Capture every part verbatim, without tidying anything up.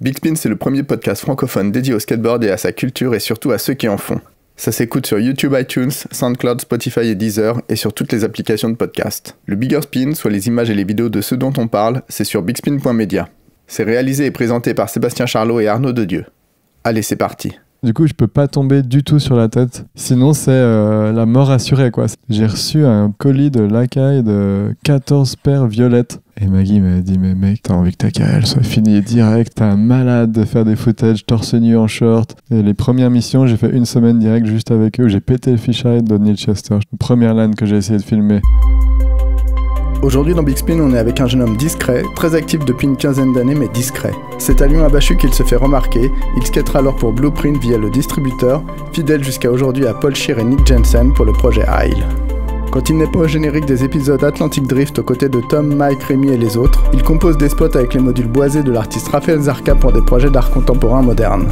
Big Spin, c'est le premier podcast francophone dédié au skateboard et à sa culture et surtout à ceux qui en font. Ça s'écoute sur YouTube, iTunes, SoundCloud, Spotify et Deezer et sur toutes les applications de podcast. Le Bigger Spin, soit les images et les vidéos de ceux dont on parle, c'est sur bigspin point media. C'est réalisé et présenté par Sébastien Charlot et Arnaud Dedieu. Allez, c'est parti. Du coup, je peux pas tomber du tout sur la tête. Sinon, c'est euh, la mort assurée, quoi. J'ai reçu un colis de Lakai de quatorze paires violettes. Et Maggie m'a dit, mais mec, t'as envie que ta carrière soit finie direct, t'es un malade de faire des footages torse nu en short. Et les premières missions, j'ai fait une semaine direct juste avec eux, où j'ai pété le fisheye de Neil Chester. Première LAN que j'ai essayé de filmer. Aujourd'hui dans Big Spin, on est avec un jeune homme discret, très actif depuis une quinzaine d'années mais discret. C'est à Lyon à Bachu qu'il se fait remarquer, il skatera alors pour Blueprint via le distributeur, fidèle jusqu'à aujourd'hui à Paul Scheer et Nick Jensen pour le projet Isle. Quand il n'est pas au générique des épisodes Atlantic Drift aux côtés de Tom, Mike, Rémi et les autres, il compose des spots avec les modules boisés de l'artiste Raphaël Zarka pour des projets d'art contemporain moderne.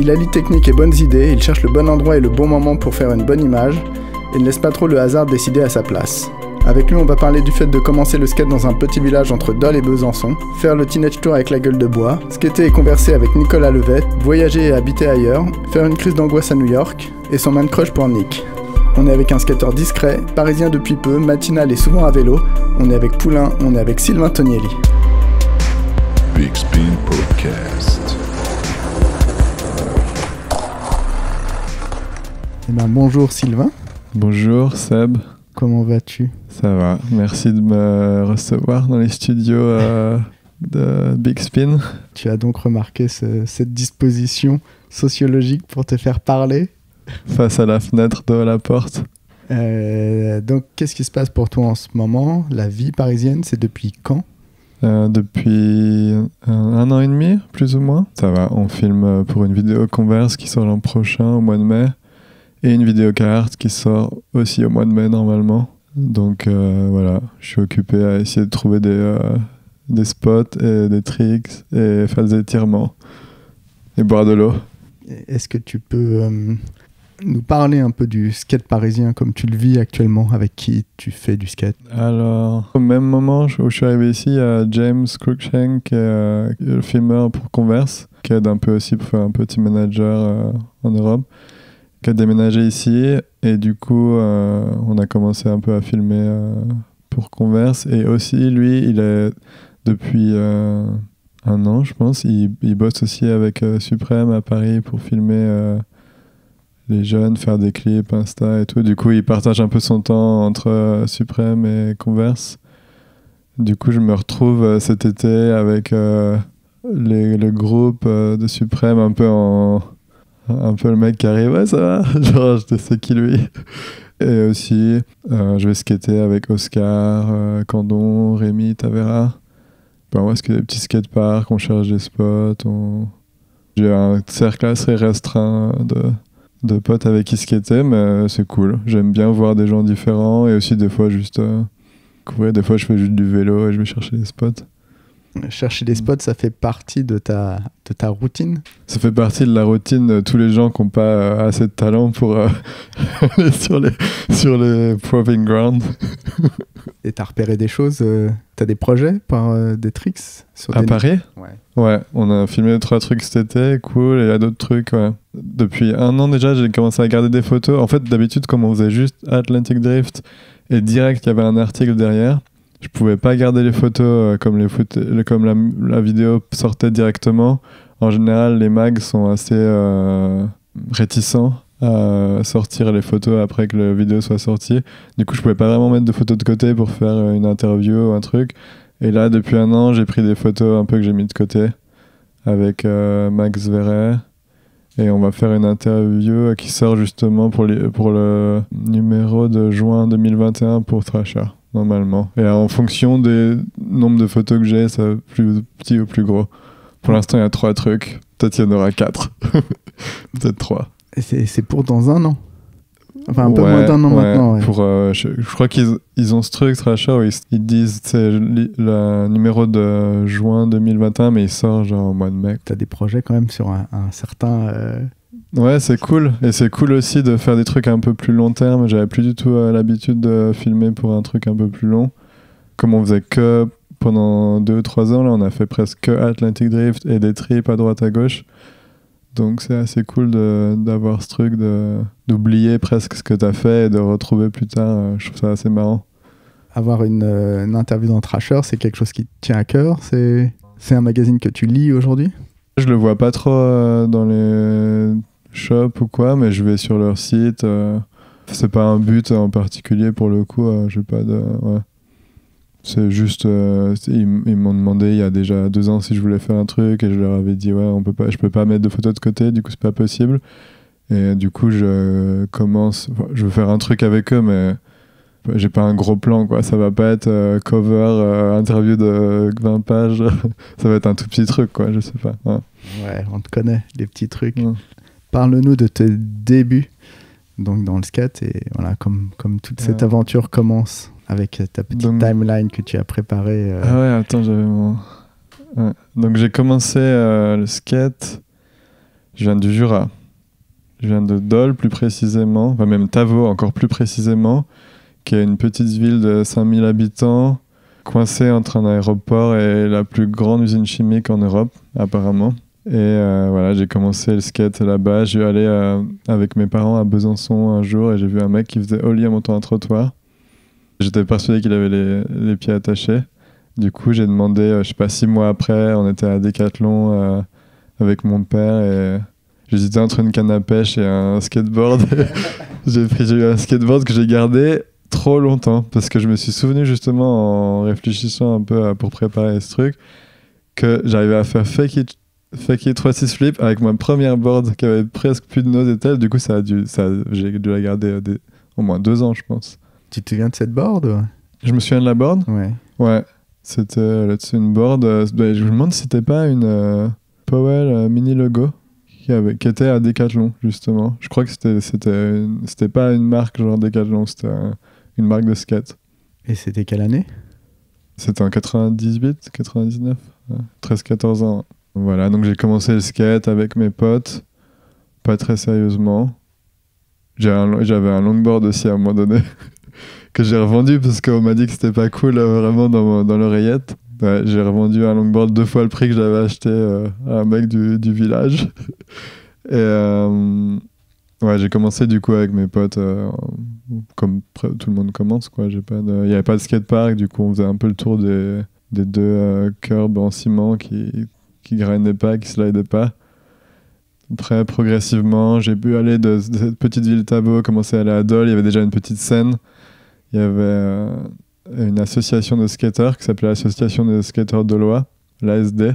Il allie technique et bonnes idées, il cherche le bon endroit et le bon moment pour faire une bonne image, et ne laisse pas trop le hasard décider à sa place. Avec lui, on va parler du fait de commencer le skate dans un petit village entre Dole et Besançon, faire le teenage tour avec la gueule de bois, skater et converser avec Nicolas Levette, voyager et habiter ailleurs, faire une crise d'angoisse à New York, et son man crush pour Nick. On est avec un skateur discret, parisien depuis peu, matinal et souvent à vélo. On est avec Poulain, on est avec Sylvain Tonielli. Big Spin Podcast. Eh ben, bonjour Sylvain. Bonjour Seb. Comment vas-tu? Ça va, merci de me recevoir dans les studios euh, de Big Spin. Tu as donc remarqué ce, cette disposition sociologique pour te faire parler? Face à la fenêtre de la porte. Euh, donc, qu'est-ce qui se passe pour toi en ce moment? La vie parisienne, c'est depuis quand? euh, Depuis un, un an et demi, plus ou moins. Ça va, on filme pour une vidéo Converse qui sort l'an prochain, au mois de mai, et une vidéo Carhartt qui sort aussi au mois de mai, normalement. Donc, euh, voilà, je suis occupé à essayer de trouver des, euh, des spots, et des tricks, et faire des étirements, et boire de l'eau. Est-ce que tu peux... Euh... nous parler un peu du skate parisien, comme tu le vis actuellement, avec qui tu fais du skate? Alors, au même moment où je suis arrivé ici, il y a James Cruikshank, qui est euh, le filmeur pour Converse, qui aide un peu aussi pour faire un petit manager euh, en Europe, qui a déménagé ici, et du coup, euh, on a commencé un peu à filmer euh, pour Converse, et aussi, lui, il est depuis... Euh, un an, je pense. Il, il bosse aussi avec euh, Suprême à Paris pour filmer euh, les jeunes, faire des clips, Insta et tout. Du coup, il partage un peu son temps entre euh, Suprême et Converse. Du coup, je me retrouve euh, cet été avec euh, les, le groupe euh, de Suprême, un peu en, un peu le mec qui arrive, ouais, ça va, genre, je sais qui lui. Et aussi, euh, je vais skater avec Oscar, euh, Candon, Rémi, Tavera. Ben, on va skater des petits skateparks, on cherche des spots, on... j'ai un cercle assez restreint de, de potes avec qui skater, mais c'est cool. J'aime bien voir des gens différents et aussi des fois juste euh, courir. Des fois je fais juste du vélo et je vais chercher des spots. Chercher des spots, ça fait partie de ta, de ta routine? Ça fait partie de la routine de tous les gens qui n'ont pas euh, assez de talent pour euh, aller sur les, sur les proving grounds. Et t'as repéré des choses euh, t'as des projets par euh, des tricks sur à des Paris? Ouais. Ouais, on a filmé trois trucs cet été, cool, et il y a d'autres trucs, ouais. Depuis un an déjà, j'ai commencé à garder des photos. En fait, d'habitude, comme on faisait juste Atlantic Drift et direct, il y avait un article derrière, je pouvais pas garder les photos euh, comme, les foot... comme la, la vidéo sortait directement. En général, les mags sont assez euh, réticents à sortir les photos après que la vidéo soit sortie. Du coup, je pouvais pas vraiment mettre de photos de côté pour faire une interview ou un truc. Et là, depuis un an, j'ai pris des photos un peu que j'ai mis de côté avec euh, Max Verret. Et on va faire une interview qui sort justement pour, les, pour le numéro de juin deux mille vingt et un pour Thrasher, normalement. Et en fonction des nombres de photos que j'ai, ça va plus petit ou plus gros. Pour l'instant, il y a trois trucs. Peut-être il y en aura quatre. Peut-être trois. C'est pour dans un an. Enfin, un ouais, peu moins d'un an ouais, maintenant. Ouais. Pour, euh, je, je crois qu'ils ils ont ce truc, Thrasher, où ils, ils disent c'est le numéro de juin deux mille vingt et un, mais il sort genre au mois de mai. T'as des projets quand même sur un, un certain... Euh... Ouais, c'est cool. Et c'est cool aussi de faire des trucs un peu plus long terme. J'avais plus du tout euh, l'habitude de filmer pour un truc un peu plus long. Comme on faisait que pendant deux trois ans, là, on a fait presque Atlantic Drift et des trips à droite à gauche. Donc c'est assez cool de, d'avoir ce truc, de, d'oublier presque ce que tu as fait et de retrouver plus tard. Je trouve ça assez marrant. Avoir une, euh, une interview dans Thrasher, c'est quelque chose qui te tient à cœur. C'est, c'est un magazine que tu lis aujourd'hui? Je le vois pas trop euh, dans les shops ou quoi, mais je vais sur leur site. Euh, c'est pas un but en particulier pour le coup. Euh, j'ai pas de, ouais. C'est juste, euh, c'est, ils, ils m'ont demandé il y a déjà deux ans si je voulais faire un truc et je leur avais dit ouais, on peut pas, je peux pas mettre de photos de côté, du coup c'est pas possible. Et du coup je commence, je veux faire un truc avec eux, mais j'ai pas un gros plan quoi. Ça va pas être euh, cover, euh, interview de vingt pages, ça va être un tout petit truc quoi, je sais pas. Ouais, ouais on te connaît, les petits trucs. Ouais. Parle-nous de tes débuts donc dans le skate et voilà, comme, comme toute cette ouais. aventure commence. Avec ta petite donc, timeline que tu as préparée. Euh... Ah ouais, attends, j'avais mon... Ouais. Donc j'ai commencé euh, le skate, je viens du Jura. Je viens de Dole plus précisément, enfin même Tavaux encore plus précisément, qui est une petite ville de cinq mille habitants, coincée entre un aéroport et la plus grande usine chimique en Europe, apparemment. Et euh, voilà, j'ai commencé le skate là-bas. Je suis allé euh, avec mes parents à Besançon un jour et j'ai vu un mec qui faisait ollie en montant un trottoir. J'étais persuadé qu'il avait les, les pieds attachés. Du coup, j'ai demandé, euh, je sais pas, six mois après, on était à Decathlon euh, avec mon père et j'hésitais entre une canne à pêche et un skateboard. j'ai, pris, j'ai eu un skateboard que j'ai gardé trop longtemps parce que je me suis souvenu justement en réfléchissant un peu à, pour préparer ce truc que j'arrivais à faire fake it, fake it trois six flip avec ma première board qui avait presque plus de nose et telle. Du coup, ça a dû, ça a, j'ai dû la garder des, au moins deux ans, je pense. Tu te souviens de cette board? Je me souviens de la board. Ouais. Ouais. C'était là-dessus une board. Euh, je me demande si c'était pas une euh, Powell euh, mini logo qui, avait, qui était à Decathlon justement. Je crois que c'était c'était une, c'était pas une marque genre Decathlon, c'était un, une marque de skate. Et c'était quelle année? C'était en quatre-vingt-dix-huit, quatre-vingt-dix-neuf, ouais. treize quatorze ans. Voilà. Donc j'ai commencé le skate avec mes potes, pas très sérieusement. J'avais un, j'avais un longboard aussi à un moment donné. Que j'ai revendu parce qu'on m'a dit que c'était pas cool euh, vraiment dans, mon, dans l'oreillette. Ouais, j'ai revendu un longboard deux fois le prix que j'avais acheté euh, à un mec du, du village. Et euh, ouais, j'ai commencé du coup avec mes potes, euh, comme pr- tout le monde commence quoi. J'ai pas de... Il n'y avait pas de skatepark, du coup on faisait un peu le tour des, des deux euh, curbs en ciment qui, qui grindaient pas, qui slidaient pas. Après, progressivement, j'ai pu aller de, de cette petite ville Tabo, commencer à aller à Dole, il y avait déjà une petite scène. Il y avait euh, une association de skateurs qui s'appelait l'Association des skateurs dolois, l'A S D,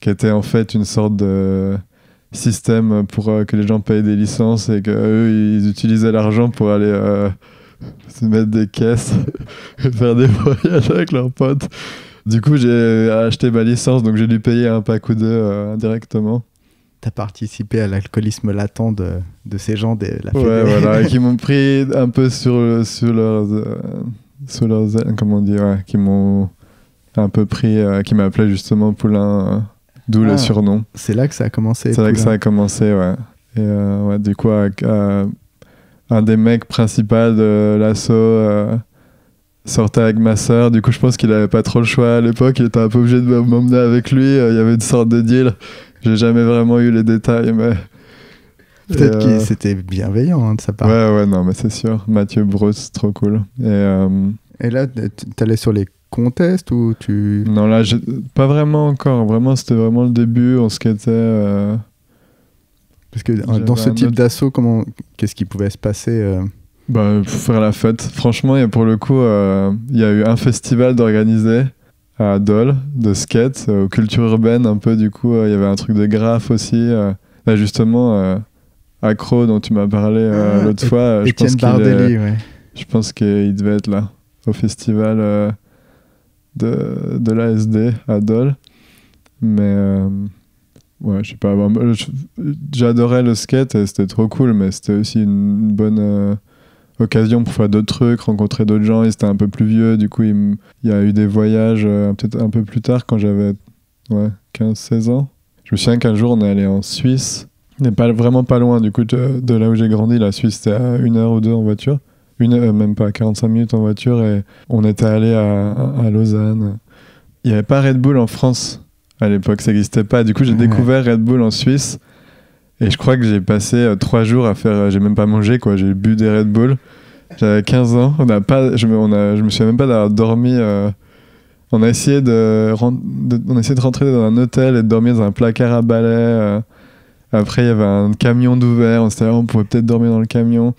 qui était en fait une sorte de système pour euh, que les gens payent des licences et qu'eux, ils utilisaient l'argent pour aller euh, se mettre des caisses et faire des voyages avec leurs potes. Du coup, j'ai acheté ma licence, donc j'ai dû payer un pack ou deux euh, indirectement. T'as participé à l'alcoolisme latent de, de ces gens de la fédé. Ouais, voilà, qui m'ont pris un peu sur, le, sur leurs... Euh, sur leurs comment on dit, ouais, qui m'ont un peu pris... Euh, qui m'appelaient justement Poulain, euh, d'où ah, le surnom. C'est là que ça a commencé. C'est Poulain. Là que ça a commencé, ouais. Et euh, ouais, du coup, euh, un des mecs principaux de l'asso euh, sortait avec ma sœur. Du coup, je pense qu'il n'avait pas trop le choix à l'époque. Il était un peu obligé de m'emmener avec lui. Il y avait une sorte de deal... J'ai jamais vraiment eu les détails, mais... Peut-être euh... que c'était bienveillant hein, de sa part. Ouais, ouais, non, mais c'est sûr. Mathieu Bruce, trop cool. Et, euh... Et là, t'allais sur les contests ou tu... Non, là, j'ai... pas vraiment encore. Vraiment, c'était vraiment le début. On skatait... Euh... Parce que J'avais dans ce type autre... d'assaut, comment... qu'est-ce qui pouvait se passer euh... Bah, pour faire la fête. Franchement, et pour le coup, il euh, y a eu un festival d'organiser... à Dole, de skate, euh, culture urbaine un peu, du coup, il euh, y avait un truc de graphe aussi. Euh, là, justement, euh, Accro, dont tu m'as parlé euh, ah, l'autre et, fois, euh, je pense Bardelli, est, ouais. Je pense qu'il devait être là, au festival euh, de, de l'A S D à Dole. Mais, euh, ouais, je sais pas, bon, je, j'adorais le skate et c'était trop cool, mais c'était aussi une, une bonne... Euh, occasion pour faire d'autres trucs, rencontrer d'autres gens. Ils étaient un peu plus vieux, du coup il, m... il y a eu des voyages euh, peut-être un peu plus tard quand j'avais ouais, quinze seize ans. Je me souviens qu'un jour on est allé en Suisse, mais pas, vraiment pas loin du coup de, de là où j'ai grandi. La Suisse c'était à une heure ou deux en voiture, une heure, même pas quarante-cinq minutes en voiture, et on était allé à, à Lausanne il n'y avait pas Red Bull en France à l'époque, ça n'existait pas. Du coup, j'ai ouais. découvert Red Bull en Suisse et je crois que j'ai passé euh, trois jours à faire. Euh, j'ai même pas mangé, quoi. J'ai bu des Red Bull. J'avais quinze ans. On a pas, je, me, on a, je me souviens même pas d'avoir dormi. Euh, on, a essayé de rent, de, on a essayé de rentrer dans un hôtel et de dormir dans un placard à balai. Euh, après, il y avait un camion d'ouvert. On s'était dit, on pouvait peut-être dormir dans le camion.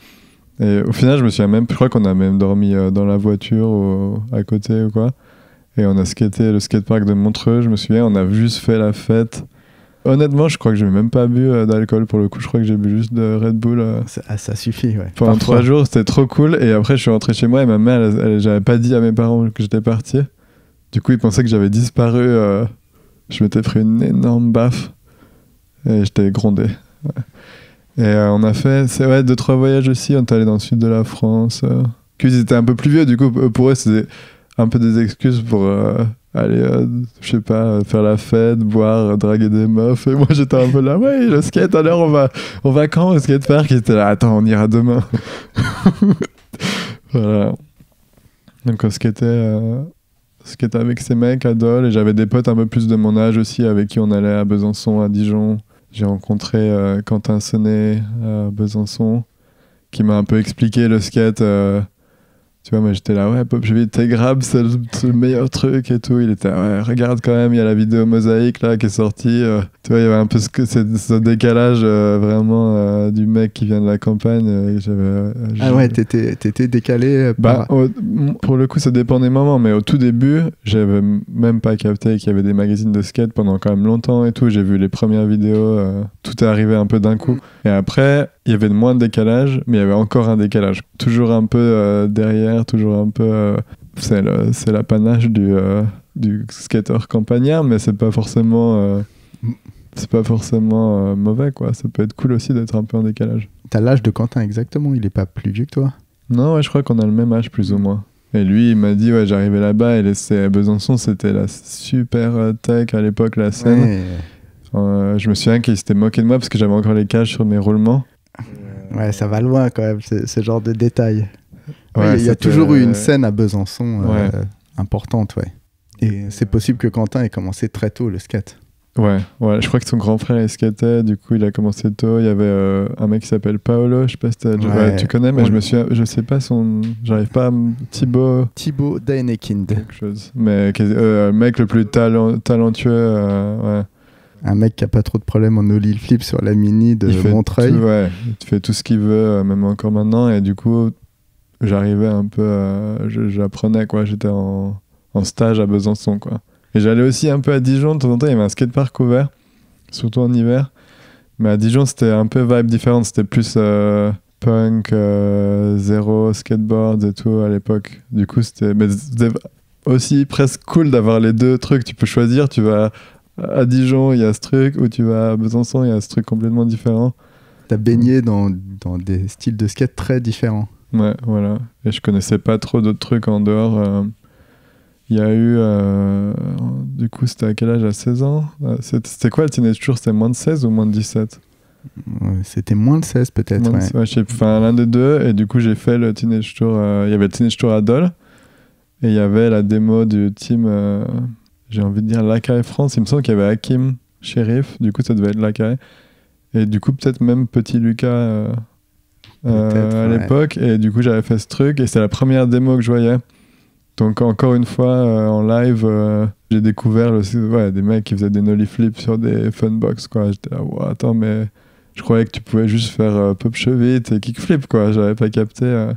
Et au final, je me souviens même, je crois qu'on a même dormi dans la voiture ou à côté ou quoi. Et on a skaté le skatepark de Montreux, je me souviens, on a juste fait la fête. Honnêtement, je crois que j'ai même pas bu d'alcool pour le coup, je crois que j'ai bu juste de Red Bull. Ça, ça suffit, ouais. Pendant trois jours, c'était trop cool. Et après, je suis rentré chez moi et ma mère, elle, elle, j'avais pas dit à mes parents que j'étais parti. Du coup, ils pensaient que j'avais disparu. Euh, je m'étais pris une énorme baffe et j'étais grondé. Ouais. Et euh, on a fait c'est, ouais, deux, trois voyages aussi, on est allé dans le sud de la France. Euh. Ils étaient un peu plus vieux, du coup, pour eux, c'était un peu des excuses pour euh, aller, euh, je sais pas, faire la fête, boire, draguer des meufs. Et moi, j'étais un peu là, ouais, le skate, alors on va, on va quand au skatepark? Ils étaient là, attends, on ira demain. Voilà. Donc, on skatait, euh, skatait avec ces mecs à Dole, et j'avais des potes un peu plus de mon âge aussi, avec qui on allait à Besançon, à Dijon. J'ai rencontré euh, Quentin Sonnet à Besançon, qui m'a un peu expliqué le skate. Euh, tu vois, moi j'étais là, ouais, Pop, je vais t'es grab, c'est le, le meilleur truc et tout. Il était, ouais, regarde quand même, il y a la vidéo Mosaïque là qui est sortie. Euh, tu vois, il y avait un peu ce, ce, ce décalage euh, vraiment euh, du mec qui vient de la campagne. Euh, j'avais, euh, ah ouais, t'étais, t'étais décalé par... bah, au, pour le coup, ça dépend des moments, mais au tout début, j'avais même pas capté qu'il y avait des magazines de skate pendant quand même longtemps et tout. J'ai vu les premières vidéos, euh, tout est arrivé un peu d'un coup. Et après, il y avait moins de décalage, mais il y avait encore un décalage. Toujours un peu euh, derrière. Toujours un peu, euh, c'est, le, c'est l'apanage du, euh, du skater campagnard, mais c'est pas forcément, euh, c'est pas forcément euh, mauvais, quoi. Ça peut être cool aussi d'être un peu en décalage. T'as l'âge de Quentin exactement, il est pas plus vieux que toi? Non, ouais, je crois qu'on a le même âge plus ou moins. Et lui, il m'a dit, ouais, j'arrivais là-bas, et c'est, Besançon, c'était la super tech à l'époque, la scène. Ouais. Euh, je me souviens qu'il s'était moqué de moi parce que j'avais encore les cages sur mes roulements. Ouais, ça va loin quand même, c'est, ce genre de détails. Ouais, ouais, il y a toujours eu une scène à Besançon ouais. euh, importante, ouais. Et c'est possible que Quentin ait commencé très tôt le skate. Ouais, ouais, je crois que son grand frère il skatait, du coup il a commencé tôt. Il y avait euh, un mec qui s'appelle Paolo, je sais pas si ouais. Ouais, tu connais, mais ouais. je me suis, je sais pas son, j'arrive pas à Thibaut. Thibaut Daenekind. Quelque chose. Mais euh, le mec le plus talent, talentueux, euh, ouais. Un mec qui a pas trop de problèmes en ollie flip sur la mini de il Montreuil. Tout, ouais, il fait tout ce qu'il veut, même encore maintenant, et du coup. J'arrivais un peu, à... Je, j'apprenais quoi, j'étais en, en stage à Besançon quoi. Et j'allais aussi un peu à Dijon, de temps en temps il y avait un skatepark ouvert, surtout en hiver. Mais à Dijon c'était un peu vibe différente, c'était plus euh, punk, euh, zéro, skateboard et tout à l'époque. Du coup c'était, mais c'était aussi presque cool d'avoir les deux trucs, tu peux choisir, tu vas à Dijon il y a ce truc, ou tu vas à Besançon il y a ce truc complètement différent. T'as baigné dans, dans des styles de skate très différents. Ouais, voilà. Et je connaissais pas trop d'autres trucs en dehors. Il euh, y a eu... Euh, du coup, c'était à quel âge? À seize ans? C'était, c'était quoi le teenage tour? C'était moins de seize ou moins de dix-sept? Ouais, c'était moins de seize peut-être, de, ouais. ouais je sais, enfin, l'un des deux. Et du coup, j'ai fait le teenage tour... Il euh, y avait le teenage tour à Dole. Et il y avait la démo du team... Euh, j'ai envie de dire Lacaille France. Il me semble qu'il y avait Hakim, Shérif. Du coup, ça devait être Lacaille. Et du coup, peut-être même Petit Lucas... Euh, Euh, à ouais. l'époque, et du coup j'avais fait ce truc et c'était la première démo que je voyais, donc encore une fois euh, en live euh, j'ai découvert le, ouais, des mecs qui faisaient des nollie flips sur des funbox quoi. J'étais là ouais, attends, mais je croyais que tu pouvais juste faire euh, pop chevite et kickflip quoi, j'avais pas capté euh...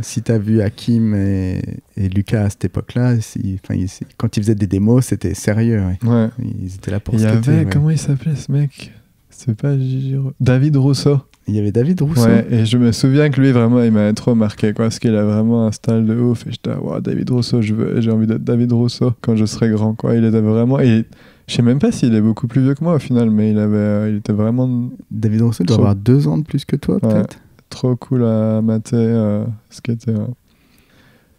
Si t'as vu Hakim et, et Lucas à cette époque-là, ils, ils, quand ils faisaient des démos c'était sérieux, ouais. Ouais. Ils étaient là pour skater, il y avait ouais. Comment il s'appelait ce mec? C'est pas David Rousseau. Il y avait David Rousseau. Ouais, et je me souviens que lui, vraiment, il m'a trop marqué, quoi, parce qu'il a vraiment un style de ouf. Et j'étais, wow, David Rousseau, je veux, j'ai envie d'être David Rousseau quand je serai grand, quoi. Il était vraiment. Et je sais même pas s'il est beaucoup plus vieux que moi au final, mais il avait, euh, il était vraiment. David Rousseau trop... doit avoir deux ans de plus que toi, ouais, peut-être. Trop cool à mater, euh, skater.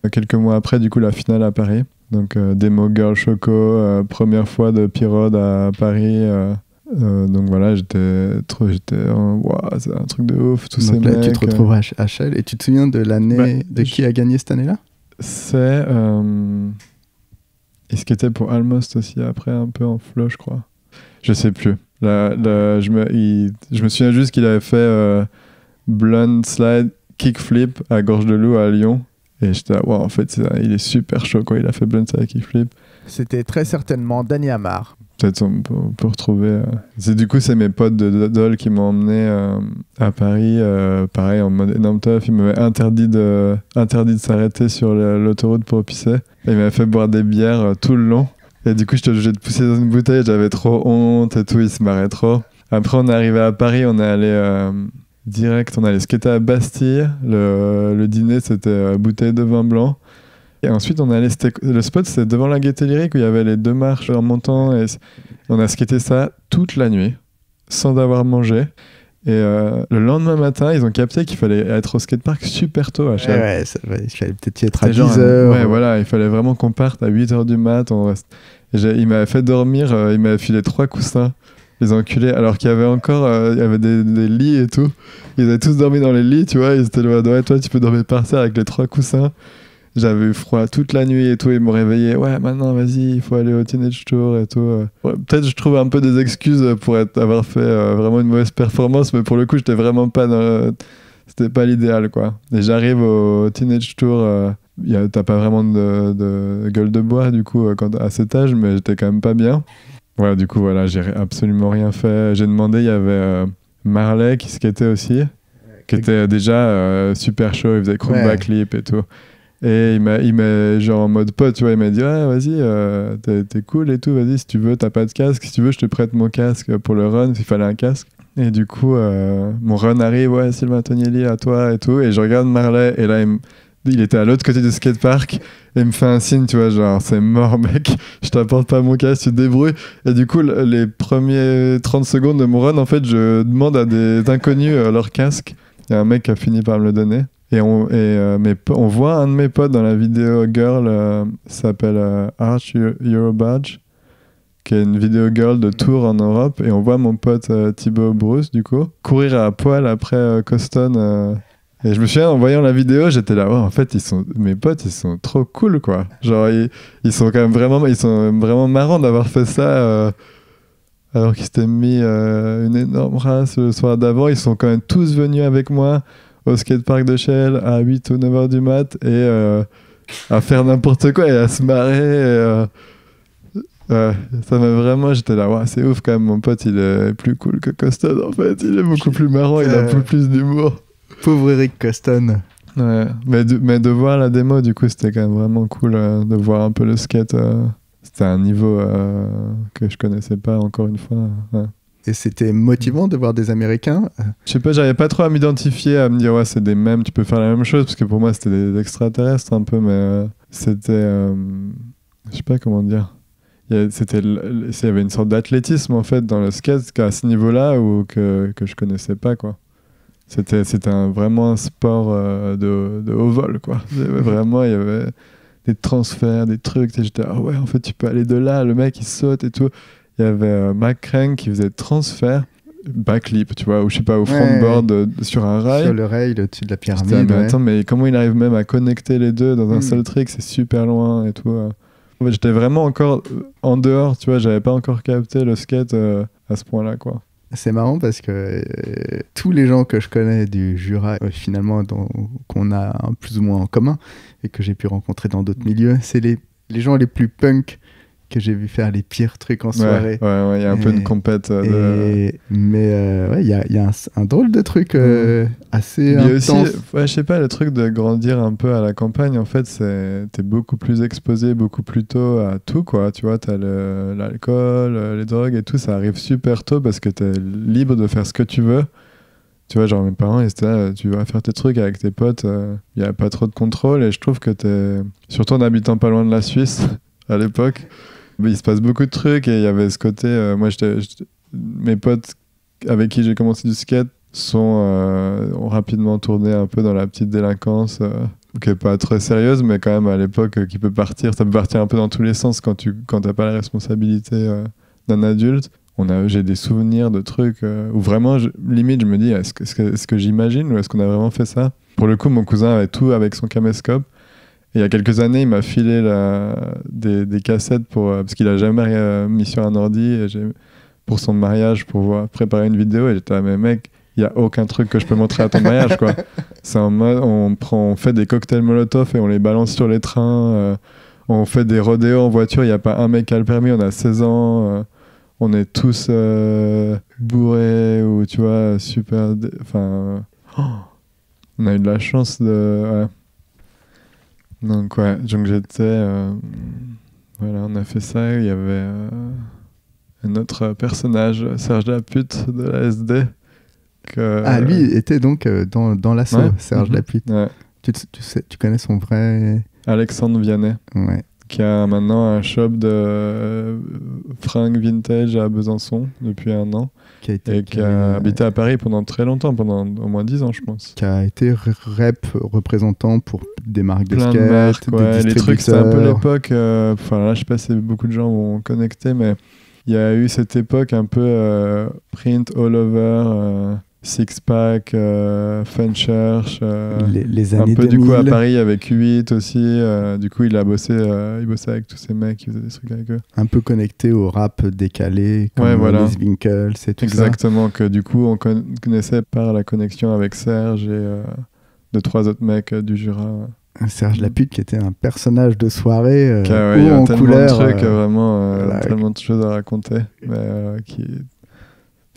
Ouais. Quelques mois après, du coup, la finale à Paris. Donc, euh, démo Girl Choco, euh, première fois de P-Road à Paris. Euh, Euh, donc voilà, j'étais trop, j'étais en waouh, c'est un truc de ouf, tous donc ces là, mecs. Tu te retrouves à H L et tu te souviens de l'année bah, de qui je... a gagné cette année-là? C'est euh... Et ce qui était pour Almost aussi, après, un peu en flow, je crois. Je sais plus. Là, là, je, me, il, je me souviens juste qu'il avait fait euh, Blonde Slide, Kickflip à Gorge de Loup à Lyon. Et j'étais là, wow, en fait, c'est, il est super chaud, quoi. Il a fait Blonde Slide, Kickflip. C'était très certainement Danny Amar. Peut-être on peut, on peut retrouver. Euh... C'est, du coup, c'est mes potes de Dodol qui m'ont emmené euh, à Paris, euh, pareil, en mode énorme teuf. Ils m'avaient interdit de, interdit de s'arrêter sur le, l'autoroute pour pisser. Et ils m'avaient fait boire des bières euh, tout le long. Et du coup, j'étais obligé de pousser dans une bouteille. J'avais trop honte et tout. Ils se marraient trop. Après, on est arrivé à Paris. On est allé euh, direct. On est allé skater à Bastille. Le, le dîner, c'était euh, bouteille de vin blanc. Et ensuite, on est allé, le spot, c'était devant la Gaîté Lyrique où il y avait les deux marches en montant. Et on a skaté ça toute la nuit, sans avoir mangé. Et euh, le lendemain matin, ils ont capté qu'il fallait être au skatepark super tôt à chaque... Ouais, ça, ouais, il fallait peut-être y être à dix heures. Un... Ouais, ou... voilà, il fallait vraiment qu'on parte à huit heures du mat. On reste... Il m'avait fait dormir, euh, il m'avait filé trois coussins, les enculés, alors qu'il y avait encore euh, il y avait des, des lits et tout. Ils avaient tous dormi dans les lits, tu vois. Ils étaient là, ouais, toi, tu peux dormir par terre avec les trois coussins. J'avais eu froid toute la nuit et tout, ils m'ont réveillé. Ouais, maintenant, vas-y, il faut aller au Teenage Tour et tout. Ouais, peut-être je trouve un peu des excuses pour être, avoir fait euh, vraiment une mauvaise performance, mais pour le coup, j'étais vraiment pas dans le... C'était pas l'idéal, quoi. Et j'arrive au Teenage Tour, euh, y a, t'as pas vraiment de, de gueule de bois, du coup, quand, à cet âge, mais j'étais quand même pas bien. Ouais, du coup, voilà, j'ai absolument rien fait. J'ai demandé, il y avait euh, Marley qui skatait aussi, qui était déjà euh, super chaud, il faisait crookback clip et tout. Et il m'a, il m'a, genre en mode pote, tu vois, il m'a dit, ouais, vas-y, euh, t'es, t'es cool et tout, vas-y, si tu veux, t'as pas de casque, si tu veux, je te prête mon casque pour le run, s'il fallait un casque. Et du coup, euh, mon run arrive, ouais, Sylvain Tognelli, à toi et tout, et je regarde Marley, et là, il, m- il était à l'autre côté du skatepark, et il me fait un signe, tu vois, genre, c'est mort, mec, je t'apporte pas mon casque, tu te débrouilles. Et du coup, les premiers trente secondes de mon run, en fait, je demande à des inconnus euh, leur casque, et un mec a fini par me le donner. Et, on, et euh, mes, on voit un de mes potes dans la vidéo Girl, euh, s'appelle euh, Arch Eurobadge, qui est une vidéo Girl de tour en Europe. Et on voit mon pote euh, Thibaut Bruce, du coup, courir à poil après euh, Coston. Euh, et je me souviens, en voyant la vidéo, j'étais là, ouais, en fait, ils sont, mes potes, ils sont trop cool, quoi. Genre, ils, ils sont quand même vraiment, ils sont vraiment marrants d'avoir fait ça. Euh, alors qu'ils s'étaient mis euh, une énorme race le soir d'avant. Ils sont quand même tous venus avec moi au skatepark de Shell à huit ou neuf heures du mat et euh, à faire n'importe quoi et à se marrer. Et, euh, euh, ça m'a vraiment... J'étais là, ouais, c'est ouf quand même, mon pote, il est plus cool que Coston, en fait. Il est beaucoup plus marrant, euh, il a beaucoup plus d'humour. Pauvre Eric Coston. Ouais, mais de, mais de voir la démo, du coup, c'était quand même vraiment cool euh, de voir un peu le skate. Euh, c'était un niveau euh, que je connaissais pas, encore une fois. Ouais. Et c'était motivant de voir des Américains. Je sais pas, j'arrivais pas trop à m'identifier, à me dire ouais c'est des mêmes, tu peux faire la même chose, parce que pour moi c'était des extraterrestres un peu, mais euh, c'était, euh, je sais pas comment dire, il y, a, c'était, il y avait une sorte d'athlétisme en fait dans le skate à ce niveau-là où que que je connaissais pas, quoi. C'était c'était un, vraiment un sport euh, de de haut vol, quoi. Vraiment il y avait des transferts, des trucs, j'étais ah ouais en fait tu peux aller de là, le mec il saute et tout. Il y avait euh, Mac Crane qui faisait transfert backlip, tu vois, ou je sais pas, au frontboard, ouais, euh, sur un rail. Sur le rail, au-dessus de la pyramide. Là, mais ouais. Attends, mais comment il arrive même à connecter les deux dans un mmh. seul trick, c'est super loin et tout. Euh. En fait, j'étais vraiment encore en dehors, tu vois, j'avais pas encore capté le skate euh, à ce point-là, quoi. C'est marrant parce que euh, tous les gens que je connais du Jura, euh, finalement, dont, qu'on a hein, plus ou moins en commun et que j'ai pu rencontrer dans d'autres mmh. milieux, c'est les, les gens les plus punks que j'ai vu faire les pires trucs en soirée. Ouais, ouais, ouais, y a un et, peu une compète. Euh, de... Mais euh, ouais, il y a, y a un, un drôle de truc euh, mmh. assez mais intense. Aussi, ouais, je sais pas, le truc de grandir un peu à la campagne, en fait, c'est t'es beaucoup plus exposé, beaucoup plus tôt à tout, quoi. Tu vois, t'as le, l'alcool, les drogues et tout, ça arrive super tôt parce que t'es libre de faire ce que tu veux. Tu vois, genre mes parents, ils étaient là, tu vas faire tes trucs avec tes potes, il euh, y a pas trop de contrôle et je trouve que t'es... Surtout en habitant pas loin de la Suisse, à l'époque... Il se passe beaucoup de trucs et il y avait ce côté... Euh, moi, j'étais, j'étais, mes potes avec qui j'ai commencé du skate sont, euh, ont rapidement tourné un peu dans la petite délinquance euh, qui n'est pas très sérieuse, mais quand même à l'époque euh, qui peut partir. Ça peut partir un peu dans tous les sens quand tu quand t'as pas la responsabilité euh, d'un adulte. On a, j'ai des souvenirs de trucs euh, où vraiment, je, limite, je me dis, est-ce que, est-ce que, est-ce que j'imagine ou est-ce qu'on a vraiment fait ça ? Pour le coup, mon cousin avait tout avec son caméscope. Et il y a quelques années, il m'a filé la, des, des cassettes pour, parce qu'il n'a jamais euh, mis sur un ordi et pour son mariage, pour voir, préparer une vidéo. Et j'étais là, mais mec, il n'y a aucun truc que je peux montrer à ton mariage, quoi. C'est en mode, on, prend, on fait des cocktails Molotov et on les balance sur les trains. Euh, on fait des rodéos en voiture, il n'y a pas un mec qui a le permis, on a seize ans. Euh, on est tous euh, bourrés ou, tu vois, super... Enfin... Oh, on a eu de la chance de... Ouais. Donc ouais, donc j'étais, euh, voilà, on a fait ça, il y avait euh, un autre personnage, Serge Lapute de la S D. Que, ah, lui euh, était donc euh, dans, dans l'assaut, ouais. Serge mmh. Lapute. Ouais. Tu, tu, sais, tu connais son vrai... Alexandre Vianney, ouais. Qui a maintenant un shop de euh, fringues vintage à Besançon depuis un an. Qui a été, et qui a euh, habité à Paris pendant très longtemps, pendant au moins dix ans, je pense. Qui a été rep représentant pour des marques de skate, de marques, ouais, des distributeurs. Les trucs, c'est un peu l'époque. Euh, enfin, là, je sais pas si beaucoup de gens vont connecter, mais il y a eu cette époque un peu euh, print all over, euh, six pack, euh, fun church. Euh, les, les années un peu deux mille. Du coup à Paris avec Q huit aussi. Euh, du coup, il a bossé, euh, il bossait avec tous ces mecs, il faisait des trucs avec eux. Un peu connecté au rap décalé, comme ouais, voilà. Les Winkles et tout. Exactement, ça. Exactement, que du coup on connaissait par la connexion avec Serge et euh, deux trois autres mecs euh, du Jura. Ouais. Serge Lapute qui était un personnage de soirée euh, Car, ouais, haut en couleur. Il y a tellement de trucs, euh, vraiment, euh, voilà, tellement de choses à raconter, mais euh, qui.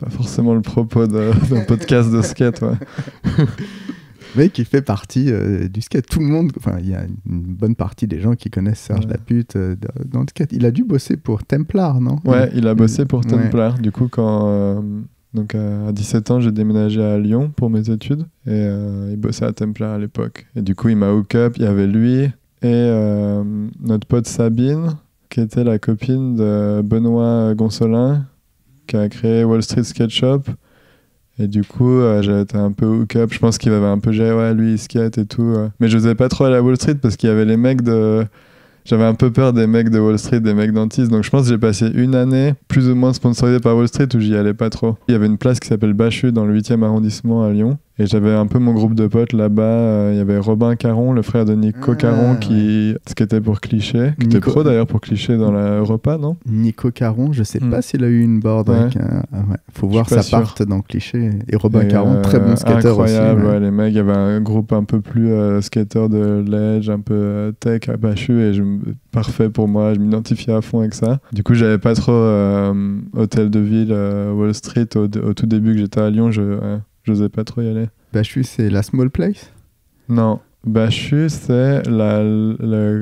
Pas forcément le propos d'un podcast de skate, ouais. Mais qui fait partie euh, du skate. Tout le monde, enfin, il y a une bonne partie des gens qui connaissent Serge ouais. Lapute euh, dans le skate. Il a dû bosser pour Templar, non? Ouais, il a bossé pour Templar. Ouais. Du coup, quand, euh, donc euh, à dix-sept ans, j'ai déménagé à Lyon pour mes études et euh, il bossait à Templar à l'époque. Et du coup, il m'a hook up. Il y avait lui et euh, notre pote Sabine, qui était la copine de Benoît Gonsolin, qui a créé Wall Street Skate Shop. Et du coup, euh, j'ai été un peu hook-up. Je pense qu'il avait un peu géré, ouais, lui, il skate et tout. Euh. Mais je n'osais pas trop aller à Wall Street parce qu'il y avait les mecs de... J'avais un peu peur des mecs de Wall Street, des mecs dentistes. Donc je pense que j'ai passé une année, plus ou moins sponsorisée par Wall Street, où j'y allais pas trop. Il y avait une place qui s'appelle Bachu, dans le huitième arrondissement à Lyon. Et j'avais un peu mon groupe de potes là-bas. Euh, il y avait Robin Caron, le frère de Nico ah, Caron, ouais. qui skatait pour Cliché. Qui Nico... était pro d'ailleurs pour Cliché dans la Europa, non? Nico Caron, je sais mm. pas s'il a eu une board. Ouais. Avec un... ah, ouais. Faut voir sa part dans Cliché. Et Robin et Caron, euh, très bon skater aussi. Incroyable, ouais. Ouais, les mecs. Il y avait un groupe un peu plus euh, skater de ledge, un peu euh, tech à Bachu. Et je... parfait pour moi, je m'identifiais à fond avec ça. Du coup, j'avais pas trop euh, hôtel de ville, euh, Wall Street. Au, au tout début que j'étais à Lyon, je... Euh, j'osais pas trop y aller. Bachu, c'est la small place? Non. Bachu, c'est la, la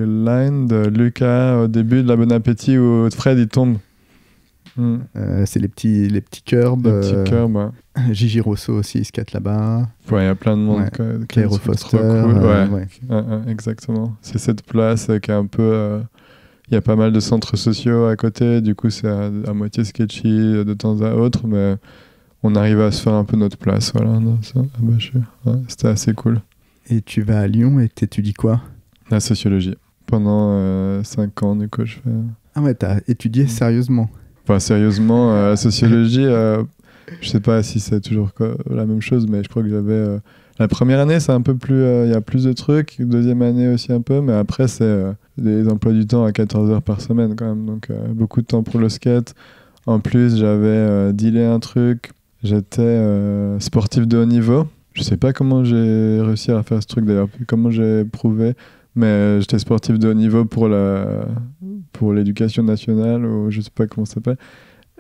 line de Lucas au début de la Bon Appétit où Fred, il tombe. Mm. Euh, c'est les petits, les petits curbs. Les petits euh... curbs, ouais. Gigi Rosso aussi, il skate là-bas. Ouais, il y a plein de monde. Ouais. Cairo Foster. Trop cool. Euh, ouais. Ouais. Ouais, ouais, exactement. C'est cette place qui est un peu... Euh... Il y a pas mal de centres sociaux à côté. Du coup, c'est à, à moitié sketchy de temps à autre, mais... on arrivait à se faire un peu notre place, voilà, ça, à Bachu. Ouais, c'était assez cool. Et tu vas à Lyon et t'étudies quoi? La sociologie. Pendant euh, cinq ans, du coup, je fais... Ah ouais, t'as étudié sérieusement? Enfin, sérieusement, euh, la sociologie, euh, je sais pas si c'est toujours quoi, la même chose, mais je crois que j'avais... Euh, la première année, c'est un peu plus... Il euh, y a plus de trucs, deuxième année aussi un peu, mais après, c'est euh, des emplois du temps à quatorze heures par semaine, quand même, donc euh, beaucoup de temps pour le skate. En plus, j'avais euh, dealé un truc... J'étais euh, sportif de haut niveau. Je sais pas comment j'ai réussi à faire ce truc d'ailleurs, comment j'ai prouvé, mais j'étais sportif de haut niveau pour la pour l'éducation nationale ou je sais pas comment ça s'appelle.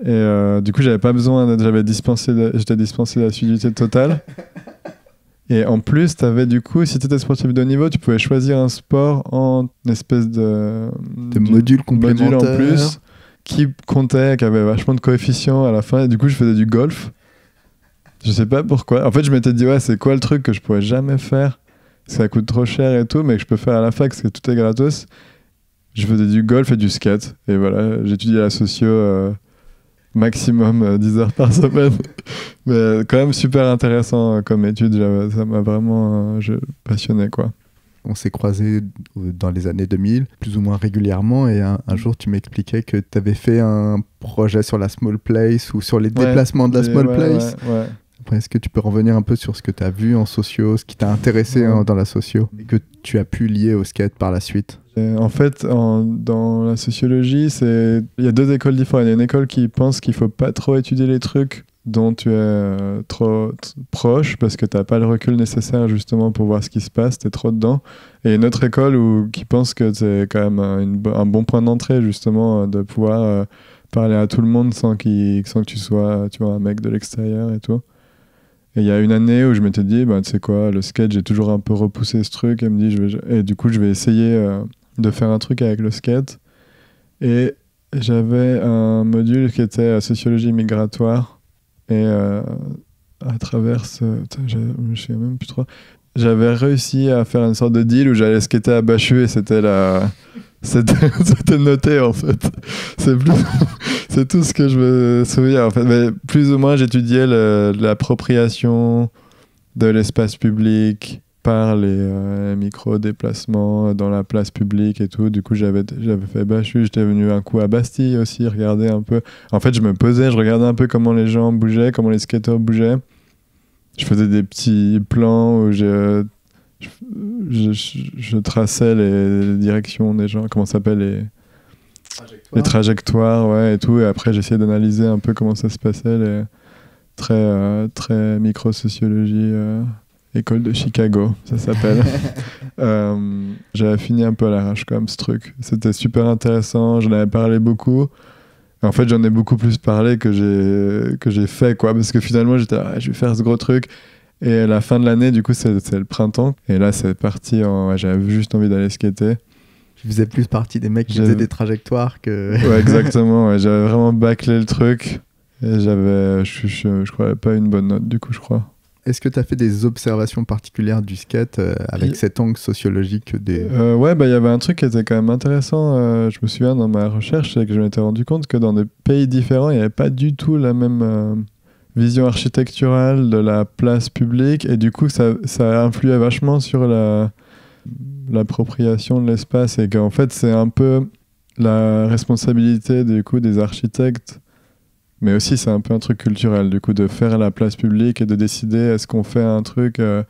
Et euh, du coup, j'avais pas besoin, j'avais dispensé, j'étais dispensé de la assiduité totale. Et en plus, t'avais du coup, si t'étais sportif de haut niveau, tu pouvais choisir un sport en espèce de de module complémentaire module en plus qui comptait, qui avait vachement de coefficients à la fin. Et du coup, je faisais du golf. Je sais pas pourquoi. En fait, je m'étais dit, ouais, c'est quoi le truc que je pourrais jamais faire? Parce que ça coûte trop cher et tout, mais que je peux faire à la fac parce que tout est gratos. Je faisais du golf et du skate. Et voilà, j'étudiais la socio euh, maximum euh, dix heures par semaine. Mais quand même super intéressant euh, comme étude. Ça m'a vraiment euh, je, passionné, quoi. On s'est croisés dans les années deux mille, plus ou moins régulièrement, et un, un jour tu m'expliquais que tu avais fait un projet sur la small place ou sur les ouais, déplacements de la small ouais, place. Ouais, ouais. Après, est-ce que tu peux revenir un peu sur ce que tu as vu en socio, ce qui t'a intéressé ouais. hein, dans la socio, et que tu as pu lier au skate par la suite? Et en fait, en, dans la sociologie, il y a deux écoles différentes. Il y a une école qui pense qu'il ne faut pas trop étudier les trucs dont tu es euh, trop proche parce que tu n'as pas le recul nécessaire justement pour voir ce qui se passe, tu es trop dedans. Et une autre école où, qui pense que c'est quand même euh, une, un bon point d'entrée justement euh, de pouvoir euh, parler à tout le monde sans, qu'il, sans que tu sois tu vois, un mec de l'extérieur et tout. Et il y a une année où je m'étais dit, bah, tu sais quoi, le skate, j'ai toujours un peu repoussé ce truc. Et, me dit, je vais, et du coup, je vais essayer euh, de faire un truc avec le skate. Et j'avais un module qui était sociologie migratoire. Et euh, à travers ce... Je ne sais même plus trop. J'avais réussi à faire une sorte de deal où j'allais skater à Bachu et c'était la... C'était, c'était noté en fait. C'est, plus, c'est tout ce que je me souviens en fait. Mais plus ou moins j'étudiais le, l'appropriation de l'espace public par les, euh, les micro-déplacements dans la place publique et tout. Du coup j'avais, j'avais fait Bachu, j'étais venu un coup à Bastille aussi, regarder un peu. En fait je me posais, je regardais un peu comment les gens bougeaient, comment les skateurs bougeaient. Je faisais des petits plans où je... Je, je, je traçais les, les directions des gens, comment ça s'appelle les trajectoires, les trajectoires ouais, et tout. Et après, j'essayais d'analyser un peu comment ça se passait, les très, euh, très micro-sociologie, euh, école de Chicago, ça s'appelle. euh, j'avais fini un peu à l'arrache quand même ce truc. C'était super intéressant, j'en avais parlé beaucoup. En fait, j'en ai beaucoup plus parlé que j'ai, que j'ai fait, quoi, parce que finalement, j'étais ah, je vais faire ce gros truc. Et à la fin de l'année, du coup, c'est, c'est le printemps. Et là, c'est parti. En... J'avais juste envie d'aller skater. Tu faisais plus partie des mecs qui j'avais... faisaient des trajectoires que... Ouais, exactement. Ouais. J'avais vraiment bâclé le truc. Et j'avais, je, je, je crois, pas une bonne note, du coup, je crois. Est-ce que tu as fait des observations particulières du skate euh, avec il... cet angle sociologique des... Euh, ouais, bah, y avait un truc qui était quand même intéressant. Euh, je me souviens, dans ma recherche, c'est que je m'étais rendu compte que dans des pays différents, il n'y avait pas du tout la même... Euh... vision architecturale de la place publique et du coup ça, ça influait vachement sur la, l'appropriation de l'espace et qu'en fait c'est un peu la responsabilité du coup des architectes mais aussi c'est un peu un truc culturel du coup de faire la place publique et de décider est-ce qu'on fait un truc euh,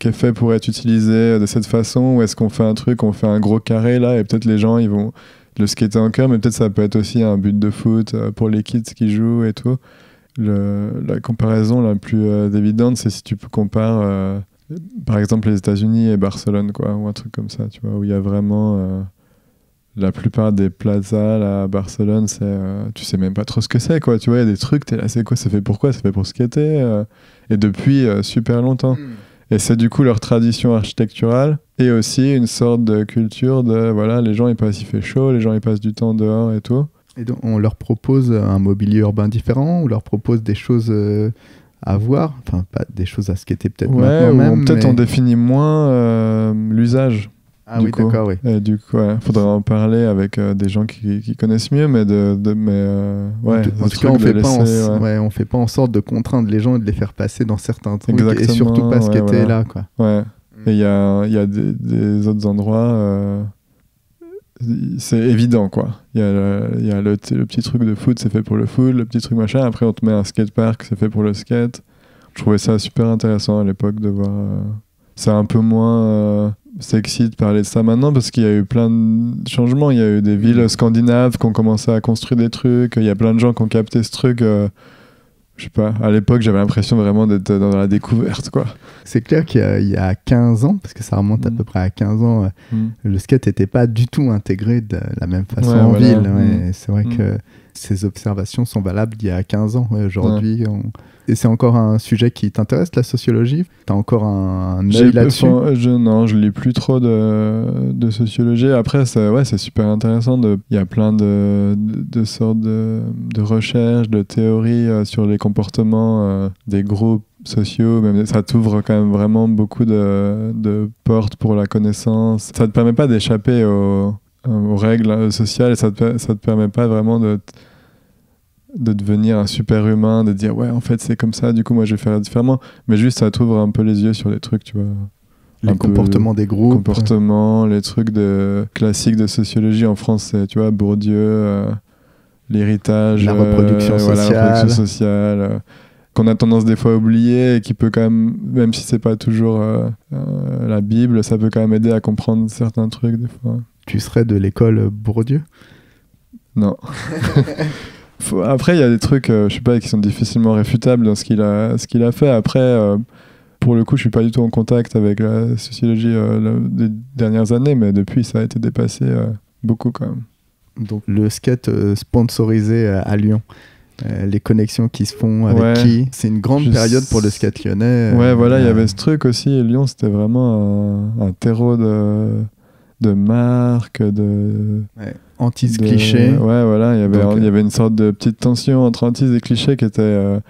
qui est fait pour être utilisé de cette façon ou est-ce qu'on fait un truc, on fait un gros carré là et peut-être les gens ils vont le skater en cœur mais peut-être ça peut être aussi un but de foot pour les kids qui jouent et tout. Le, la comparaison la plus euh, évidente, c'est si tu compares, euh, par exemple, les États-Unis et Barcelone, quoi, ou un truc comme ça, tu vois, où il y a vraiment euh, la plupart des plazas là, à Barcelone, c'est, euh, tu sais même pas trop ce que c'est, quoi, tu vois, il y a des trucs, t'es là, c'est quoi, c'est fait pour quoi, c'est fait pour skater, euh, et depuis euh, super longtemps. Et c'est du coup leur tradition architecturale et aussi une sorte de culture de, voilà, les gens ils passent, il fait chaud, les gens ils passent du temps dehors et tout. Et donc, on leur propose un mobilier urbain différent, on leur propose des choses euh, à voir, enfin, pas des choses à skater peut-être ouais, maintenant même. Ou peut-être mais... on définit moins euh, l'usage. Ah oui, coup. D'accord, oui. Et du coup, il ouais, faudrait en parler avec euh, des gens qui, qui connaissent mieux, mais... De, de, mais euh, ouais, en tout cas, on ne ouais. ouais, fait pas en sorte de contraindre les gens et de les faire passer dans certains trucs, exactement, et surtout pas skater ouais, voilà. là, quoi. Ouais, mm. Et il y a, y a des, des autres endroits... Euh... c'est évident quoi, il y a, le, il y a le, le petit truc de foot c'est fait pour le foot, le petit truc machin, après on te met un skatepark c'est fait pour le skate. Je trouvais ça super intéressant à l'époque de voir euh... c'est un peu moins euh, sexy de parler de ça maintenant parce qu'il y a eu plein de changements, il y a eu des villes scandinaves qui ont commencé à construire des trucs, il y a plein de gens qui ont capté ce truc euh... je sais pas, à l'époque j'avais l'impression vraiment d'être dans la découverte quoi. C'est clair qu'il y a, il y a quinze ans, parce que ça remonte mmh. à peu près à quinze ans, mmh. le skate n'était pas du tout intégré de la même façon ouais, en voilà. ville. Ouais. Mmh. C'est vrai mmh. que ces observations sont valables d'il y a quinze ans. Ouais, aujourd'hui, ouais. On... Et c'est encore un sujet qui t'intéresse, la sociologie? T'as encore un, un œil là-dessus? Enfin, je, non, je lis plus trop de, de sociologie. Après, c'est, ouais, c'est super intéressant. De, il y a plein de, de, de sortes de, de recherches, de théories euh, sur les comportements euh, des groupes sociaux. Même, ça t'ouvre quand même vraiment beaucoup de, de portes pour la connaissance. Ça te permet pas d'échapper aux, aux règles sociales et ça te, ça te permet pas vraiment de... de devenir un super humain, de dire ouais en fait c'est comme ça, du coup moi je vais faire différemment, mais juste ça t'ouvre un peu les yeux sur des trucs tu vois, les un comportements peu, des groupes, comportements, les trucs de classiques de sociologie en France, c'est, tu vois Bourdieu, euh, l'héritage, la reproduction euh, sociale, voilà, la reproduction sociale euh, qu'on a tendance des fois à oublier et qui peut quand même, même si c'est pas toujours euh, euh, la Bible, ça peut quand même aider à comprendre certains trucs des fois. Tu serais de l'école Bourdieu ? Non. Faut, après, il y a des trucs, euh, je sais pas, qui sont difficilement réfutables dans ce qu'il a, ce qu'il a fait. Après, euh, pour le coup, je suis pas du tout en contact avec la sociologie euh, la, des dernières années, mais depuis, ça a été dépassé euh, beaucoup quand même. Donc le skate euh, sponsorisé euh, à Lyon, euh, les connexions qui se font avec ouais. qui, c'est une grande je période pour le skate lyonnais. Ouais, euh, voilà, il euh... y avait ce truc aussi. Lyon, c'était vraiment un, un terreau de, de marques, de ouais. anti-clichés. De... Ouais, voilà, il euh... y avait une sorte de petite tension entre antis et clichés qui était euh,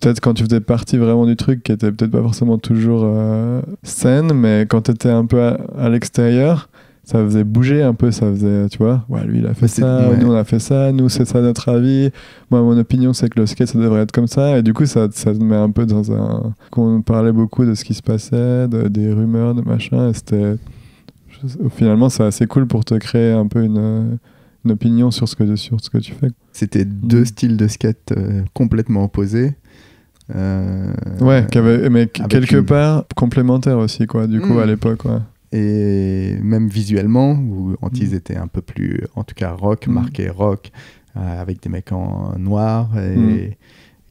peut-être quand tu faisais partie vraiment du truc, qui était peut-être pas forcément toujours euh, saine, mais quand tu étais un peu à, à l'extérieur. Ça faisait bouger un peu, ça faisait, tu vois, ouais, lui il a fait ça, ouais. nous on a fait ça, nous c'est ça notre avis, moi mon opinion c'est que le skate ça devrait être comme ça, et du coup ça, ça te met un peu dans un... qu'on parlait beaucoup de ce qui se passait, de, des rumeurs, de machin, et c'était... Finalement c'est assez cool pour te créer un peu une, une opinion sur ce, que, sur ce que tu fais. C'était mmh. deux styles de skate euh, complètement opposés. Euh, ouais, euh, mais quelque une... part complémentaires aussi, quoi, du coup mmh. à l'époque, ouais. Et même visuellement, où Antilles mmh. était un peu plus, en tout cas rock, mmh. marqué rock, euh, avec des mecs en noir et mmh.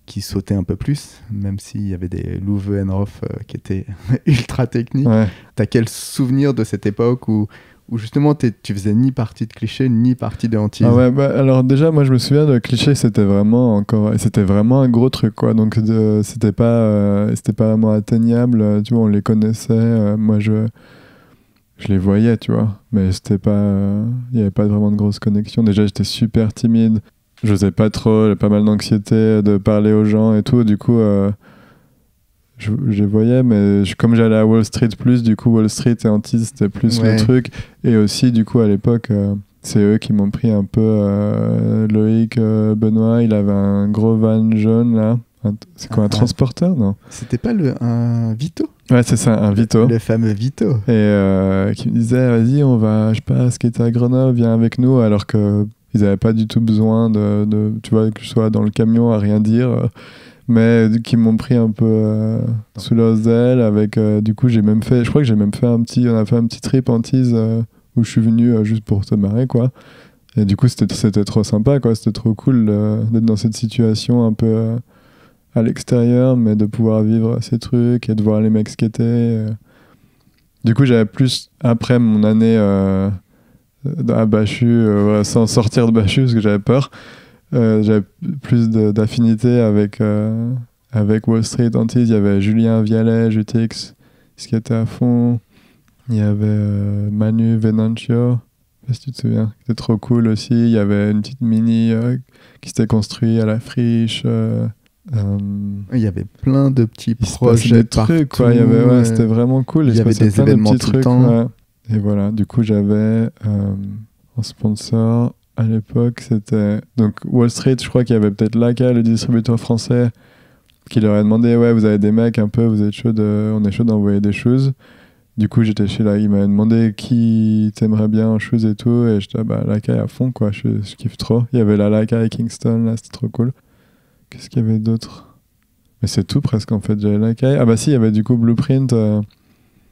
qui sautaient un peu plus, même s'il y avait des Louvenhoff euh, qui étaient ultra techniques. Ouais. T'as quel souvenir de cette époque où, où justement tu faisais ni partie de cliché, ni partie de Antilles? Ah ouais, bah, alors déjà, moi je me souviens de cliché, c'était vraiment encore, c'était vraiment un gros truc, quoi. Donc c'était pas, euh, c'était pas vraiment atteignable. Tu vois, on les connaissait. Euh, moi je Je les voyais, tu vois, mais c'était pas... Il n'y avait pas vraiment de grosse connexion. Déjà, j'étais super timide. Je n'osais pas trop, j'avais pas mal d'anxiété de parler aux gens et tout. Du coup, euh, je, je les voyais, mais je, comme j'allais à Wall Street plus, du coup, Wall Street et Antilles, c'était plus ouais. le truc. Et aussi, du coup, à l'époque, euh, c'est eux qui m'ont pris un peu... Euh, Loïc euh, Benoît, il avait un gros van jaune, là. C'est quoi, un, un transporteur, non? C'était pas le, un Vito? Ouais, c'est ça, un Vito. Le fameux Vito. Et euh, qui me disait, vas-y, on va, je sais pas, skater à Grenoble, viens avec nous, alors qu'ils n'avaient pas du tout besoin de, de, tu vois, que je sois dans le camion à rien dire, mais qui m'ont pris un peu euh, sous leurs ailes, avec, euh, du coup, j'ai même fait, je crois que j'ai même fait un petit, on a fait un petit trip Antilles euh, où je suis venu euh, juste pour se marrer, quoi. Et du coup, c'était trop sympa, quoi, c'était trop cool euh, d'être dans cette situation un peu... Euh, à l'extérieur, mais de pouvoir vivre ces trucs et de voir les mecs skater. Du coup, j'avais plus, après mon année euh, à Bachu, euh, sans sortir de Bachu, parce que j'avais peur, euh, j'avais plus d'affinité avec, euh, avec Wall Street, Antilles. Il y avait Julien Vialet, Jutix, qui skatait à fond. Il y avait euh, Manu Venancio, je sais pas si tu te souviens, c'était trop cool aussi. Il y avait une petite mini euh, qui s'était construite à la friche. Euh, Euh... Il y avait plein de petits projets partout, quoi. Il y avait, ouais, c'était vraiment cool. Il, il y avait des événements de tout trucs, le temps. Ouais. Et voilà, du coup, j'avais euh, un sponsor à l'époque, c'était donc Wall Street. Je crois qu'il y avait peut-être Laca, le distributeur français, qui leur a demandé, ouais, vous avez des mecs un peu, vous êtes chaud, de... on est chaud d'envoyer des choses. Du coup, j'étais chez là, il m'a demandé qui t'aimerait bien en choses et tout, et j'étais, ah, bah, Laca à fond, quoi. Je, je kiffe trop. Il y avait la Laca et Kingston, là, c'était trop cool. Qu'est-ce qu'il y avait d'autre? Mais c'est tout presque en fait. J'avais la caille. Ah bah si, il y avait du coup Blueprint. Euh...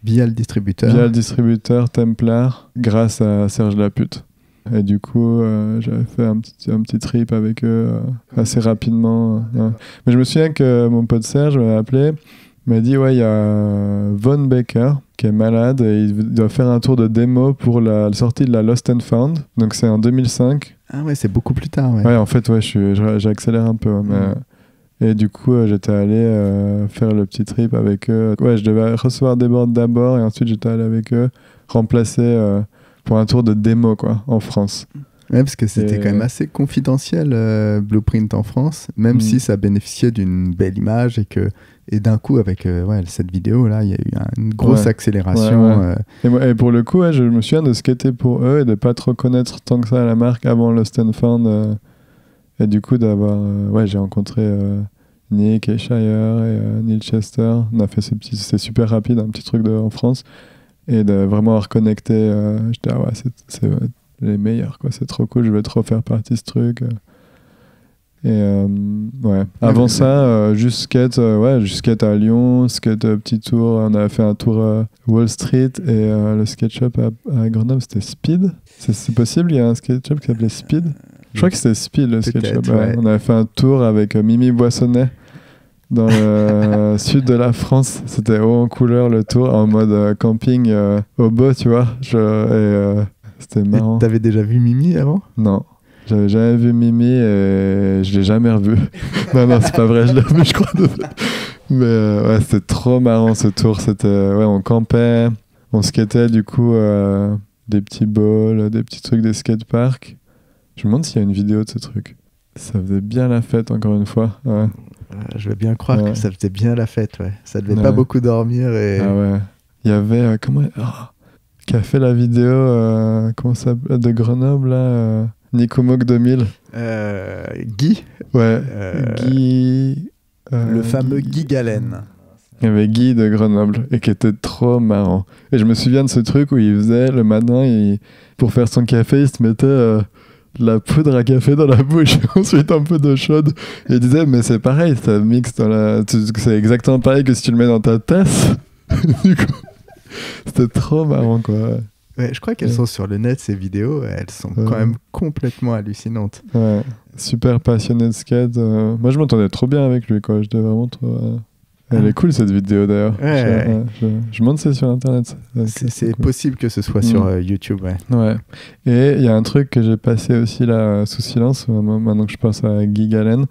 Via le distributeur. Via le distributeur, Templar, grâce à Serge Lapute. Et du coup, euh, j'avais fait un petit, un petit trip avec eux euh, assez rapidement. Euh, ouais. Mais je me souviens que mon pote Serge m'a appelé, m'a dit ouais, il y a Von Baker qui est malade et il doit faire un tour de démo pour la, la sortie de la Lost and Found. Donc c'est en deux mille cinq. Ah ouais, c'est beaucoup plus tard. Ouais, ouais en fait, ouais, j'accélère un peu. Ouais, mmh. mais... Et du coup, euh, j'étais allé euh, faire le petit trip avec eux. Ouais, je devais recevoir des boards d'abord et ensuite j'étais allé avec eux remplacer euh, pour un tour de démo quoi, en France. Ouais, parce que c'était et... quand même assez confidentiel euh, Blueprint en France, même mmh. si ça bénéficiait d'une belle image et que et d'un coup, avec euh, ouais, cette vidéo-là, il y a eu une grosse ouais. accélération. Ouais, ouais. Euh... Et, moi, et pour le coup, ouais, je me souviens de skater pour eux et de ne pas trop connaître tant que ça la marque avant Lost and Found. Euh, et du coup, d'avoir euh, ouais, j'ai rencontré euh, Nick et Shire et euh, Neil Chester. On a fait ce petit... C'était super rapide, un petit truc de, en France. Et de vraiment reconnecter. Euh, J'étais, ah ouais, c'est les meilleurs, quoi. C'est trop cool, je veux trop faire partie de ce truc. Euh. Et euh, ouais. Avant ça, euh, juste skate, euh, ouais, juste skate à Lyon, skate euh, petit tour. On a fait un tour euh, Wall Street et euh, le skate shop à, à Grenoble, c'était Speed. C'est, c'est possible, il y a un skate shop qui s'appelait Speed. Je crois que c'était Speed le skate shop. Ouais. Ouais. On avait fait un tour avec euh, Mimi Boissonnet dans le sud de la France. C'était haut en couleur le tour, en mode euh, camping euh, au beau, tu vois. Je, et, euh, c'était marrant. Et t'avais déjà vu Mimi avant ? Non. J'avais jamais vu Mimi et je l'ai jamais revu. non, non, c'est pas vrai, je l'ai revu, je crois. Mais euh, ouais, c'était trop marrant ce tour. C'était, ouais, on campait, on skatait du coup euh, des petits balls, des petits trucs des skateparks. Je me demande s'il y a une vidéo de ce truc. Ça faisait bien la fête, encore une fois. Ouais. Euh, je veux bien croire ouais. que ça faisait bien la fête, ouais. Ça devait ouais. pas beaucoup dormir. Et... Ah ouais. Il y avait. Euh, comment. Oh, qui a fait la vidéo euh, comment ça, de Grenoble, là euh... Nico Mock deux mille. Euh, Guy. Ouais. Euh, Guy. Euh, le fameux Guy, Guy Galen. Il y avait Guy de Grenoble et qui était trop marrant. Et je me souviens de ce truc où il faisait le matin, il, pour faire son café, il se mettait euh, de la poudre à café dans la bouche, ensuite un peu d'eau chaude. Et il disait, mais c'est pareil, ça mixe dans la. C'est exactement pareil que si tu le mets dans ta tasse. Du coup, c'était trop marrant, quoi. Ouais, je crois qu'elles ouais. sont sur le net, ces vidéos. Elles sont ouais. quand même complètement hallucinantes. Ouais. Super passionné de skate. Euh... Moi, je m'entendais trop bien avec lui, quoi. J'étais vraiment trop... Euh... Elle ah. est cool, cette vidéo, d'ailleurs. Ouais, je, ouais. je, je me demande si c'est sur Internet. C'est, c'est, c'est cool. Possible que ce soit mmh. sur euh, YouTube, ouais. ouais. Et il y a un truc que j'ai passé aussi là, sous silence, maintenant que je pense à Guy Galen.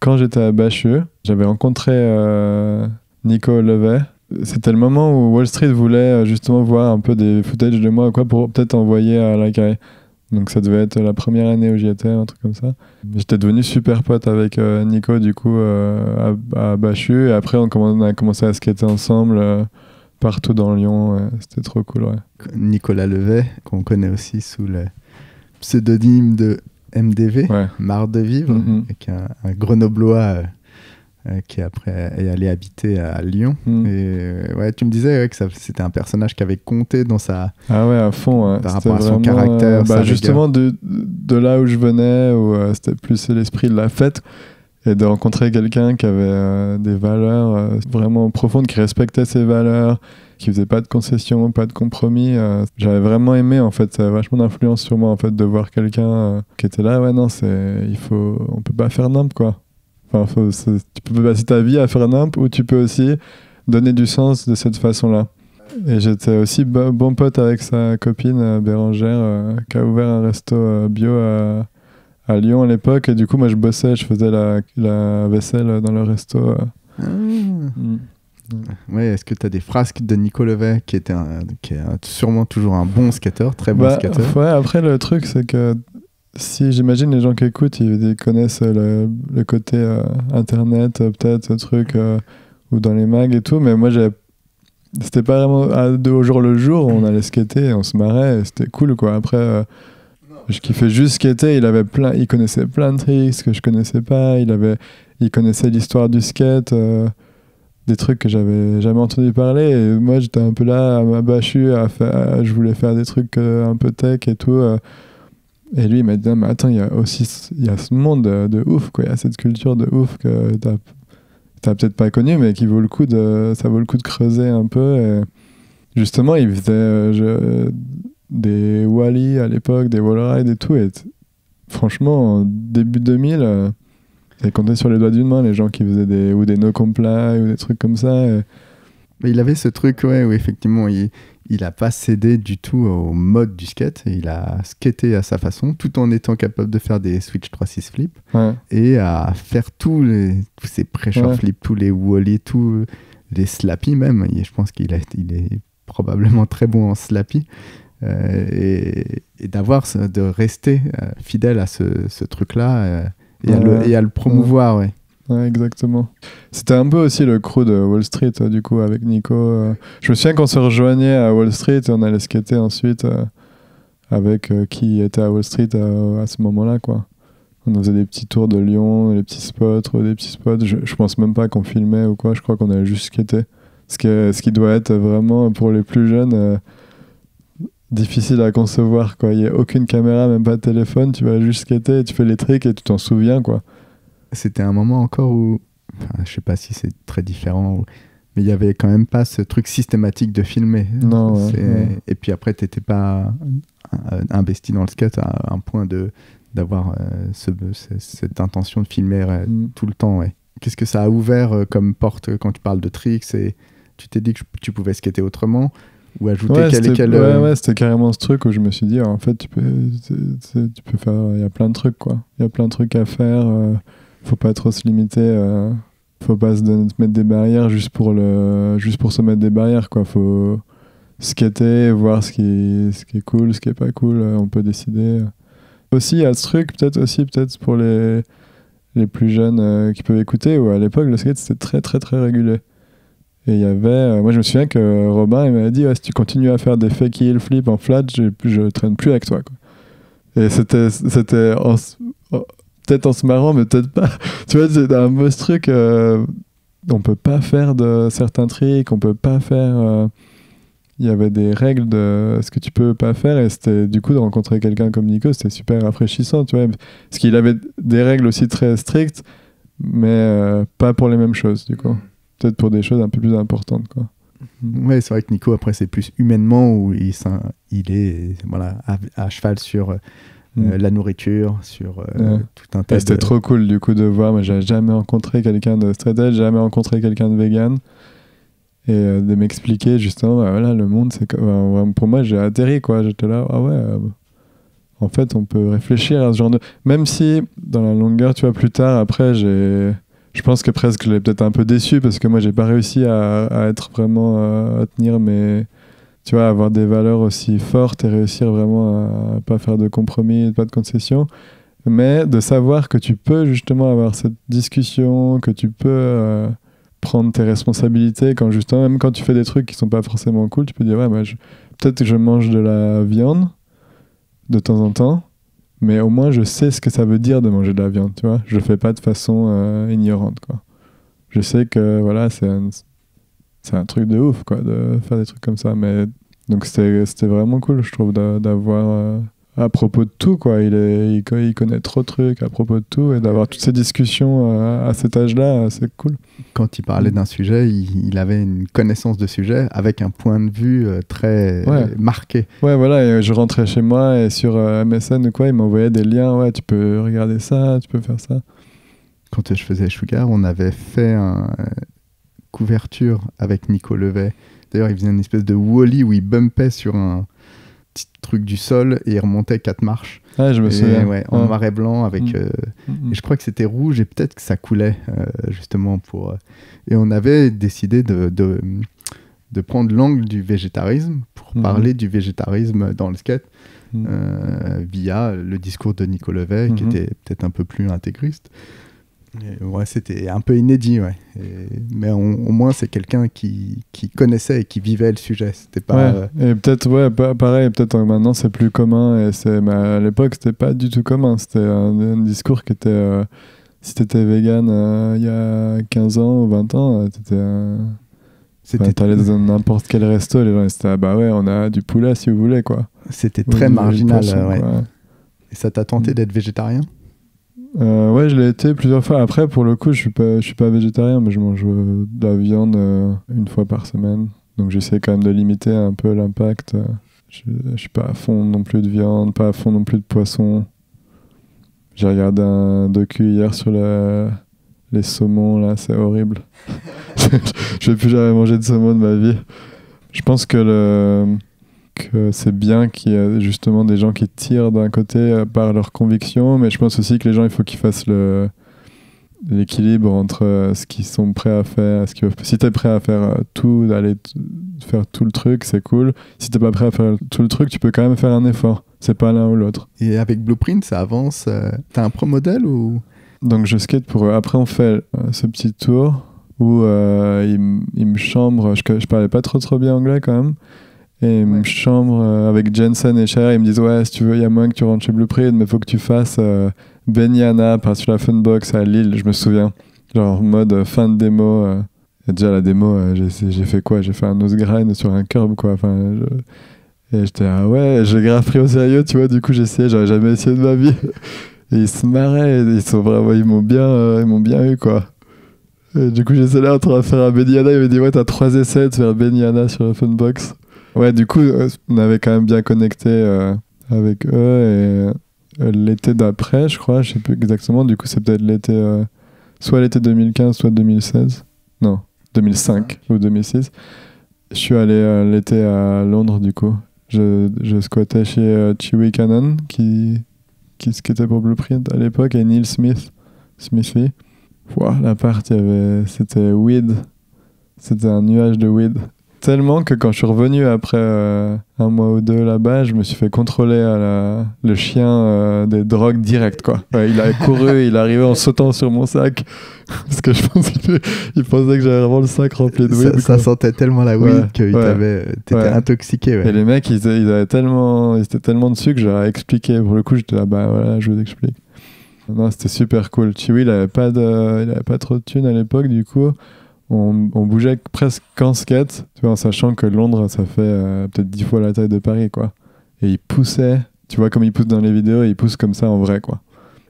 Quand j'étais à Bachieux, j'avais rencontré euh, Nico Levet. C'était le moment où Wall Street voulait justement voir un peu des footage de moi ou quoi pour peut-être envoyer à la K A I. Donc ça devait être la première année où j'y étais, un truc comme ça. J'étais devenu super pote avec Nico du coup à, à Bachu. Et après on a commencé à skater ensemble partout dans Lyon. C'était trop cool, ouais. Nicolas Levet, qu'on connaît aussi sous le pseudonyme de M D V, ouais. Marre de vivre, mm-hmm. avec un, un grenoblois... Euh, qui après est allé habiter à Lyon. Mmh. Et euh, ouais, tu me disais ouais, que ça, c'était un personnage qui avait compté dans sa. Ah ouais, à fond. Ouais. Par c'était rapport à son caractère. Euh, bah justement, de, de là où je venais, où euh, c'était plus l'esprit de la fête, et de rencontrer quelqu'un qui avait euh, des valeurs euh, vraiment profondes, qui respectait ses valeurs, qui faisait pas de concessions, pas de compromis. Euh, j'avais vraiment aimé, en fait, ça a vachement d'influence sur moi, en fait, de voir quelqu'un euh, qui était là. Ouais, non, c'est, il faut, on peut pas faire nimp, quoi. Enfin, faut, tu peux passer ta vie à faire un imp ou tu peux aussi donner du sens de cette façon-là. Et j'étais aussi bo- bon pote avec sa copine Bérangère euh, qui a ouvert un resto euh, bio à, à Lyon à l'époque. Et du coup, moi, je bossais, je faisais la, la vaisselle dans le resto. Euh. Ah. Mmh. Ouais, est-ce que tu as des frasques de Nico Levet qui était un, qui est sûrement toujours un bon skater, très bon bah, skater. Ouais, après, le truc, c'est que si j'imagine les gens qui écoutent, ils connaissent le, le côté euh, internet, euh, peut-être, ce truc, euh, ou dans les mags et tout, mais moi, j'avais... c'était pas vraiment à, de, au jour le jour, on allait skater, on se marrait, et c'était cool, quoi. Après, euh, je kiffais juste skater, il, avait plein, il connaissait plein de tricks que je connaissais pas, il, avait, il connaissait l'histoire du skate, euh, des trucs que j'avais jamais entendu parler, et moi, j'étais un peu là, à ma bâchue, à faire, je voulais faire des trucs euh, un peu tech et tout, euh, et lui, il m'a dit, mais attends, il y a aussi y a ce monde de, de ouf, quoi. Il y a cette culture de ouf que t'as, t'as peut-être pas connue, mais qui vaut le coup de, ça vaut le coup de creuser un peu. Et justement, il faisait euh, je, des Wally à l'époque, des Wallride et tout. Et t- franchement, en début deux mille, euh, ça comptait sur les doigts d'une main les gens qui faisaient des, ou des no comply ou des trucs comme ça. Et... Mais il avait ce truc, ouais, où effectivement, il... il n'a pas cédé du tout au mode du skate. Il a skaté à sa façon, tout en étant capable de faire des switch trois six flips ouais. et à faire tous, les, tous ces pressure ouais. flips, tous les wally, tous les slappy même. Et je pense qu'il a, il est probablement très bon en slappy. Euh, et, et d'avoir, de rester fidèle à ce, ce truc-là euh, et, ouais. à le, et à le promouvoir, ouais. ouais. Ouais, exactement. C'était un peu aussi le crew de Wall Street, euh, du coup, avec Nico. Euh. Je me souviens qu'on se rejoignait à Wall Street et on allait skater ensuite euh, avec euh, qui était à Wall Street euh, à ce moment-là, quoi. On faisait des petits tours de Lyon, des petits spots, des petits spots. Je, je pense même pas qu'on filmait ou quoi, je crois qu'on allait juste skater. Ce, que, ce qui doit être vraiment, pour les plus jeunes, euh, difficile à concevoir, quoi. Il n'y a aucune caméra, même pas de téléphone, tu vas juste skater et tu fais les tricks et tu t'en souviens, quoi. c'était un moment encore où, enfin, je sais pas si c'est très différent, ou... mais il n'y avait quand même pas ce truc systématique de filmer. Non, ouais, ouais. Et puis après, tu n'étais pas investi dans le skate à un point d'avoir euh, ce, cette intention de filmer euh, mm. tout le temps. Ouais. Qu'est-ce que ça a ouvert euh, comme porte quand tu parles de tricks et tu t'es dit que tu pouvais skater autrement ou ajouter ouais, quel, quel... Ouais, ouais, c'était carrément ce truc où je me suis dit, en fait, tu peux, c'est, c'est, tu peux faire... Il y a plein de trucs, quoi. Il y a plein de trucs à faire. Euh, faut pas trop se limiter... Euh... faut pas se, donner, se mettre des barrières juste pour, le, juste pour se mettre des barrières, quoi. Faut skater, voir ce qui, ce qui est cool, ce qui est pas cool, on peut décider. Aussi, il y a ce truc, peut-être aussi peut-être pour les, les plus jeunes euh, qui peuvent écouter, où à l'époque, le skate, c'était très, très, très régulé. Et il y avait... Euh, moi, je me souviens que Robin, il m'avait dit, ouais, si tu continues à faire des fake heel flip en flat, je, je traîne plus avec toi, quoi. Et c'était... c'était en, en, peut-être en se marrant, mais peut-être pas. Tu vois, c'est un beau truc. Euh, on peut pas faire de certains tricks, on peut pas faire... Euh... Il y avait des règles de ce que tu peux pas faire. Et c'était, du coup, de rencontrer quelqu'un comme Nico, c'était super rafraîchissant, tu vois. Parce qu'il avait des règles aussi très strictes, mais euh, pas pour les mêmes choses, du coup. Peut-être pour des choses un peu plus importantes, quoi. Ouais, c'est vrai que Nico, après, c'est plus humainement où il, il est voilà, à, à cheval sur... Euh, mmh. la nourriture, sur euh, ouais. tout un tas. Et c'était de... trop cool du coup de voir. Moi, j'avais jamais rencontré quelqu'un de straight edge, jamais rencontré quelqu'un de vegan, et euh, de m'expliquer justement, bah, voilà, le monde, c'est bah, pour moi, j'ai atterri, quoi. J'étais là, ah ouais. Euh, en fait, on peut réfléchir à ce genre de. Même si dans la longueur, tu vois, plus tard, après, j'ai, je pense que presque, je l'ai peut-être un peu déçu parce que moi, j'ai pas réussi à, à être vraiment euh, à tenir mes. Tu vois, avoir des valeurs aussi fortes et réussir vraiment à pas faire de compromis, pas de concessions, mais de savoir que tu peux justement avoir cette discussion, que tu peux euh, prendre tes responsabilités, quand justement, même quand tu fais des trucs qui sont pas forcément cool, tu peux dire, ouais, moi, je, peut-être que je mange de la viande de temps en temps, mais au moins je sais ce que ça veut dire de manger de la viande, tu vois. Je le fais pas de façon euh, ignorante, quoi. Je sais que, voilà, c'est... Un, c'est un truc de ouf, quoi, de faire des trucs comme ça. Mais donc c'était, c'était vraiment cool, je trouve, d'avoir euh, à propos de tout, quoi. Il, est, il, il connaît trop de trucs à propos de tout, et d'avoir toutes ces discussions à, à cet âge-là, c'est cool. Quand il parlait d'un sujet, il, il avait une connaissance de sujet avec un point de vue très ouais. marqué. Ouais, voilà, et je rentrais chez moi et sur euh, M S N ou quoi, il m'envoyait des liens, ouais, tu peux regarder ça, tu peux faire ça. Quand je faisais Sugar, on avait fait un... couverture avec Nico Levet. D'ailleurs, il faisait une espèce de wally où il bumpait sur un petit truc du sol et il remontait quatre marches. Ah, je me souviens. Ouais, en ouais. noir et blanc avec. Mmh. Euh, mmh. Et je crois que c'était rouge et peut-être que ça coulait euh, justement pour. Euh, et on avait décidé de de, de prendre l'angle du végétarisme pour mmh. parler du végétarisme dans le skate mmh. euh, via le discours de Nico Levet mmh. qui était peut-être un peu plus intégriste. Ouais, c'était un peu inédit, ouais. Et, mais on, au moins, c'est quelqu'un qui, qui connaissait et qui vivait le sujet. C'était pas. Ouais. Euh... Et peut-être, ouais, pareil, peut-être maintenant c'est plus commun. Et c'est, mais à l'époque, c'était pas du tout commun. C'était un, un discours qui était. Euh, si t'étais vegan euh, il y a quinze ans ou vingt ans, t'étais. Euh, c'était. T'allais dans n'importe quel resto, les gens étaient, ah, bah ouais, on a du poulet si vous voulez, quoi. C'était très oui, marginal, poisson, ouais. Quoi. Et ça t'a tenté d'être végétarien ? Euh, ouais, je l'ai été plusieurs fois. Après, pour le coup, je suis pas, je suis pas végétarien, mais je mange euh, de la viande euh, une fois par semaine. Donc j'essaie quand même de limiter un peu l'impact. Je, je suis pas à fond non plus de viande, pas à fond non plus de poisson. J'ai regardé un docu hier sur le, les saumons, là, c'est horrible. Je vais plus jamais manger de saumon de ma vie. Je pense que le... que c'est bien qu'il y ait justement des gens qui tirent d'un côté par leur conviction, mais je pense aussi que les gens, il faut qu'ils fassent le, l'équilibre entre ce qu'ils sont prêts à faire. Ce qu'ils peuvent... Si t'es prêt à faire tout, d'aller t- faire tout le truc, c'est cool. Si t'es pas prêt à faire tout le truc, tu peux quand même faire un effort. C'est pas l'un ou l'autre. Et avec Blueprint, ça avance. T'as un pro modèle ou... Donc je skate pour eux. Après, on fait ce petit tour où euh, ils il me chambrent. Je, je parlais pas trop trop bien anglais quand même. Et ils ouais. me chambrent euh, avec Jensen et Cher, ils me disent, ouais, si tu veux, il y a moyen que tu rentres chez Blueprint, mais il faut que tu fasses euh, Benyana par-dessus la Funbox à Lille, je me souviens. Genre mode euh, fin de démo. Euh. Et déjà la démo, euh, j'ai, j'ai fait quoi? J'ai fait un nose grind sur un curb, quoi. Enfin, je... Et j'étais, ah ouais, j'ai grave pris au sérieux, tu vois, du coup j'essayais, j'avais jamais essayé de ma vie. Et ils se marraient, ils sont vraiment, ils m'ont bien, euh, ils m'ont bien eu quoi. Et du coup j'essayais en train de faire un Benyana, il m'a dit ouais t'as trois essais de faire un Benyana sur la Funbox. Ouais du coup on avait quand même bien connecté euh, avec eux et l'été d'après je crois, je sais plus exactement, du coup c'est peut-être l'été, euh, soit l'été deux mille quinze soit deux mille seize, non deux mille cinq ou deux mille six. Je suis allé euh, l'été à Londres du coup, je, je squattais chez euh, Chewy Cannon qui... qui était pour Blueprint à l'époque, et Neil Smith, Smithy. Wow, l'appart, c'était weed. C'était un nuage de weed. Tellement que quand je suis revenu après euh, un mois ou deux là-bas, je me suis fait contrôler à la, le chien euh, des drogues directes, quoi. Ouais, il a couru, il est arrivé en sautant sur mon sac. Parce que je pense qu'il il pensait que j'avais vraiment le sac rempli de weed. Ça, ça sentait tellement la weed ouais, que ouais, t'étais ouais. intoxiqué. Ouais. Et les mecs, ils, ils, avaient tellement, ils étaient tellement dessus que j'aurais expliqué. Pour le coup, j'étais là, bah voilà, je vous explique. Non, c'était super cool. Chiwi, il n'avait pas, pas trop de thunes à l'époque, du coup. On, on bougeait presque en skate, tu vois, en sachant que Londres, ça fait euh, peut-être dix fois la taille de Paris, quoi. Et il poussait, tu vois, comme il pousse dans les vidéos, il pousse comme ça en vrai, quoi.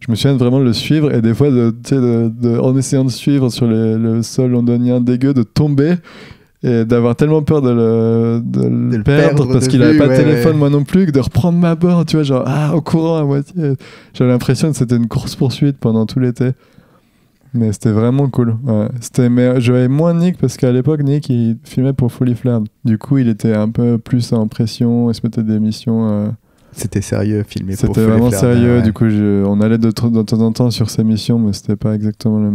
Je me souviens vraiment de le suivre et des fois, de, tu sais, de, de, en essayant de suivre sur les, le sol londonien dégueu, de tomber et d'avoir tellement peur de le, de de le perdre, perdre parce qu'il n'avait pas de ouais, téléphone, ouais. moi non plus, que de reprendre ma board, tu vois, genre, ah, au courant à moitié. J'avais l'impression que c'était une course-poursuite pendant tout l'été. Mais c'était vraiment cool. Ouais. C'était, mais j'avais moins Nick parce qu'à l'époque, Nick, il filmait pour Fully Flared. Du coup, il était un peu plus en pression, il se mettait des missions. Euh... C'était sérieux, filmé pour Fully Flared. C'était vraiment sérieux. Ouais. Du coup, je... on allait de, t- de temps en temps sur ces missions, mais c'était pas exactement le,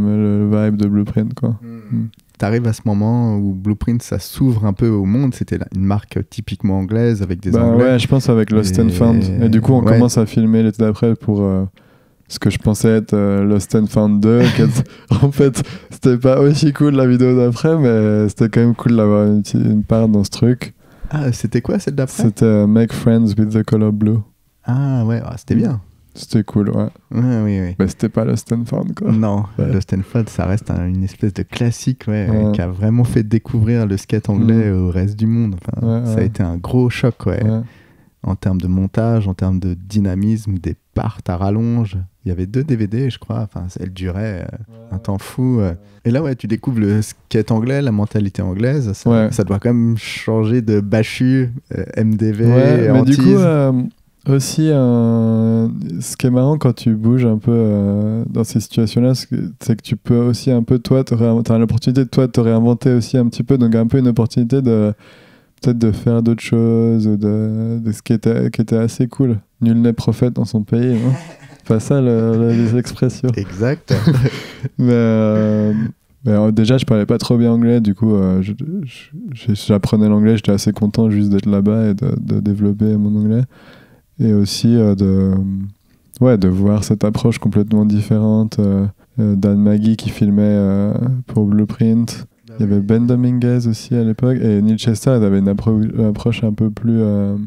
le vibe de Blueprint, quoi. Mm. Mm. T'arrives à ce moment où Blueprint, ça s'ouvre un peu au monde. C'était une marque typiquement anglaise avec des bah, Anglais. Ouais, je pense avec Lost et... and Found. Et du coup, on ouais. commence à filmer l'été d'après pour... Euh... ce que je pensais être euh, Lost and Found deux. En fait, c'était pas aussi cool la vidéo d'après, mais c'était quand même cool d'avoir une, une part dans ce truc. Ah, c'était quoi celle d'après? C'était euh, Make Friends with the Color Blue. Ah ouais, ah, c'était bien. C'était cool, ouais. Oui, oui, oui. Mais c'était pas Lost and Found, quoi. Non, ouais. Lost and Found, ça reste un, une espèce de classique, ouais, ouais. Euh, qui a vraiment fait découvrir le skate anglais mmh. au reste du monde. Enfin, ouais, ça ouais. a été un gros choc, ouais. ouais. En termes de montage, en termes de dynamisme, des parts à rallonge. Il y avait deux D V D, je crois. Enfin, elles duraient euh, ouais. un temps fou. Euh. Et là, ouais, tu découvres le skate anglais, la mentalité anglaise. Ça, ouais. ça doit quand même changer de bachu, euh, M D V, ouais, mais du coup, euh, aussi, euh, ce qui est marrant quand tu bouges un peu euh, dans ces situations-là, c'est que tu peux aussi un peu, toi, tu as l'opportunité de toi te réinventer aussi un petit peu. Donc, un peu une opportunité de... peut-être de faire d'autres choses, de, de ce qui était, qui était assez cool. Nul n'est prophète dans son pays, non? Pas ça le, les expressions. Exact. mais, euh, mais déjà, je parlais pas trop bien anglais, du coup, euh, je, je, j'apprenais l'anglais, j'étais assez content juste d'être là-bas et de, de développer mon anglais. Et aussi euh, de, ouais, de voir cette approche complètement différente. Euh, Dan Maggie qui filmait euh, pour Blueprint. Il y avait Ben Dominguez aussi à l'époque, et Neil Chester, ils avaient une, appro- une approche un peu plus... Euh,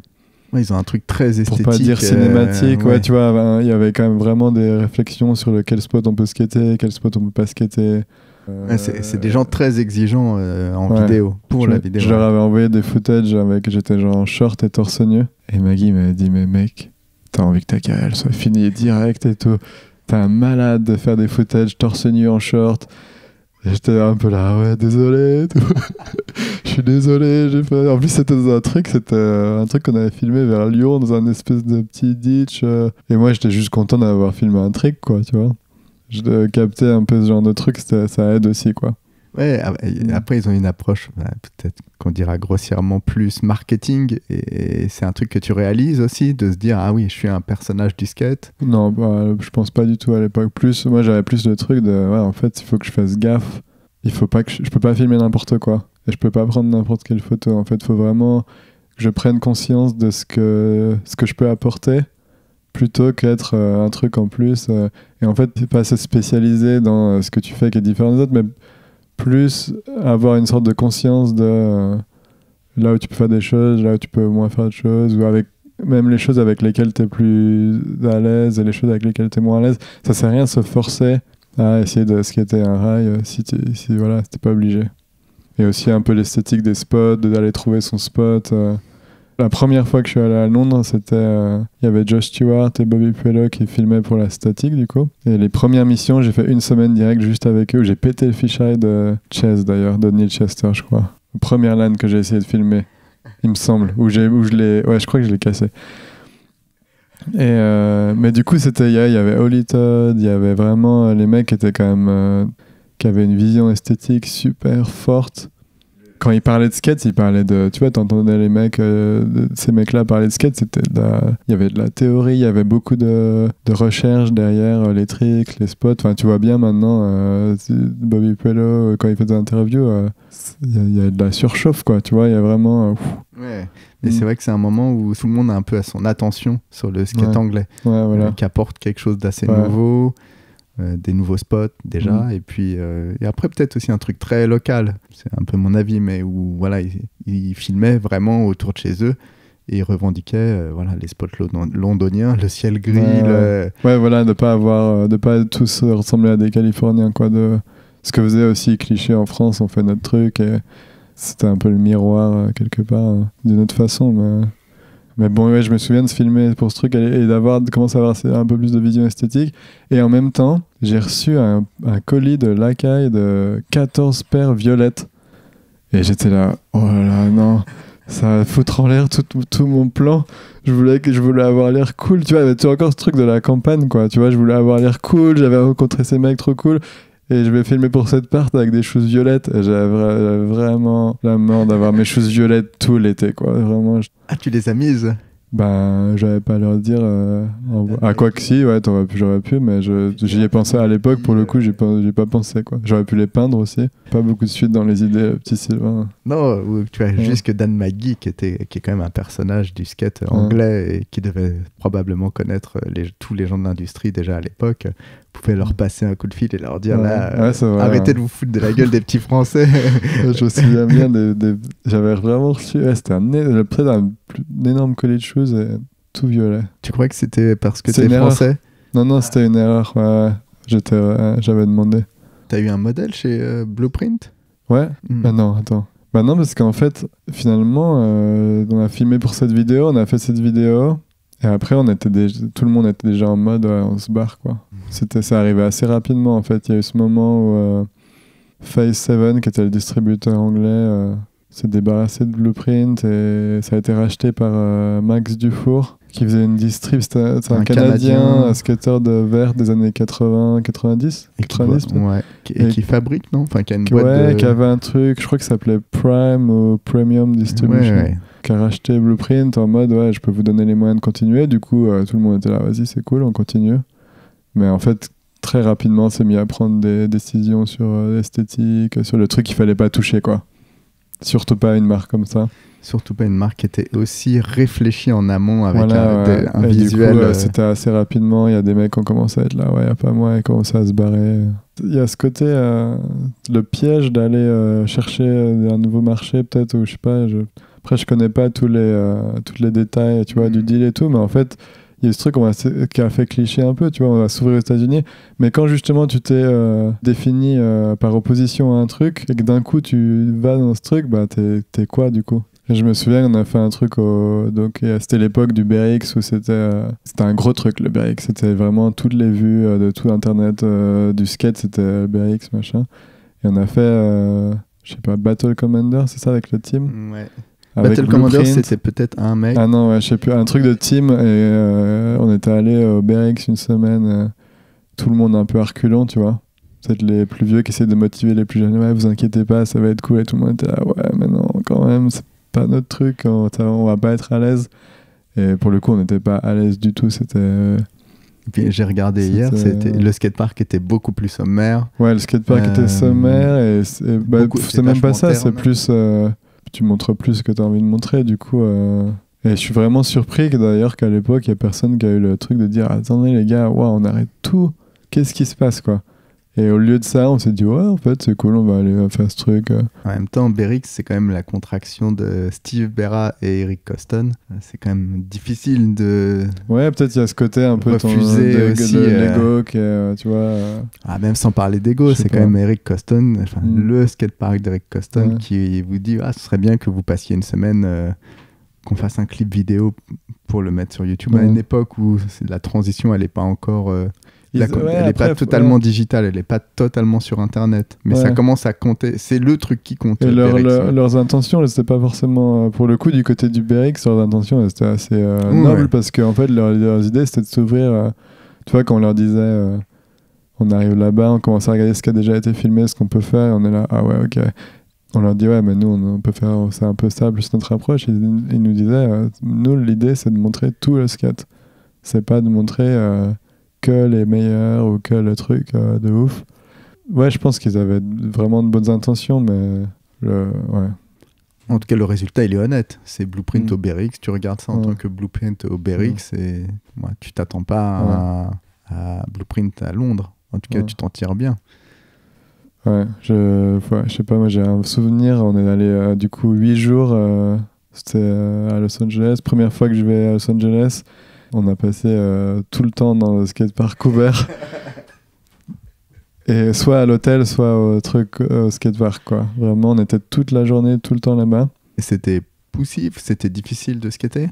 ouais, ils ont un truc très esthétique. Pour pas dire cinématique, euh, ouais. ouais, tu vois, ben, il y avait quand même vraiment des réflexions sur le, quel spot on peut skater, quel spot on peut pas skater. Euh, ouais, c'est, c'est des gens très exigeants euh, en ouais, vidéo, pour je, la vidéo. Je leur avais envoyé des footage avec, j'étais genre en short et torse nu, et Maggie m'avait dit, mais mec, t'as envie que ta carrière soit finie direct et tout, t'es un malade de faire des footage torse nu en short. Et j'étais un peu là, ouais, désolé, je suis désolé, j'ai fait... En plus, c'était dans un truc, c'était un truc qu'on avait filmé vers Lyon, dans un espèce de petit ditch. Et moi, j'étais juste content d'avoir filmé un trick, quoi, tu vois. Je captais un peu ce genre de truc, ça aide aussi, quoi. Ouais, après, ils ont une approche, peut-être qu'on dira grossièrement plus marketing, et c'est un truc que tu réalises aussi, de se dire, ah oui, je suis un personnage du skate. Non, bah, je pense pas du tout à l'époque. Plus, moi, j'avais plus le truc de, ouais, en fait, il faut que je fasse gaffe, il faut pas que je, je peux pas filmer n'importe quoi, et je peux pas prendre n'importe quelle photo. En fait, il faut vraiment que je prenne conscience de ce que, ce que je peux apporter, plutôt qu'être euh, un truc en plus. Euh, et en fait, c'est pas se spécialiser dans euh, ce que tu fais qui est différent des autres, mais plus avoir une sorte de conscience de euh, là où tu peux faire des choses, là où tu peux moins faire de choses, ou avec même les choses avec lesquelles tu es plus à l'aise et les choses avec lesquelles tu es moins à l'aise. Ça sert à rien de se forcer à essayer de skater un rail euh, si, si voilà, c'était pas obligé. Et aussi un peu l'esthétique des spots, d'aller trouver son spot. Euh, La première fois que je suis allé à Londres, c'était, euh, il y avait Josh Stewart et Bobby Puelo qui filmaient pour la statique du coup. Et les premières missions, j'ai fait une semaine directe juste avec eux, où j'ai pété le fisheye de Chess d'ailleurs, de Neil Chester je crois. Première LAN que j'ai essayé de filmer, il me semble, où, j'ai, où je l'ai... Ouais, je crois que je l'ai cassé. Et euh, mais du coup, c'était, il y avait Holy Todd, il y avait vraiment les mecs qui étaient quand même... Euh, qui avaient une vision esthétique super forte. Quand ils parlaient de skate, ils parlaient de... Tu vois, t'entendais les mecs, euh, de, ces mecs-là parler de skate, c'était de la, il y avait de la théorie, il y avait beaucoup de, de recherche derrière euh, les tricks, les spots. Enfin, tu vois bien maintenant, euh, Bobby Puelo, quand il fait des interviews, euh, il y, y a de la surchauffe, quoi. Tu vois, il y a vraiment... Euh, ouais. Et mmh. c'est vrai que c'est un moment où tout le monde a un peu à son attention sur le skate ouais. anglais, ouais, voilà. euh, qui apporte quelque chose d'assez ouais. nouveau... Euh, des nouveaux spots déjà mmh. et puis euh, et après peut-être aussi un truc très local, c'est un peu mon avis, mais où voilà ils, ils filmaient vraiment autour de chez eux et ils revendiquaient euh, voilà les spots london- londoniens, le ciel gris, euh, le... ouais voilà de pas avoir de pas tous ressembler à des Californiens quoi, de ce que faisait aussi cliché en France, on fait notre truc et c'était un peu le miroir euh, quelque part euh, d'une autre façon mais Mais bon, ouais, je me souviens de se filmer pour ce truc et d'avoir, de commencer à avoir un peu plus de vision esthétique. Et en même temps, j'ai reçu un, un colis de Lakai de quatorze paires violettes. Et j'étais là, oh là là, non, ça va foutre en l'air tout, tout, tout mon plan. Je voulais, je voulais avoir l'air cool. Tu vois, tu as encore ce truc de la campagne, quoi. Tu vois, je voulais avoir l'air cool, j'avais rencontré ces mecs trop cool. Et je vais filmer pour cette part avec des choses violettes. J'avais vraiment la mort d'avoir mes choses violettes tout l'été, quoi. Vraiment. Je... Ah, tu les as mises? Ben, j'avais pas à leur dire. Euh, en... Ah, quoi que si, ouais, t'aurais pu, j'aurais pu, mais je, j'y ai pensé à l'époque. Pour le coup, j'ai pas, j'ai pas pensé, quoi. J'aurais pu les peindre aussi. Pas beaucoup de suite dans les idées, le petit Sylvain. Non, tu vois, ouais. juste que Dan McGee, qui, était, qui est quand même un personnage du skate anglais ouais. et qui devait probablement connaître les, tous les gens de l'industrie déjà à l'époque, pouvait leur passer un coup de fil et leur dire ouais. là, ouais, c'est vrai, arrêtez hein. de vous foutre de la gueule des petits Français. Je me souviens bien, des, des... j'avais vraiment reçu, ouais, c'était un, le prêt d'un énorme collier de choses et tout violet. Tu crois que c'était parce que c'est t'es français erreur. Non, non, ah. c'était une erreur. Ouais, j'étais, euh, j'avais demandé. T'as eu un modèle chez euh, Blueprint? Ouais. Mm. Bah non, attends. Bah non, parce qu'en fait, finalement, euh, on a filmé pour cette vidéo, on a fait cette vidéo. Et après, on était déjà, tout le monde était déjà en mode, ouais, on se barre, quoi. C'était, ça arrivait assez rapidement, en fait. Il y a eu ce moment où euh, Phase sept, qui était le distributeur anglais, euh, s'est débarrassé de Blueprint et ça a été racheté par euh, Max Dufour, qui faisait une distrib. C'est un, c'est un, un Canadien, Canadien. Un skater de verre des années quatre-vingts, quatre-vingt-dix. Et qui, ouais. et et qui fabrique, non enfin, qui a une boîte ouais, de... qui avait un truc, je crois que ça s'appelait Prime ou Premium Distribution. Ouais, ouais. Qui a racheté Blueprint en mode ouais je peux vous donner les moyens de continuer, du coup euh, tout le monde était là vas-y c'est cool on continue, mais en fait très rapidement on s'est mis à prendre des décisions sur euh, l'esthétique, sur le truc qu'il fallait pas toucher quoi, surtout pas une marque comme ça, surtout pas une marque qui était aussi réfléchie en amont avec voilà, un, ouais. des, un visuel coup, euh... c'était assez rapidement, il y a des mecs qui ont commencé à être là ouais y a pas moi, ils commençaient à se barrer, il y a ce côté euh, le piège d'aller euh, chercher un nouveau marché peut-être ou je sais pas je... Après, je connais pas tous les, euh, tous les détails, tu vois, du deal et tout, mais en fait, il y a ce truc on va, qui a fait cliché un peu, tu vois, on va s'ouvrir aux États-Unis. Mais quand justement tu t'es euh, défini euh, par opposition à un truc et que d'un coup tu vas dans ce truc, bah t'es, t'es quoi du coup? Et je me souviens, on a fait un truc, au, donc c'était l'époque du B R X où c'était, euh, c'était un gros truc le B R X, c'était vraiment toutes les vues euh, de tout Internet, euh, du skate, c'était euh, B R X machin. Et on a fait, euh, je sais pas, Battle Commander, c'est ça avec le team? Ouais. Battle Commander, c'était peut-être un mec. Ah non, ouais, je sais plus, un truc de team. Et euh, on était allé au B R X une semaine, euh, tout le monde un peu reculant, tu vois. Peut-être les plus vieux qui essaient de motiver les plus jeunes. Ouais, vous inquiétez pas, ça va être cool. Et tout le monde était là, ouais, mais non, quand même, c'est pas notre truc, on, on va pas être à l'aise. Et pour le coup, on n'était pas à l'aise du tout, c'était. Euh... Puis j'ai regardé c'était... hier, c'était... le skatepark était beaucoup plus sommaire. Ouais, le skatepark euh... était sommaire, et, et bah, beaucoup... c'est, c'est même pas ça, c'est plus. Euh... Tu montres plus que tu as envie de montrer, du coup. Euh... Et je suis vraiment surpris que, d'ailleurs qu'à l'époque, il n'y a personne qui a eu le truc de dire attendez les gars, wow, on arrête tout, qu'est-ce qui se passe quoi. Et au lieu de ça, on s'est dit ouais, en fait, c'est cool, on va aller faire ce truc. En même temps, B R X, c'est quand même la contraction de Steve Berra et Eric Coston. C'est quand même difficile de. Ouais, peut-être il y a ce côté un peu ton de, aussi, de l'ego, euh... qui, tu vois. Ah, même sans parler d'ego, c'est pas. Quand même Eric Coston, enfin, mm. le skatepark d'Eric Coston, ouais. qui vous dit ah, ce serait bien que vous passiez une semaine. Euh... qu'on fasse un clip vidéo pour le mettre sur YouTube, mmh. à une époque où la transition, elle n'est pas encore... Euh, la, ouais, elle n'est pas totalement ouais. digitale, elle n'est pas totalement sur Internet. Mais ouais. ça commence à compter. C'est le truc qui compte. Et leur, leur, leurs intentions, c'était pas forcément... Pour le coup, du côté du B R X, leurs intentions, c'était assez euh, mmh, noble ouais. parce que en fait, leur, leurs idées, c'était de s'ouvrir... Euh, tu vois, quand on leur disait... Euh, on arrive là-bas, on commence à regarder ce qui a déjà été filmé, ce qu'on peut faire, et on est là, ah ouais, ok. On leur dit, ouais, mais nous, on peut faire, c'est un peu ça, plus notre approche. Ils, ils nous disaient, euh, nous, l'idée, c'est de montrer tout le skate. C'est pas de montrer euh, que les meilleurs ou que le truc euh, de ouf. Ouais, je pense qu'ils avaient vraiment de bonnes intentions, mais le, ouais. En tout cas, le résultat, il est honnête. C'est Blueprint mmh. au B R X, tu regardes ça en ouais. tant que Blueprint au B R X, mmh. et ouais, tu t'attends pas ouais. à, à Blueprint à Londres. En tout cas, ouais. tu t'en tires bien. Ouais, je, ouais, je sais pas, moi j'ai un souvenir, on est allé euh, du coup huit jours, euh, c'était euh, à Los Angeles, première fois que je vais à Los Angeles, on a passé euh, tout le temps dans le skatepark ouvert, et soit à l'hôtel, soit au truc, euh, au skatepark quoi. Vraiment, on était toute la journée, tout le temps là-bas. Et c'était poussif, c'était difficile de skater ?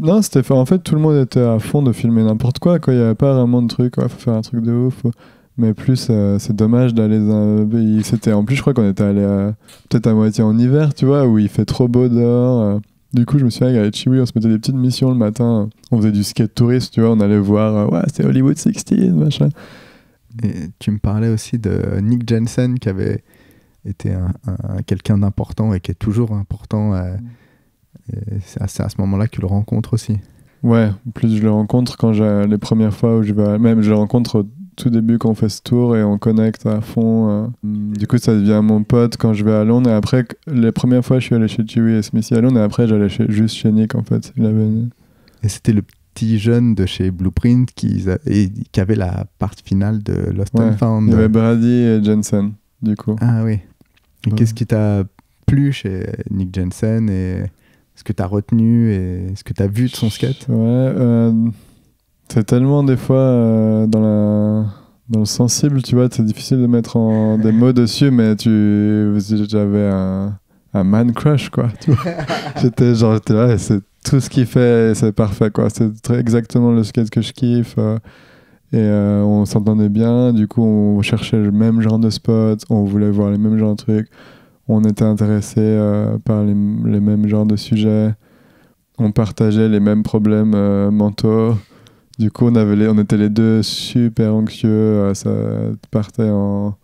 Non, c'était fait, en fait tout le monde était à fond de filmer n'importe quoi, quoi. Il n'y avait pas vraiment de truc, il faut faire un truc de ouf, faut... Mais plus, euh, c'est dommage d'aller dans un pays. C'était, en plus, je crois qu'on était allé euh, peut-être à moitié en hiver, tu vois, où il fait trop beau dehors. Euh. Du coup, je me souviens qu'avec Chiwi, on se mettait des petites missions le matin. On faisait du skate touriste, tu vois, on allait voir, euh, ouais, c'est Hollywood seize, machin. Et tu me parlais aussi de Nick Jensen, qui avait été un, un, quelqu'un d'important et qui est toujours important. Euh, et c'est, à, c'est à ce moment-là que tu le rencontres aussi. Ouais, plus je le rencontre quand j'ai les premières fois où je vais. Même, je le rencontre. Tout début quand on fait ce tour et on connecte à fond, du coup ça devient mon pote quand je vais à Londres. Et après, les premières fois je suis allé chez Chiwi et Smithy à Londres, et après j'allais chez, juste chez Nick en fait. Il avait... Et c'était le petit jeune de chez Blueprint qui, et, qui avait la part finale de Lost ouais, and Found. Il y avait Brady et Jensen du coup. Ah oui. Et ouais. Qu'est-ce qui t'a plu chez Nick Jensen, et ce que t'as retenu et ce que t'as vu de son skate? Ouais euh... C'est tellement des fois euh, dans, la, dans le sensible, tu vois, c'est difficile de mettre en, des mots dessus, mais tu, j'avais un, un man crush, quoi. Tu vois. j'étais genre, j'étais là, et c'est tout ce qu'il fait, et c'est parfait, quoi. C'est très, exactement le skate que je kiffe. Euh, et euh, on s'entendait bien, du coup, on cherchait le même genre de spot, on voulait voir les mêmes genres de trucs, on était intéressés euh, par les, les mêmes genres de sujets, on partageait les mêmes problèmes euh, mentaux. Du coup, on, avait les, on était les deux super anxieux. Euh, ça partait en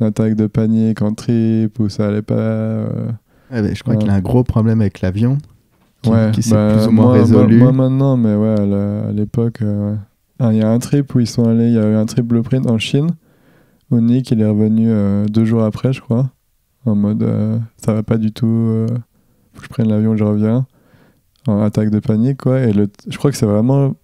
attaque de panique, en trip, ou ça allait pas. Euh, ouais, mais je crois euh, qu'il a un gros problème avec l'avion, qui, ouais, qui s'est bah, plus ou moins moi, résolu. Moi, moi maintenant, mais ouais, à, la, à l'époque, euh, il ouais. y a un trip où ils sont allés. Il y a eu un trip Blueprint en Chine, où Nick il est revenu euh, deux jours après, je crois, en mode euh, ça va pas du tout, euh, faut que je prenne l'avion, je reviens, en attaque de panique, quoi. Et le, je crois que c'est vraiment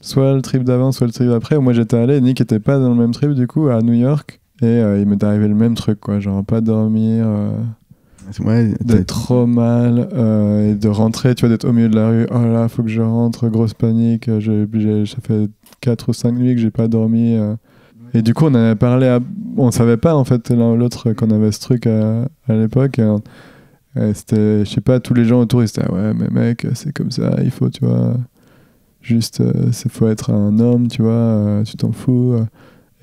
soit le trip d'avant, soit le trip d'après. Moi j'étais allé, Nick était pas dans le même trip du coup à New York, et euh, il m'est arrivé le même truc quoi, genre pas dormir, euh, ouais, d'être trop mal euh, et de rentrer, tu vois, d'être au milieu de la rue, oh là faut que je rentre, grosse panique, je, j'ai, ça fait quatre ou cinq nuits que j'ai pas dormi. Euh. Et du coup on avait parlé, à... on savait pas en fait l'un ou l'autre qu'on avait ce truc à, à l'époque. Et on... et c'était, je sais pas, tous les gens autour ils étaient ah ouais mais mec c'est comme ça, il faut tu vois... Juste, il euh, faut être un homme, tu vois, euh, tu t'en fous. Euh,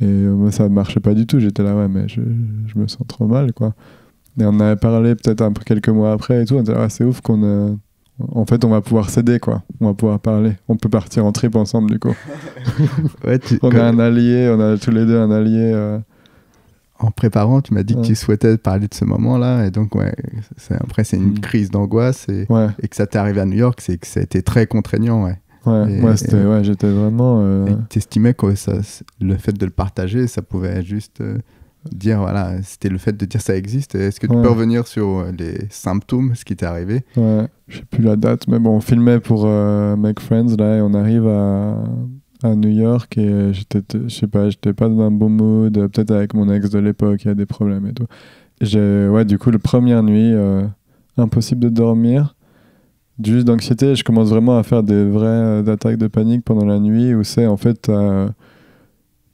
et euh, moi, ça marchait pas du tout. J'étais là, ouais, mais je, je me sens trop mal, quoi. Et on avait parlé peut-être un peu quelques mois après et tout. On était là, ah, c'est ouf qu'on... Euh, en fait, on va pouvoir s'aider, quoi. On va pouvoir parler. On peut partir en trip ensemble, du coup. ouais, tu... On a un allié, on a tous les deux un allié. Euh... En préparant, tu m'as dit ouais. que tu souhaitais parler de ce moment-là. Et donc, ouais, c'est... après, c'est une crise d'angoisse. Et... Ouais. et que ça t'est arrivé à New York, c'est que ça a été très contraignant, ouais. Ouais, et, ouais, c'était, et, ouais, j'étais vraiment... Euh... Et t'estimais que ça, le fait de le partager, ça pouvait juste euh, dire, voilà, c'était le fait de dire ça existe. Est-ce que tu ouais. peux revenir sur les symptômes, ce qui t'est arrivé? Ouais, je sais plus la date, mais bon, on filmait pour euh, Make Friends, là, et on arrive à, à New York, et j'étais, je sais pas, j'étais pas dans un bon mood, peut-être avec mon ex de l'époque, il y a des problèmes et tout. J'ai, ouais, du coup, la première nuit, euh, impossible de dormir. Juste d'anxiété, je commence vraiment à faire des vraies euh, attaques de panique pendant la nuit, où c'est en fait euh,